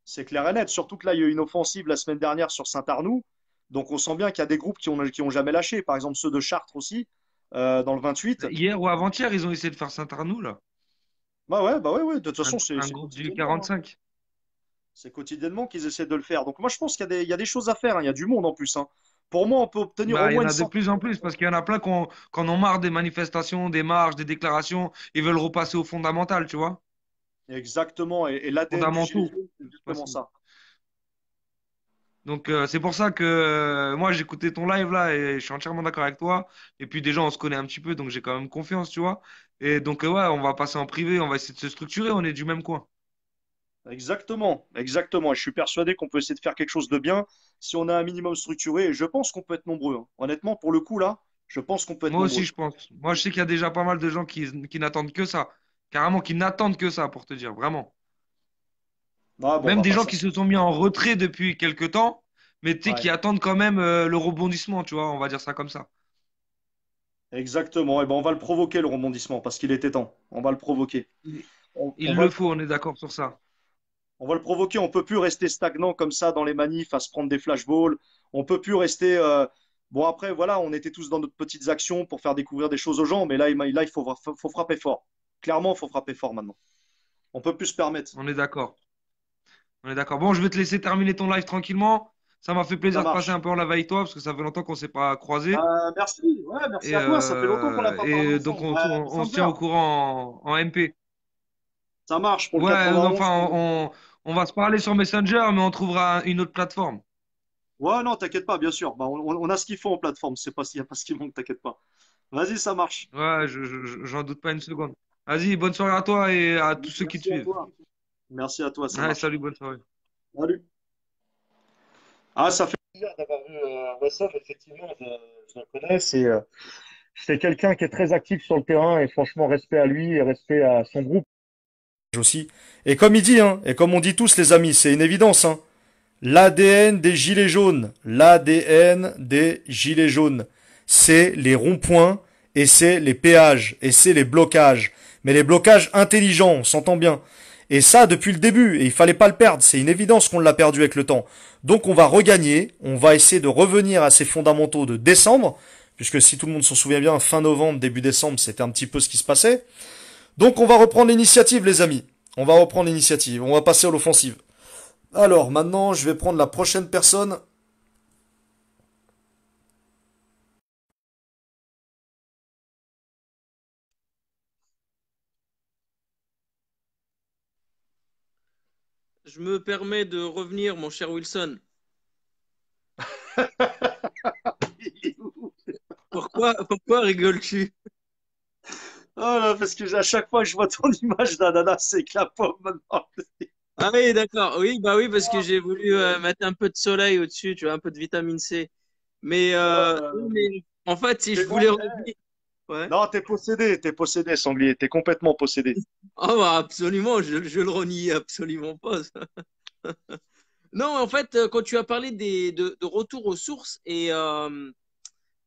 C'est clair et net, surtout que là, il y a eu une offensive la semaine dernière sur Saint-Arnoux. Donc, on sent bien qu'il y a des groupes qui n'ont qui ont jamais lâché. Par exemple, ceux de Chartres aussi, euh, dans le vingt-huit. Hier ou avant-hier, ils ont essayé de faire Saint-Arnoux, là. Bah ouais, bah ouais, ouais. De toute façon, c'est… Un groupe du quarante-cinq. C'est quotidiennement qu'ils essaient de le faire. Donc, moi, je pense qu'il y a des, il y a des choses à faire. Hein. Il y a du monde en plus. Hein. Pour moi, on peut obtenir bah, au moins… Il y en a cent... de plus en plus, parce qu'il y en a plein qui en ont marre des manifestations, des marches, des déclarations. Ils veulent repasser au fondamental, tu vois. Exactement, et, et l'A D N, c'est justement ça. Donc euh, c'est pour ça que euh, moi j'écoutais ton live là et je suis entièrement d'accord avec toi. Et puis déjà on se connaît un petit peu, donc j'ai quand même confiance, tu vois. Et donc euh, ouais, on va passer en privé, on va essayer de se structurer, on est du même coin. Exactement, exactement. Je suis persuadé qu'on peut essayer de faire quelque chose de bien si on a un minimum structuré. Et je pense qu'on peut être nombreux. Hein. Honnêtement, pour le coup là, je pense qu'on peut être Moi nombreux. Moi aussi, je pense. Moi, je sais qu'il y a déjà pas mal de gens qui, qui n'attendent que ça. Carrément, qui n'attendent que ça, pour te dire, vraiment. Ah, bon, même des gens ça. qui se sont mis en retrait depuis quelques temps, mais ouais. qui attendent quand même euh, le rebondissement, tu vois, on va dire ça comme ça. Exactement. Et ben, on va le provoquer, le rebondissement, parce qu'il était temps. On va le provoquer. On, Il on le va... faut, on est d'accord sur ça. On va le provoquer. On ne peut plus rester stagnant comme ça dans les manifs à se prendre des flashballs. On ne peut plus rester… Euh... Bon, après, voilà, on était tous dans notre petites actions pour faire découvrir des choses aux gens, mais là, il, là, il faut, faut frapper fort. Clairement, il faut frapper fort maintenant. On ne peut plus se permettre. On est d'accord. On est d'accord. Bon, je vais te laisser terminer ton live tranquillement. Ça m'a fait plaisir de passer un peu en live avec toi parce que ça fait longtemps qu'on ne s'est pas croisés. Euh, merci. Ouais, merci et à toi. Euh, ça fait longtemps qu'on n'a pas parlé. Et donc, on, ouais, on, on se tient au courant en, en M P. Ça marche. Pour ouais, le enfin, on, on va se parler sur Messenger, mais on trouvera une autre plateforme. Ouais, non, t'inquiète pas, bien sûr. Bah, on, on a ce qu'il faut en plateforme. C'est pas s'il n'y a pas ce qui manque, t'inquiète pas. Vas-y, ça marche. Ouais, je, je, j'en doute pas une seconde. Vas-y, bonne soirée à toi et à tous ceux qui te suivent. Merci à toi. Ça ouais, salut, bonne soirée. Salut. Ah, ça fait plaisir d'avoir vu euh, Wassaf. Effectivement, je, je le connais. C'est euh, quelqu'un qui est très actif sur le terrain et franchement, respect à lui et respect à son groupe. Aussi. Et comme il dit, hein, et comme on dit tous, les amis, c'est une évidence, hein. L'A D N des Gilets jaunes, l'A D N des Gilets jaunes, c'est les ronds-points et c'est les péages et c'est les blocages. Mais les blocages intelligents, on s'entend bien. Et ça, depuis le début, et il fallait pas le perdre, c'est une évidence qu'on l'a perdu avec le temps. Donc on va regagner, on va essayer de revenir à ces fondamentaux de décembre, puisque si tout le monde s'en souvient bien, fin novembre, début décembre, c'était un petit peu ce qui se passait. Donc on va reprendre l'initiative, les amis. On va reprendre l'initiative, on va passer à l'offensive. Alors, maintenant, je vais prendre la prochaine personne. Je me permets de revenir, mon cher Wilson. Pourquoi, pourquoi rigoles-tu? Oh là, parce que à chaque fois que je vois ton image d'ananas, c'est que la pomme maintenant. Ah oui, d'accord. Oui, bah oui, parce que j'ai voulu euh, mettre un peu de soleil au-dessus, tu vois, un peu de vitamine C. Mais, euh, euh, mais en fait, si je voulais revenir… Ouais. Non, t'es possédé, t'es possédé, sanglier, t'es complètement possédé. Oh, bah, absolument, je, je le renie absolument pas. Ça. Non, en fait, quand tu as parlé des, de, de retour aux sources et, euh,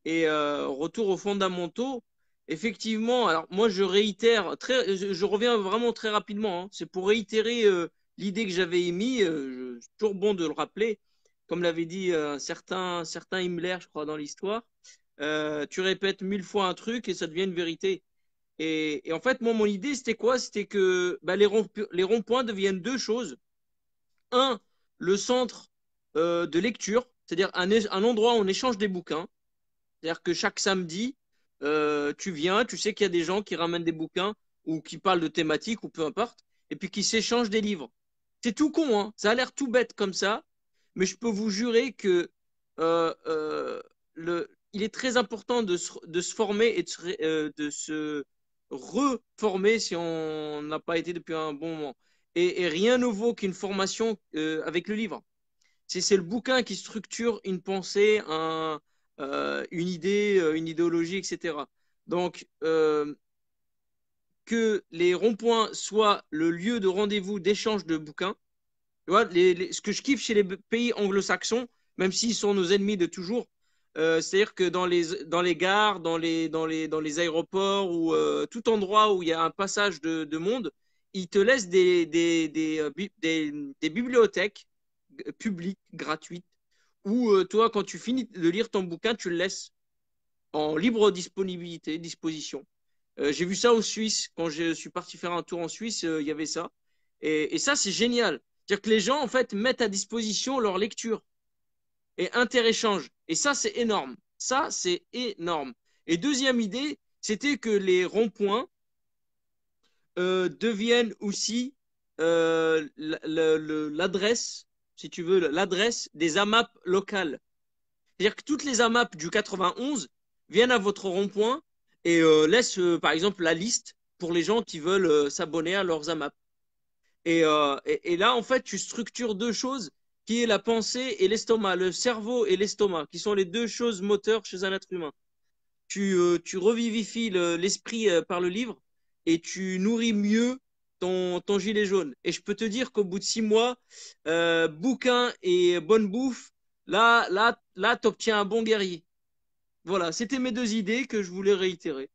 et euh, retour aux fondamentaux, effectivement, alors moi, je réitère, très, je, je reviens vraiment très rapidement, hein, c'est pour réitérer… Euh, l'idée que j'avais émise, euh, c'est toujours bon de le rappeler, comme l'avait dit euh, certains, certains Himmler, je crois, dans l'histoire, euh, tu répètes mille fois un truc et ça devient une vérité. Et, et en fait, moi, mon idée, c'était quoi? C'était que bah, les ronds-points deviennent deux choses. Un, le centre euh, de lecture, c'est-à-dire un, un endroit où on échange des bouquins. C'est-à-dire que chaque samedi, euh, tu viens, tu sais qu'il y a des gens qui ramènent des bouquins ou qui parlent de thématiques ou peu importe, et puis qui s'échangent des livres. C'est tout con, hein. Ça a l'air tout bête comme ça, mais je peux vous jurer que euh, euh, le, il est très important de se, de se former et de se, euh, de se reformer si on n'a pas été depuis un bon moment. Et, et rien ne vaut qu'une formation euh, avec le livre. C'est le bouquin qui structure une pensée, un, euh, une idée, une idéologie, et cetera. Donc, euh, que les ronds-points soient le lieu de rendez-vous d'échange de bouquins. Tu vois, les, les, ce que je kiffe chez les pays anglo-saxons, même s'ils sont nos ennemis de toujours, euh, c'est-à-dire que dans les, dans les gares, dans les, dans les, dans les aéroports ou euh, tout endroit où il y a un passage de, de monde, ils te laissent des, des, des, des, des, des bibliothèques publiques, gratuites, où euh, toi, quand tu finis de lire ton bouquin, tu le laisses en libre disponibilité, disposition. Euh, j'ai vu ça en Suisse, quand je suis parti faire un tour en Suisse, il euh, y avait ça. Et, et ça, c'est génial. C'est-à-dire que les gens, en fait, mettent à disposition leur lecture et interéchangent. Et ça, c'est énorme. Ça, c'est énorme. Et deuxième idée, c'était que les ronds-points euh, deviennent aussi euh, l'adresse si tu veux, l'adresse des AMAP locales. C'est-à-dire que toutes les AMAP du quatre-vingt-onze viennent à votre rond-point et euh, laissent, euh, par exemple, la liste pour les gens qui veulent euh, s'abonner à leurs AMAP. Et, euh, et, et là, en fait, tu structures deux choses qui est la pensée et l'estomac, le cerveau et l'estomac, qui sont les deux choses moteurs chez un être humain. Tu, euh, tu revivifies l'esprit le, euh, par le livre et tu nourris mieux ton, ton gilet jaune. Et je peux te dire qu'au bout de six mois, euh, bouquin et bonne bouffe, là, là, là tu obtiens un bon guerrier. Voilà, c'était mes deux idées que je voulais réitérer.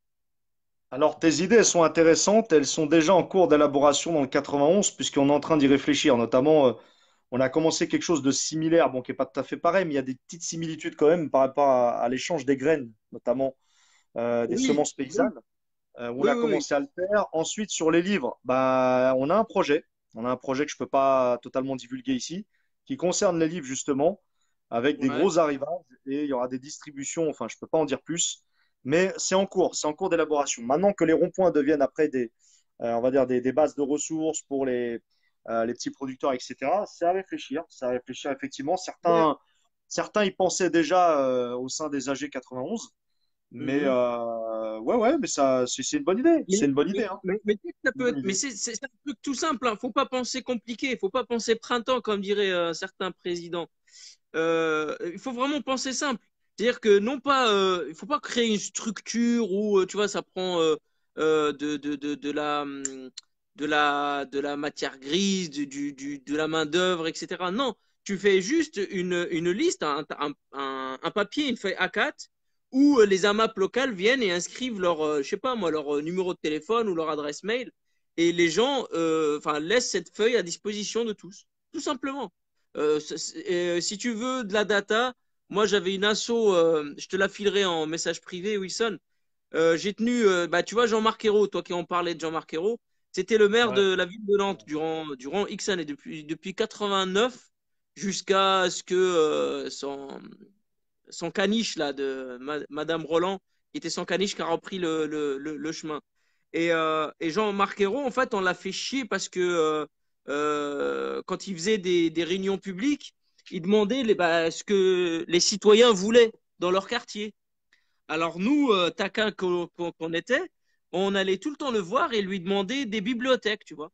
Alors, tes idées sont intéressantes. Elles sont déjà en cours d'élaboration dans le quatre-vingt-onze puisqu'on est en train d'y réfléchir. Notamment, euh, on a commencé quelque chose de similaire, bon, qui n'est pas tout à fait pareil, mais il y a des petites similitudes quand même par rapport à, à l'échange des graines, notamment euh, des oui, semences paysannes. Oui. Euh, on oui, a oui, commencé oui. à le faire. Ensuite, sur les livres, bah, on a un projet. On a un projet que je ne peux pas totalement divulguer ici, qui concerne les livres justement, avec ouais. des gros arrivages et il y aura des distributions. Enfin, je ne peux pas en dire plus, mais c'est en cours, c'est en cours d'élaboration. Maintenant que les ronds-points deviennent après des, euh, on va dire des, des bases de ressources pour les, euh, les petits producteurs, et cetera. C'est à réfléchir, c'est à réfléchir effectivement. Certains, ouais. certains y pensaient déjà euh, au sein des A G quatre-vingt-onze. Mais, mmh. euh, ouais, ouais, mais ça, c'est une bonne idée. C'est une bonne idée. Hein. Mais, mais, mais c'est un truc tout simple. Hein. Faut pas penser compliqué. Faut pas penser printemps, comme diraient euh, certains présidents. Euh, il faut vraiment penser simple. C'est-à-dire que non pas, euh, il faut pas créer une structure où, tu vois, ça prend euh, euh, de, de, de, de, la, de, la, de la matière grise, du, du, du, de la main-d'œuvre, et cetera. Non, tu fais juste une, une liste, un, un, un, un papier, une feuille A quatre. Où les AMAP locales viennent et inscrivent leur, je sais pas moi, leur numéro de téléphone ou leur adresse mail, et les gens, euh, enfin, laissent cette feuille à disposition de tous, tout simplement. Euh, et si tu veux de la data, moi j'avais une asso, euh, je te la filerai en message privé, Wilson. Euh, J'ai tenu, euh, bah tu vois Jean-Marc Ayrault, toi qui en parlais de Jean-Marc Ayrault, c'était le maire ouais. de la ville de Nantes durant durant X années, depuis depuis quatre-vingt-neuf jusqu'à ce que euh, son son caniche là de Madame Roland, qui était son caniche qui a repris le, le, le, le chemin. Et, euh, et Jean-Marc Ayrault, en fait, on l'a fait chier parce que euh, euh, quand il faisait des, des réunions publiques, il demandait les, bah, ce que les citoyens voulaient dans leur quartier. Alors nous, euh, taquins qu'on qu'on était, on allait tout le temps le voir et lui demander des bibliothèques, tu vois.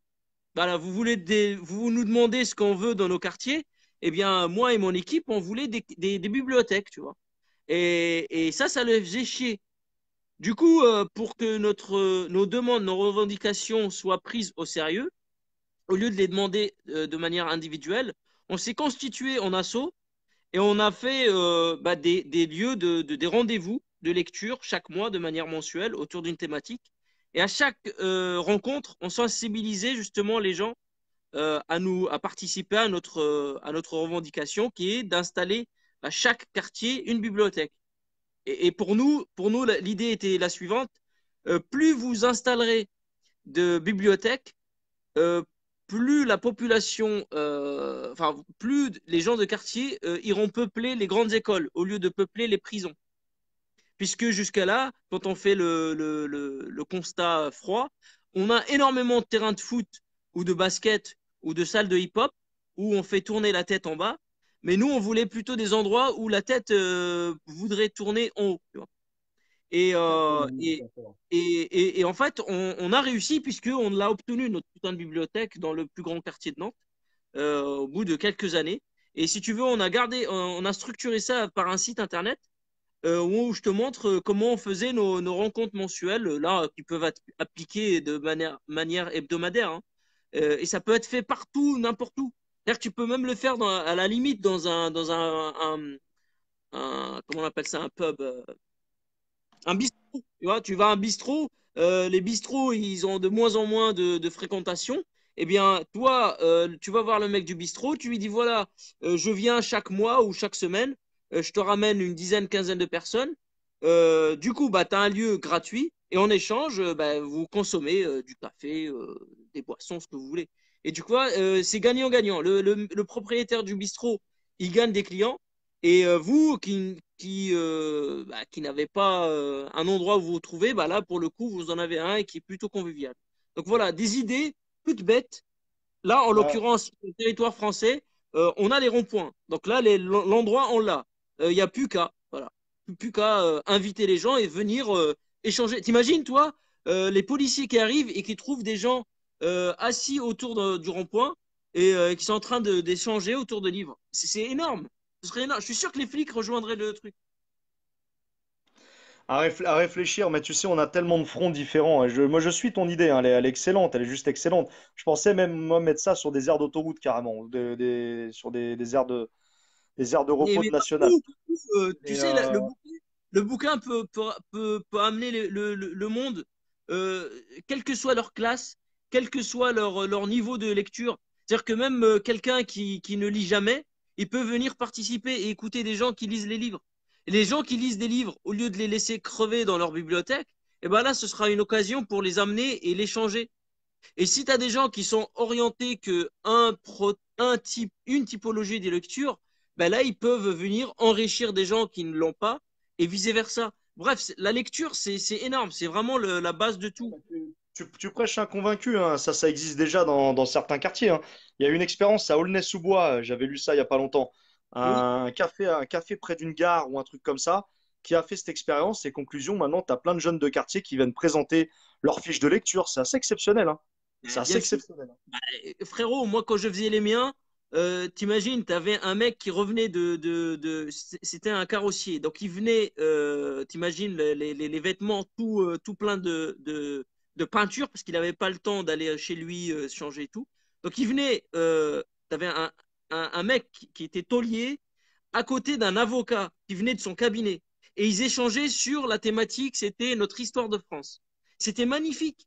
Voilà, vous, voulez des, vous nous demandez ce qu'on veut dans nos quartiers. Eh bien, moi et mon équipe, on voulait des, des, des bibliothèques, tu vois. Et, et ça, ça le faisait chier. Du coup, euh, pour que notre, nos demandes, nos revendications soient prises au sérieux, au lieu de les demander euh, de manière individuelle, on s'est constitué en asso et on a fait euh, bah, des, des lieux, de, de, des rendez-vous de lecture chaque mois de manière mensuelle autour d'une thématique. Et à chaque euh, rencontre, on sensibilisait justement les gens Euh, à nous à participer à notre euh, à notre revendication qui est d'installer à chaque quartier une bibliothèque. Et, et pour nous pour nous l'idée était la suivante: euh, plus vous installerez de bibliothèques, euh, plus la population, euh, enfin plus les gens de quartier euh, iront peupler les grandes écoles au lieu de peupler les prisons. Puisque jusqu'à là, quand on fait le le, le le constat froid, on a énormément de terrains de foot ou de basket ou de salles de hip-hop où on fait tourner la tête en bas, mais nous, on voulait plutôt des endroits où la tête euh, voudrait tourner en haut. Tu vois. Et, euh, et, et, et, et en fait, on, on a réussi puisqu'on l'a obtenu, notre putain de bibliothèque, dans le plus grand quartier de Nantes, euh, au bout de quelques années. Et si tu veux, on a, gardé, on a structuré ça par un site internet euh, où je te montre comment on faisait nos, nos rencontres mensuelles, là, qui peuvent être appliquées de manière, manière hebdomadaire. Hein. Euh, et ça peut être fait partout, n'importe où. C'est-à-dire que tu peux même le faire dans, à la limite dans un, dans un, un, un comment on appelle ça, un pub, euh, un bistrot. Tu vois, tu vas à un bistrot, euh, les bistrots, ils ont de moins en moins de, de fréquentation. Eh bien, toi, euh, tu vas voir le mec du bistrot, tu lui dis, voilà, euh, je viens chaque mois ou chaque semaine, euh, je te ramène une dizaine, quinzaine de personnes. Euh, du coup, bah, tu as un lieu gratuit. Et en échange, bah, vous consommez euh, du café, euh, des boissons, ce que vous voulez. Et du coup, euh, c'est gagnant-gagnant. Le, le, le propriétaire du bistrot, il gagne des clients. Et euh, vous, qui, qui, euh, bah, qui n'avez pas euh, un endroit où vous vous trouvez, bah, là, pour le coup, vous en avez un et qui est plutôt convivial. Donc voilà, des idées toutes bêtes. Là, en ouais. l'occurrence, sur le territoire français, euh, on a les ronds-points. Donc là, l'endroit, on l'a. Il euh, n'y a plus qu'à voilà. plus qu'à euh, inviter les gens et venir euh, échanger. T'imagines, toi, euh, les policiers qui arrivent et qui trouvent des gens euh, assis autour de, du rond-point et euh, qui sont en train d'échanger autour de livres. C'est énorme. Ce serait énorme. Je suis sûr que les flics rejoindraient le truc. À, réfl à réfléchir, mais tu sais, on a tellement de fronts différents. Je, moi, je suis ton idée, hein, elle, est, elle est excellente, elle est juste excellente. Je pensais même moi, mettre ça sur des aires d'autoroute carrément, de, des, sur des, des aires de, des aires de repos nationales. Euh, tu Et sais, euh... la, le, bouquin, le bouquin peut, peut, peut, peut amener le, le, le monde, euh, quelle que soit leur classe, quel que soit leur, leur niveau de lecture. C'est-à-dire que même euh, quelqu'un qui, qui ne lit jamais, il peut venir participer et écouter des gens qui lisent les livres. Les gens qui lisent des livres, au lieu de les laisser crever dans leur bibliothèque, eh ben là, ce sera une occasion pour les amener et les changer. Et si tu as des gens qui sont orientés que un pro, un type, une typologie des lectures, ben là, ils peuvent venir enrichir des gens qui ne l'ont pas et vice-versa. Bref, la lecture, c'est énorme. C'est vraiment le, la base de tout. Tu, tu prêches un convaincu, hein. ça, ça existe déjà dans, dans certains quartiers. Hein. Il y a une expérience à Aulnay-sous-Bois, j'avais lu ça il n'y a pas longtemps. Un, oui. café, un café près d'une gare ou un truc comme ça qui a fait cette expérience et conclusion, maintenant tu as plein de jeunes de quartier qui viennent présenter leur fiche de lecture, c'est assez exceptionnel hein. c'est assez exceptionnel bah, frérot, moi quand je faisais les miens euh, t'imagines, tu avais un mec qui revenait de, de, de c'était un carrossier, donc il venait euh, t'imagines les, les, les vêtements tout, euh, tout plein de, de, de peinture parce qu'il n'avait pas le temps d'aller chez lui euh, changer et tout, donc il venait euh, tu avais un Un, un mec qui était taulier à côté d'un avocat qui venait de son cabinet et ils échangeaient sur la thématique, c'était notre histoire de France. C'était magnifique.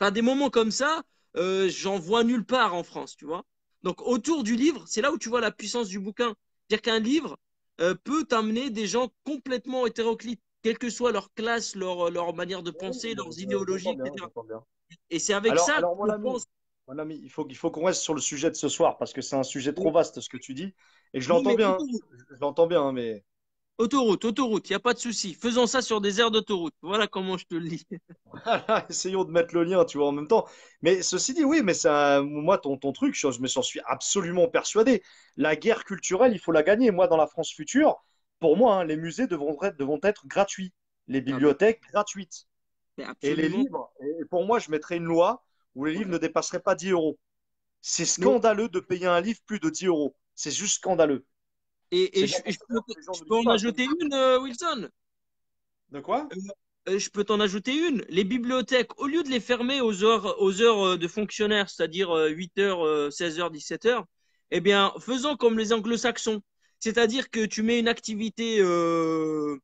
Par des moments comme ça, euh, j'en vois nulle part en France, tu vois. Donc autour du livre, c'est là où tu vois la puissance du bouquin. C'est-à-dire qu'un livre euh, peut t'amener des gens complètement hétéroclites, quelle que soit leur classe, leur, leur manière de penser, oui, leurs je idéologies, bien, et cetera. Et c'est avec alors, ça alors, que je pense... Mon ami, il faut, il faut qu'on reste sur le sujet de ce soir parce que c'est un sujet trop vaste ce que tu dis et je l'entends oui, bien. Je l'entends bien, mais autoroute, autoroute, il n'y a pas de souci. Faisons ça sur des aires d'autoroute. Voilà comment je te le dis. Voilà, essayons de mettre le lien, tu vois, en même temps. Mais ceci dit, oui, mais ça, moi, ton, ton truc, je, je me suis absolument persuadé. La guerre culturelle, il faut la gagner. Moi, dans la France future, pour moi, hein, les musées devront être, devront être gratuits, les bibliothèques ah, gratuites et les livres. Et pour moi, je mettrais une loi où les livres ne dépasseraient pas dix euros. C'est scandaleux de payer un livre plus de dix euros. C'est juste scandaleux. Et, et je, je peux, je peux en ajouter une, euh, Wilson. De quoi euh, Je peux t'en ajouter une. Les bibliothèques, au lieu de les fermer aux heures, aux heures de fonctionnaires, c'est-à-dire huit heures, seize heures, dix-sept heures, eh bien, faisons comme les anglo-saxons. C'est-à-dire que tu mets une activité euh,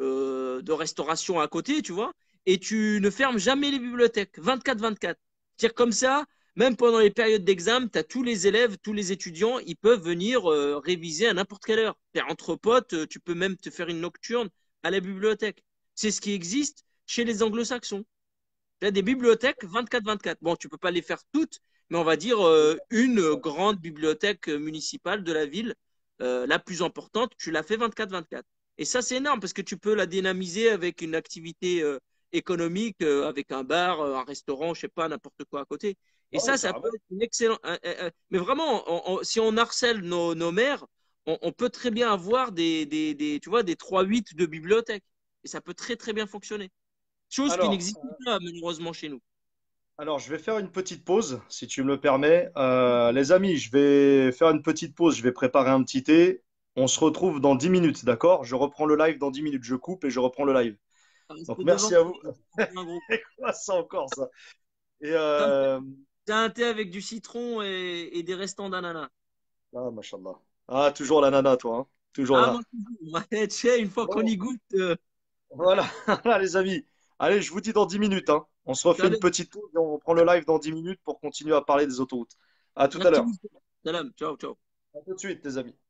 euh, de restauration à côté, tu vois, et tu ne fermes jamais les bibliothèques, vingt-quatre vingt-quatre. C'est-à-dire comme ça, même pendant les périodes d'examen, tu as tous les élèves, tous les étudiants, ils peuvent venir euh, réviser à n'importe quelle heure. Entre potes, tu peux même te faire une nocturne à la bibliothèque. C'est ce qui existe chez les anglo-saxons. Tu as des bibliothèques vingt-quatre vingt-quatre. Bon, tu ne peux pas les faire toutes, mais on va dire euh, une grande bibliothèque municipale de la ville, euh, la plus importante, tu la fais vingt-quatre vingt-quatre. Et ça, c'est énorme parce que tu peux la dynamiser avec une activité euh, économique, euh, avec un bar, euh, un restaurant, je sais pas, n'importe quoi à côté. Et oh, ça, ça peut être une excellente… Euh, euh, mais vraiment, on, on, si on harcèle nos, nos maires, on, on peut très bien avoir des, des, des, tu vois, des trois huit de bibliothèque. Et ça peut très, très bien fonctionner. Chose alors, qui n'existe euh... pas, malheureusement, chez nous. Alors, je vais faire une petite pause, si tu me le permets. Euh, les amis, je vais faire une petite pause. Je vais préparer un petit thé. On se retrouve dans dix minutes, d'accord? Je reprends le live dans dix minutes. Je coupe et je reprends le live. Donc, merci à vous. C'est quoi ça encore ça? Et euh... t'as un thé avec du citron et, et des restants d'ananas. Ah, machallah. Ah, toujours l'ananas, toi. Hein toujours ah, moi, toujours. Une fois qu'on y goûte. Euh... Voilà. Voilà, les amis. Allez, je vous dis dans dix minutes. Hein. On se refait une petite tour et on reprend le live dans dix minutes pour continuer à parler des autoroutes. À tout à l'heure. Salam. Ciao, ciao. À tout de suite, les amis.